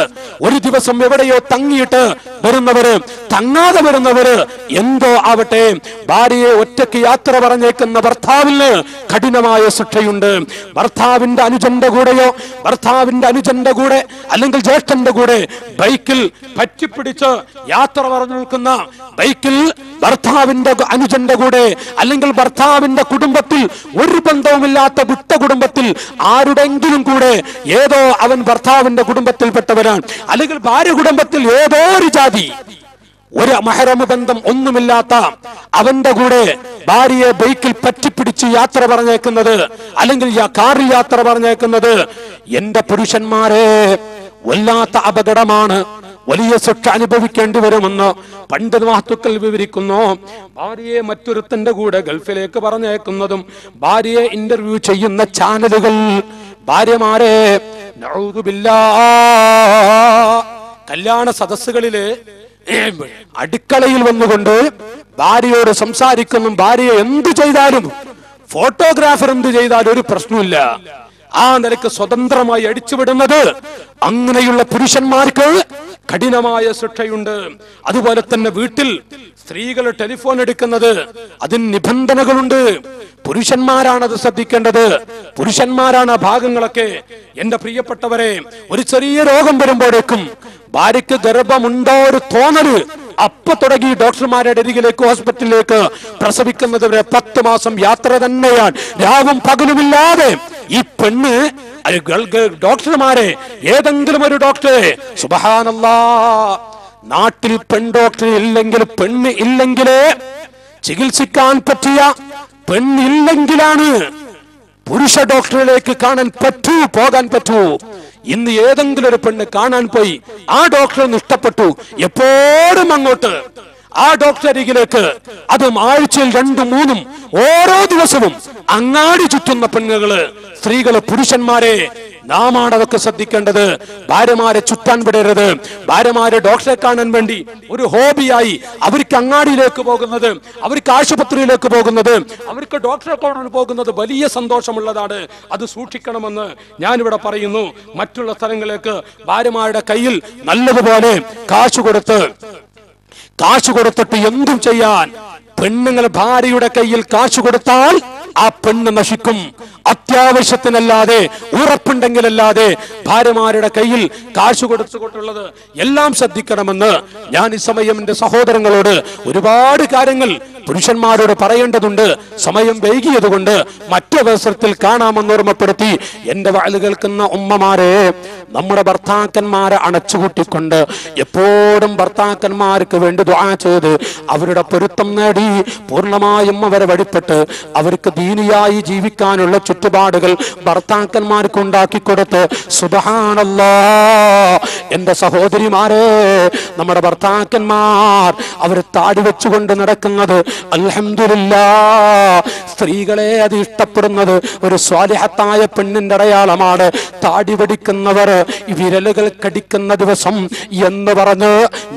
ഒരു ദിവസം എവിടെയോ തങ്ങിയിട്ട് വരുന്നവര്, തങ്ങാതെ വരുന്നവര്, എന്തോ ആവട്ടെ, ഭാര്യയെ ഒറ്റയ്ക്ക് യാത്ര പറഞ്ഞേക്കുന്ന ഭർത്താവിന് കഠിനമായ ശിക്ഷയുണ്ട്. ഭർത്താവിന്റെ അനുജന്റെ കൂടെയോ ഭർത്താവിന്റെ അനുജന്റെ കൂടെ അല്ലെങ്കിൽ ജ്യേഷ്ഠന്റെ കൂടെ ബൈക്കിൽ പറ്റിപ്പിടിച്ച് യാത്ര പറഞ്ഞു നിൽക്കുന്ന, ബൈക്കിൽ ഭർത്താവിന്റെ അനുജന്റെ കൂടെ അല്ലെങ്കിൽ ഭർത്താവിന്റെ കുടുംബത്തിൽ ഒരു ബന്ധവുമില്ലാത്ത വിട്ട കുടുംബത്തിൽ ആരുടെങ്കിലും കൂടെ, ഏതോ അവൻ ഭർത്താവിന്റെ കുടുംബത്തിൽപ്പെട്ടവനാണ് അല്ലെങ്കിൽ ഭാര്യ കുടുംബത്തിൽ ഏതോ ഒരു ജാതി, ഒരു മഹ്റമ ബന്ധം ഒന്നുമില്ലാത്ത അവന്റെ കൂടെ ഭാര്യയെ ബൈക്കിൽ പറ്റിപ്പിടിച്ച് യാത്ര പറഞ്ഞേക്കുന്നത് അല്ലെങ്കിൽ കാറിൽ യാത്ര പറഞ്ഞേക്കുന്നത് എന്റെ പുരുഷന്മാരെ വല്ലാത്ത അപകടമാണ്, വലിയ ശിക്ഷ അനുഭവിക്കേണ്ടി വരുമെന്ന് പണ്ട് മഹത്തുക്കൾ വിവരിക്കുന്നു. ഭാര്യയെ മറ്റൊരുത്തന്റെ കൂടെ ഗൾഫിലേക്ക് പറഞ്ഞേക്കുന്നതും ഭാര്യയെ ഇന്റർവ്യൂ ചെയ്യുന്ന ചാനലുകൾ. ഭാര്യമാരെ, കല്യാണ സദസ്സുകളില് അടുക്കളയിൽ വന്നുകൊണ്ട് ഭാര്യയോട് സംസാരിക്കുന്നു. ഭാര്യയെ എന്തു ചെയ്താലും ഫോട്ടോഗ്രാഫർ എന്തു ചെയ്താലും ഒരു പ്രശ്നമില്ല. ആ നിലക്ക് സ്വതന്ത്രമായി അടിച്ചുവിടുന്നത്, അങ്ങനെയുള്ള പുരുഷന്മാർക്ക് കഠിനമായ ശിക്ഷയുണ്ട്. അതുപോലെ തന്നെ വീട്ടിൽ സ്ത്രീകൾ ടെലിഫോൺ എടുക്കുന്നത്, അതിന് നിബന്ധനകളുണ്ട്. പുരുഷന്മാരാണത് ശ്രദ്ധിക്കേണ്ടത്, പുരുഷന്മാരാണ് ആ ഭാഗങ്ങളൊക്കെ. എന്റെ പ്രിയപ്പെട്ടവരെ, ഒരു ചെറിയ രോഗം വരുമ്പോഴേക്കും ഭാര്യയ്ക്ക് ഗർഭമുണ്ടോ ഒരു തോന്നല്, അപ്പൊ തുടങ്ങി ഡോക്ടർമാരുടെ അരികിലേക്ക്, ഹോസ്പിറ്റലിലേക്ക്. പ്രസവിക്കുന്നത് വരെ പത്ത് മാസം യാത്ര തന്നെയാണ്, രാവും പകലുമില്ലാതെ. ഈ പെണ്ണ് ഡോക്ടർമാരെ, ഏതെങ്കിലും ഒരു ഡോക്ടറെ, സുബ്ഹാനല്ലാഹ്, നാട്ടിൽ പെൺ ഡോക്ടർ ഇല്ലെങ്കിൽ, പെണ്ണ് ഇല്ലെങ്കിലേ ചികിത്സിക്കാൻ പറ്റിയ, പെണ്ണില്ലെങ്കിലാണ് പുരുഷ ഡോക്ടറിലേക്ക് കാണാൻ പറ്റൂ, പോകാൻ പറ്റൂ. ഇന്ന് ഏതെങ്കിലും ഒരു പെണ്ണ് കാണാൻ പോയി, ആ ഡോക്ടറെ ഇഷ്ടപ്പെട്ടു, എപ്പോഴും അങ്ങോട്ട് ആ ഡോക്ടർ അരികിലേക്ക്. അതും ആഴ്ചയിൽ രണ്ടും മൂന്നും ഓരോ ദിവസവും അങ്ങാടി ചുറ്റുന്ന പെണ്ണുകള്, സ്ത്രീകള്, പുരുഷന്മാരെ, നാം ആണ് അതൊക്കെ ശ്രദ്ധിക്കേണ്ടത്. ഭാര്യമാരെ ചുറ്റാൻ വിടരുത്. ഭാര്യമാരെ ഡോക്ടറെ കാണാൻ വേണ്ടി ഒരു ഹോബിയായി അവർക്ക് അങ്ങാടിയിലേക്ക് പോകുന്നത്, അവർക്ക് ആശുപത്രിയിലേക്ക് പോകുന്നത്, അവർക്ക് ഡോക്ടറെ കാണാൻ പോകുന്നത് വലിയ സന്തോഷമുള്ളതാണ്. അത് സൂക്ഷിക്കണമെന്ന് ഞാനിവിടെ പറയുന്നു. മറ്റുള്ള സ്ഥലങ്ങളിലേക്ക് ഭാര്യമാരുടെ കയ്യിൽ നല്ലതുപോലെ കാശ് കൊടുത്ത്, കാശ് കൊടുത്തിട്ട് എന്തും ചെയ്യാൻ പെണ്ണുങ്ങൾ, ഭാര്യയുടെ കയ്യിൽ കാശ് കൊടുത്താൽ ആ പെണ്ണ് നശിക്കും. അത്യാവശ്യത്തിനല്ലാതെ, ഉറപ്പുണ്ടെങ്കിലല്ലാതെ ഭാര്യമാരുടെ കയ്യിൽ കാശ് കൊടുത്തുകൊണ്ടുള്ളത് എല്ലാം ശ്രദ്ധിക്കണമെന്ന് ഞാൻ ഈ സമയം എന്റെ സഹോദരങ്ങളോട് ഒരുപാട് കാര്യങ്ങൾ പുരുഷന്മാരോട് പറയേണ്ടതുണ്ട്. സമയം വൈകിയതുകൊണ്ട് മറ്റൊരവസരത്തിൽ കാണാമെന്ന് ഓർമ്മപ്പെടുത്തി എന്റെ വാല് കേൾക്കുന്ന ഉമ്മമാരെ, നമ്മുടെ ഭർത്താക്കന്മാരെ അണച്ചുകൂട്ടിക്കൊണ്ട് എപ്പോഴും ഭർത്താക്കന്മാർക്ക് വേണ്ടി ദുആ ചെയ്ത് അവരുടെ പൊരുത്തം നേടി പൂർണ്ണമായും അവരെ വഴിപ്പെട്ട് അവർക്ക് ദീനിയായി ജീവിക്കാനുള്ള ചുറ്റുപാടുകൾ ഭർത്താക്കന്മാർക്ക് ഉണ്ടാക്കി കൊടുത്ത് സുബ്ഹാനല്ലാഹ് എന്റെ സഹോദരിമാരെ, നമ്മുടെ ഭർത്താക്കന്മാർ അവരെ താടി വെച്ചുകൊണ്ട് നടക്കുന്നത് അൽഹംദുലില്ലാഹ് സ്ത്രീകളെ അത് ഇഷ്ടപ്പെടുന്നത് ഒരു സ്വാലിഹത്തായ പെണ്ണിന്റെ അടയാളമാണ്. താടി വെടിക്കുന്നവർ വിരലുകൾ കടിക്കുന്ന ദിവസം എന്ന് പറഞ്ഞ്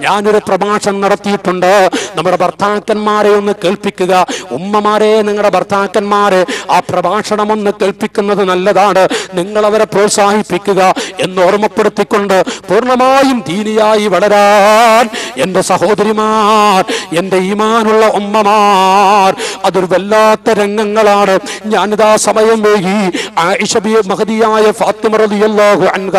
ഞാനൊരു പ്രഭാഷണം നടത്തിയിട്ടുണ്ട്. നമ്മുടെ ഭർത്താക്കന്മാരെ ഒന്ന് കേൾപ്പിക്കുക. ഉമ്മമാരെ, നിങ്ങളുടെ ഭർത്താക്കന്മാരെ ആ പ്രഭാഷണം ഒന്ന് കേൾപ്പിക്കുന്നത് നല്ലതാണ്. നിങ്ങൾ അവരെ പ്രോത്സാഹിപ്പിക്കുക എന്ന് ഓർമ്മപ്പെടുത്തിക്കൊണ്ട് പൂർണ്ണമായും ദീനിയായി വളരാൻ എൻ്റെ സഹോദരിമാർ, എൻ്റെ ഈമാനുള്ള ഉമ്മമാർ, അതൊരു വല്ലാത്ത രംഗങ്ങളാണ്. ഞാനിതാ സമയം വൈകി ആയിഷ ബി മഹദിയായ ഫാത്തിമ റളിയല്ലാഹു അൻഹ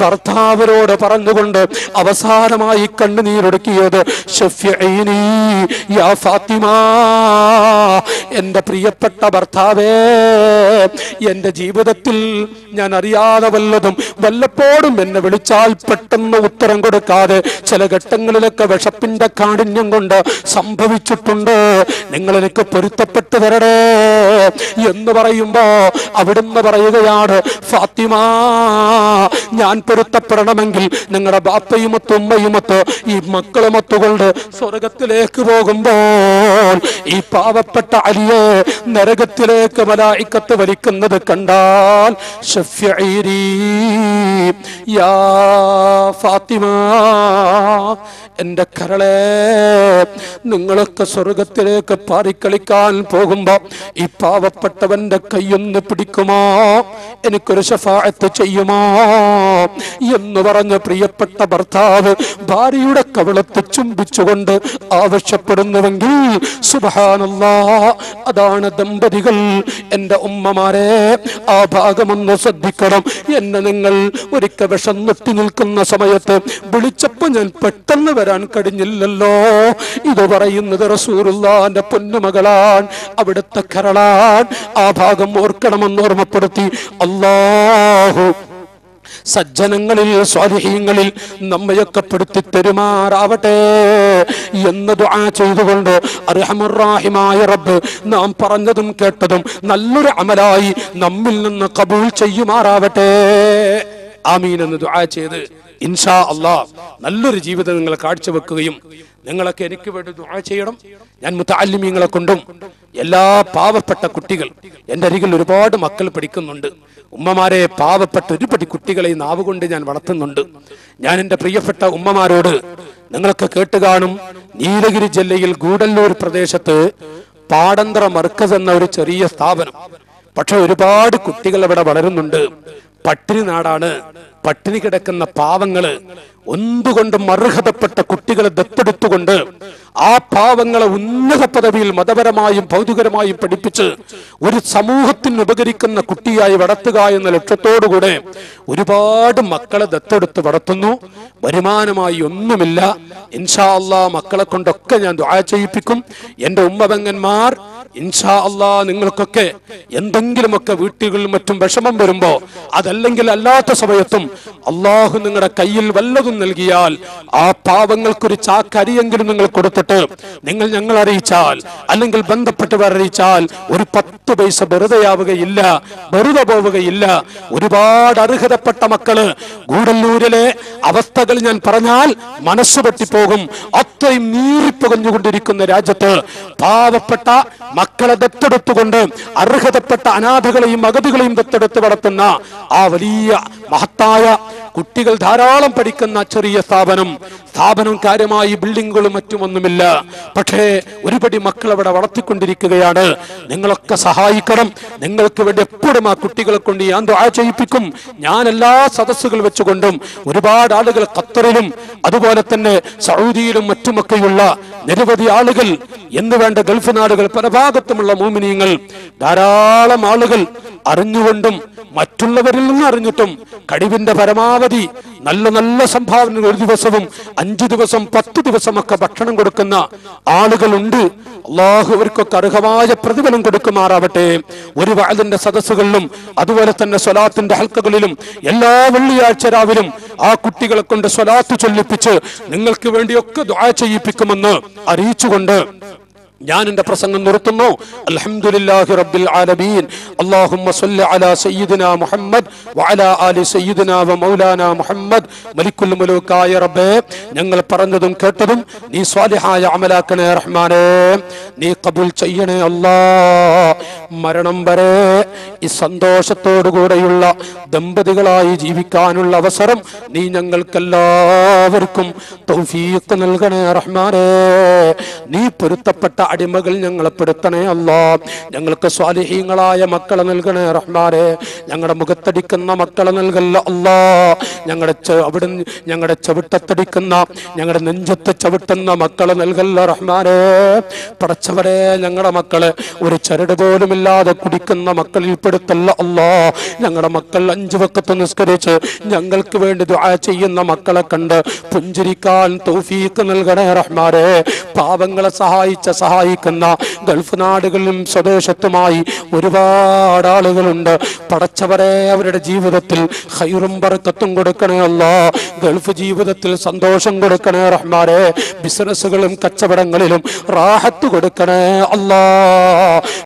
ഭർത്താവിനോട് പറഞ്ഞുകൊണ്ട് അവസാനമായി കണ്ണുനീരൊടുക്കിയത്, ശഫീഇനി യാ ഫാത്തിമ, എൻ്റെ പ്രിയപ്പെട്ട ഭർത്താവേ, എൻ്റെ ജീവിതത്തിൽ ഞാൻ അറിയാതെ വല്ലതും വല്ലപ്പോഴും എന്നെ വിളിച്ചാൽ പെട്ടെന്ന് ഉത്തരം കൊടുക്കാതെ ചില ഘട്ടങ്ങളിലൊക്കെ വിശപ്പിന്റെ കാഠിന്യം കൊണ്ട് സംഭവിച്ചിട്ടുണ്ട്. നിങ്ങളെനിക്ക് പൊരുത്തപ്പെട്ട് തരടേ എന്ന് പറയുമ്പോ അവിടുന്ന് പറയുകയാണ്, ഫാത്തിമ, ഞാൻ പൊരുത്തപ്പെടണമെങ്കിൽ നിങ്ങളുടെ ബാപ്പയുമൊത്ത് ഉമ്മയുമൊത്ത് ഈ മക്കളുമൊത്തുകൊണ്ട് സ്വർഗത്തിലേക്ക് പോകുമ്പോൾ ഈ പാവപ്പെട്ട അലിയെ നരകത്തിലേക്ക് മലായിക്കത്ത് വലിക്കുന്നത് കണ്ടാൽ ശഫീഇരി യാ ഫാത്തിമ, എന്റെ കരളെ, നിങ്ങളൊക്കെ സ്വർഗത്തിലേക്ക് പാറിക്കളിക്കാൻ പോകുമ്പോ ഈ പാവപ്പെട്ടവന്റെ കയ്യൊന്ന് പിടിക്കുമോ, എനിക്കൊരു ശഫാഅത്ത് ചെയ്യുമോ എന്ന് പറഞ്ഞ പ്രിയപ്പെട്ട ഭർത്താവ് ഭാര്യയുടെ കവളത്ത് ചുംബിച്ചുകൊണ്ട് ആവശ്യപ്പെടുന്നുവെങ്കിൽ സുബ്ഹാനല്ലാഹ്, അതാണ് ദമ്പതികൾ. എന്റെ ഉമ്മമാരെ, ആ ഭാഗമൊന്ന് ശ്രദ്ധിക്കണം. എന്നെ നിങ്ങൾ ഒരിക്കൽ വിഷന്നെത്തി നിൽക്കുന്ന സമയത്ത് വിളിച്ചപ്പോൾ ഞാൻ പെട്ടെന്ന് വരാൻ കഴിഞ്ഞില്ലല്ലോ, ഇത് പറയുന്നത് റസൂലുള്ളാഹിന്റെ പൊന്നുമകളാൻ, അവിടുത്തെ കരളാൻ. ആ ഭാഗം ഓർക്കണമെന്ന് ഓർമ്മപ്പെടുത്തി അല്ലാഹു സജ്ജനങ്ങളിൽ, സ്വാലിഹീങ്ങളിൽ നമ്മയൊക്കെ പെടുത്തി പെരുമാറാവട്ടെ എന്ന് ദുആ ചെയ്തുകൊണ്ട് അർഹമർ റഹീമായ റബ്ബ് നാം പറഞ്ഞതും കേട്ടതും നല്ലൊരു അമലായി നമ്മിൽ നിന്ന് ഖബൂൽ ചെയ്യുമാറാവട്ടെ. ആമീൻ എന്ന് ദുആ ചെയ്ത് ഇൻഷാ അല്ലാഹ് നല്ലൊരു ജീവിതം നിങ്ങളെ കാഴ്ചവെക്കുകയും നിങ്ങളൊക്കെ എനിക്ക് വേണ്ടി ദുആ ചെയ്യണം. ഞാൻ മുതഅല്ലിമീങ്ങളെ കൊണ്ടും എല്ലാ പാവപ്പെട്ട കുട്ടികൾ, എൻ്റെ അരികിൽ ഒരുപാട് മക്കൾ പഠിക്കുന്നുണ്ട്. ഉമ്മമാരെ, പാവപ്പെട്ട ഒരുപടി കുട്ടികളെ ഈ നാവ് കൊണ്ട് ഞാൻ വളർത്തുന്നുണ്ട്. ഞാൻ എൻ്റെ പ്രിയപ്പെട്ട ഉമ്മമാരോട്, നിങ്ങളൊക്കെ കേട്ട് കാണും, നീലഗിരി ജില്ലയിൽ ഗൂഡല്ലൂർ പ്രദേശത്ത് പാടന്തറ മർക്കസ് എന്ന ഒരു ചെറിയ സ്ഥാപനം, പക്ഷെ ഒരുപാട് കുട്ടികൾ അവിടെ വളരുന്നുണ്ട്. പട്ടിണി നാടാണ്. പട്ടിണി കിടക്കുന്ന പാവങ്ങള് എന്തുകൊണ്ടും അർഹതപ്പെട്ട കുട്ടികളെ ദത്തെടുത്തുകൊണ്ട് ആ പാവങ്ങളെ ഉന്നത പദവിയിൽ മതപരമായും ഭൗതികരമായും പഠിപ്പിച്ച് ഒരു സമൂഹത്തിന് ഉപകരിക്കുന്ന കുട്ടിയായി വളർത്തുക എന്ന ലക്ഷ്യത്തോടുകൂടെ ഒരുപാട് മക്കളെ ദത്തെടുത്ത് വളർത്തുന്നു. വരുമാനമായി ഒന്നുമില്ല. ഇൻഷാ അല്ലാഹ് മക്കളെ കൊണ്ടൊക്കെ ഞാൻ ദുആ ചെയ്യിപ്പിക്കും. എൻ്റെ ഉമ്മബംഗന്മാർ, ഇൻഷാ അല്ലാഹ് നിങ്ങൾക്കൊക്കെ എന്തെങ്കിലുമൊക്കെ വീട്ടുകളിൽ മറ്റും വിഷമം വരുമ്പോ, അതല്ലെങ്കിൽ അല്ലാത്ത സമയത്തും അല്ലാഹു നിങ്ങളുടെ കയ്യിൽ വല്ലതും നൽകിയാൽ ആ പാവങ്ങൾക്കൊരു ചാക്കരിയെങ്കിലും നിങ്ങൾ കൊടുത്തിട്ട് നിങ്ങൾ ഞങ്ങൾ അറിയിച്ചാൽ, അല്ലെങ്കിൽ ബന്ധപ്പെട്ടവർ അറിയിച്ചാൽ, ഒരു പത്ത് പൈസ വെറുതെയാവുകയില്ല, വെറുതെ പോവുകയില്ല. ഒരുപാട് അർഹതപ്പെട്ട മക്കള് ഗൂഡല്ലൂരിലെ അവസ്ഥകൾ ഞാൻ പറഞ്ഞാൽ മനസ്സ് പറ്റിപ്പോകും. അത്രയും നീറിപ്പുകഞ്ഞുകൊണ്ടിരിക്കുന്ന രാജ്യത്ത് പാവപ്പെട്ട മക്കളെ ദത്തെടുത്തുകൊണ്ട് അർഹതപ്പെട്ട അനാഥകളെയും അഗതികളെയും ദത്തെടുത്ത് വളർത്തുന്ന ആ വലിയ മഹത്തായ കുട്ടികൾ ധാരാളം പഠിക്കുന്ന ചെറിയ സ്ഥാപനം സ്ഥാപനം കാര്യമായി ബിൽഡിങ്ങുകളും മറ്റുമൊന്നുമില്ല. പക്ഷേ ഒരുപടി മക്കൾ അവിടെ വളർത്തിക്കൊണ്ടിരിക്കുകയാണ്. നിങ്ങളൊക്കെ സഹായിക്കണം. നിങ്ങൾക്ക് വേണ്ടി എപ്പോഴും ആ കുട്ടികളെ കൊണ്ട് ഞാൻ ദുആ ചെയ്യിപ്പിക്കും. ഞാൻ എല്ലാ സദസ്സുകൾ വെച്ചുകൊണ്ടും ഒരുപാട് ആളുകൾ ഖത്തറിലും അതുപോലെ തന്നെ സൗദിയിലും മറ്റുമൊക്കെയുള്ള നിരവധി ആളുകൾ എന്ന് വേണ്ട ഗൾഫ് നാടുകൾ പല ഭാഗത്തുമുള്ള മുഅ്മിനീങ്ങൾ ധാരാളം ആളുകൾ അറിഞ്ഞുകൊണ്ടും മറ്റുള്ളവരിൽ നിന്ന് അറിഞ്ഞിട്ടും കഴിവിന്റെ പരമാവധി നല്ല നല്ല സംഭാവനകൾ ഒരു ദിവസവും അഞ്ചു ദിവസം പത്ത് ദിവസമൊക്കെ ഭക്ഷണം കൊടുക്കുന്ന ആളുകളുണ്ട്. അള്ളാഹു അവർക്കൊക്കെ അർഹമായ പ്രതിഫലം കൊടുക്കുമാറാവട്ടെ. ഒരു വഅദിന്റെ സദസ്സുകളിലും അതുപോലെ തന്നെ സ്വലാത്തിന്റെ ഹൽക്കകളിലും എല്ലാ വെള്ളിയാഴ്ച രാവിലും ആ കുട്ടികളെ കൊണ്ട് സ്വലാത്ത് ചൊല്ലിപ്പിച്ച് നിങ്ങൾക്ക് വേണ്ടിയൊക്കെ ദുആ ചെയ്യിപ്പിക്കുമെന്ന് അറിയിച്ചുകൊണ്ട് ഞാൻ എൻ്റെ പ്രസംഗം നിർത്തുന്നു. അൽഹംദുലില്ലാഹി റബ്ബിൽ ആലമീൻ. അല്ലാഹുമ്മ സ്വല്ലി അലാ സയ്യിദിനാ മുഹമ്മദ് വഅലാ ആലി സയ്യിദിനാ വമൗലാനാ മുഹമ്മദ് മലിക്കുൽ മുലൂകായ റബ്ബേ, ഞങ്ങൾ പറഞ്ഞതും കേട്ടതും നീ സ്വാലിഹായ അമലാക്കണേ റഹ്മാനേ. നീ ഖബൂൽ ചെയ്യണേ അല്ലാഹ്. മരണം വരെ ഈ സന്തോഷത്തോടു കൂടെയുള്ള ദമ്പതികളായി ജീവിക്കാനുള്ള അവസരം നീ ഞങ്ങൾക്കെല്ലാവർക്കും തൗഫീഖ് നൽകണേ റഹ്മാനേ. നീ പൊരുത്തപ്പെട്ട അടിമകൾ ഞങ്ങളെ പെടുത്തണേ അല്ലാഹ്. ഞങ്ങൾക്ക് സ്വാലിഹീങ്ങളായ മക്കളെ നൽകണേ റഹ്മാനേ. ഞങ്ങളുടെ മുഖത്തടിക്കുന്ന മക്കളെ നൽകല്ല അല്ലാഹ്. ഞങ്ങളുടെ അവിടെ ഞങ്ങളുടെ ചവിട്ടത്തടിക്കുന്ന ഞങ്ങളുടെ നെഞ്ചത്ത് ചവിട്ടുന്ന മക്കളെ നൽകല്ല റഹ്മാനേ. പടച്ചവരെ, ഞങ്ങളുടെ മക്കളെ ഒരു ചരട് പോലുമില്ലാതെ കുടിക്കുന്ന മക്കളിൽ പെടുത്തല്ല അല്ലാഹ്. ഞങ്ങളുടെ മക്കൾ അഞ്ചു വഖത്ത് നിസ്കരിച്ച് ഞങ്ങൾക്ക് വേണ്ടി ദുആ ചെയ്യുന്ന മക്കളെ കണ്ട് പുഞ്ചിരിക്കാൻ തൗഫീഖ് നൽകണേ റഹ്മാനേ. പാവങ്ങളെ സഹായിച്ച സഹായിക്കുന്ന ഗൾഫ് നാടുകളിലും സ്വദേശത്തുമായി ഒരുപാട് ആളുകളുണ്ട്. പടച്ചവരെ, അവരുടെ ജീവിതത്തിൽ ഖൈറും ബർക്കത്തും കൊടുക്കണേ അല്ലാഹ്. ഗൾഫ് ജീവിതത്തിൽ സന്തോഷം കൊടുക്കണേ റഹ്മാനേ. ബിസിനസ്സുകളും കച്ചവടങ്ങളിലും റാഹത്ത് കൊടുക്കണേ അല്ലാഹ്.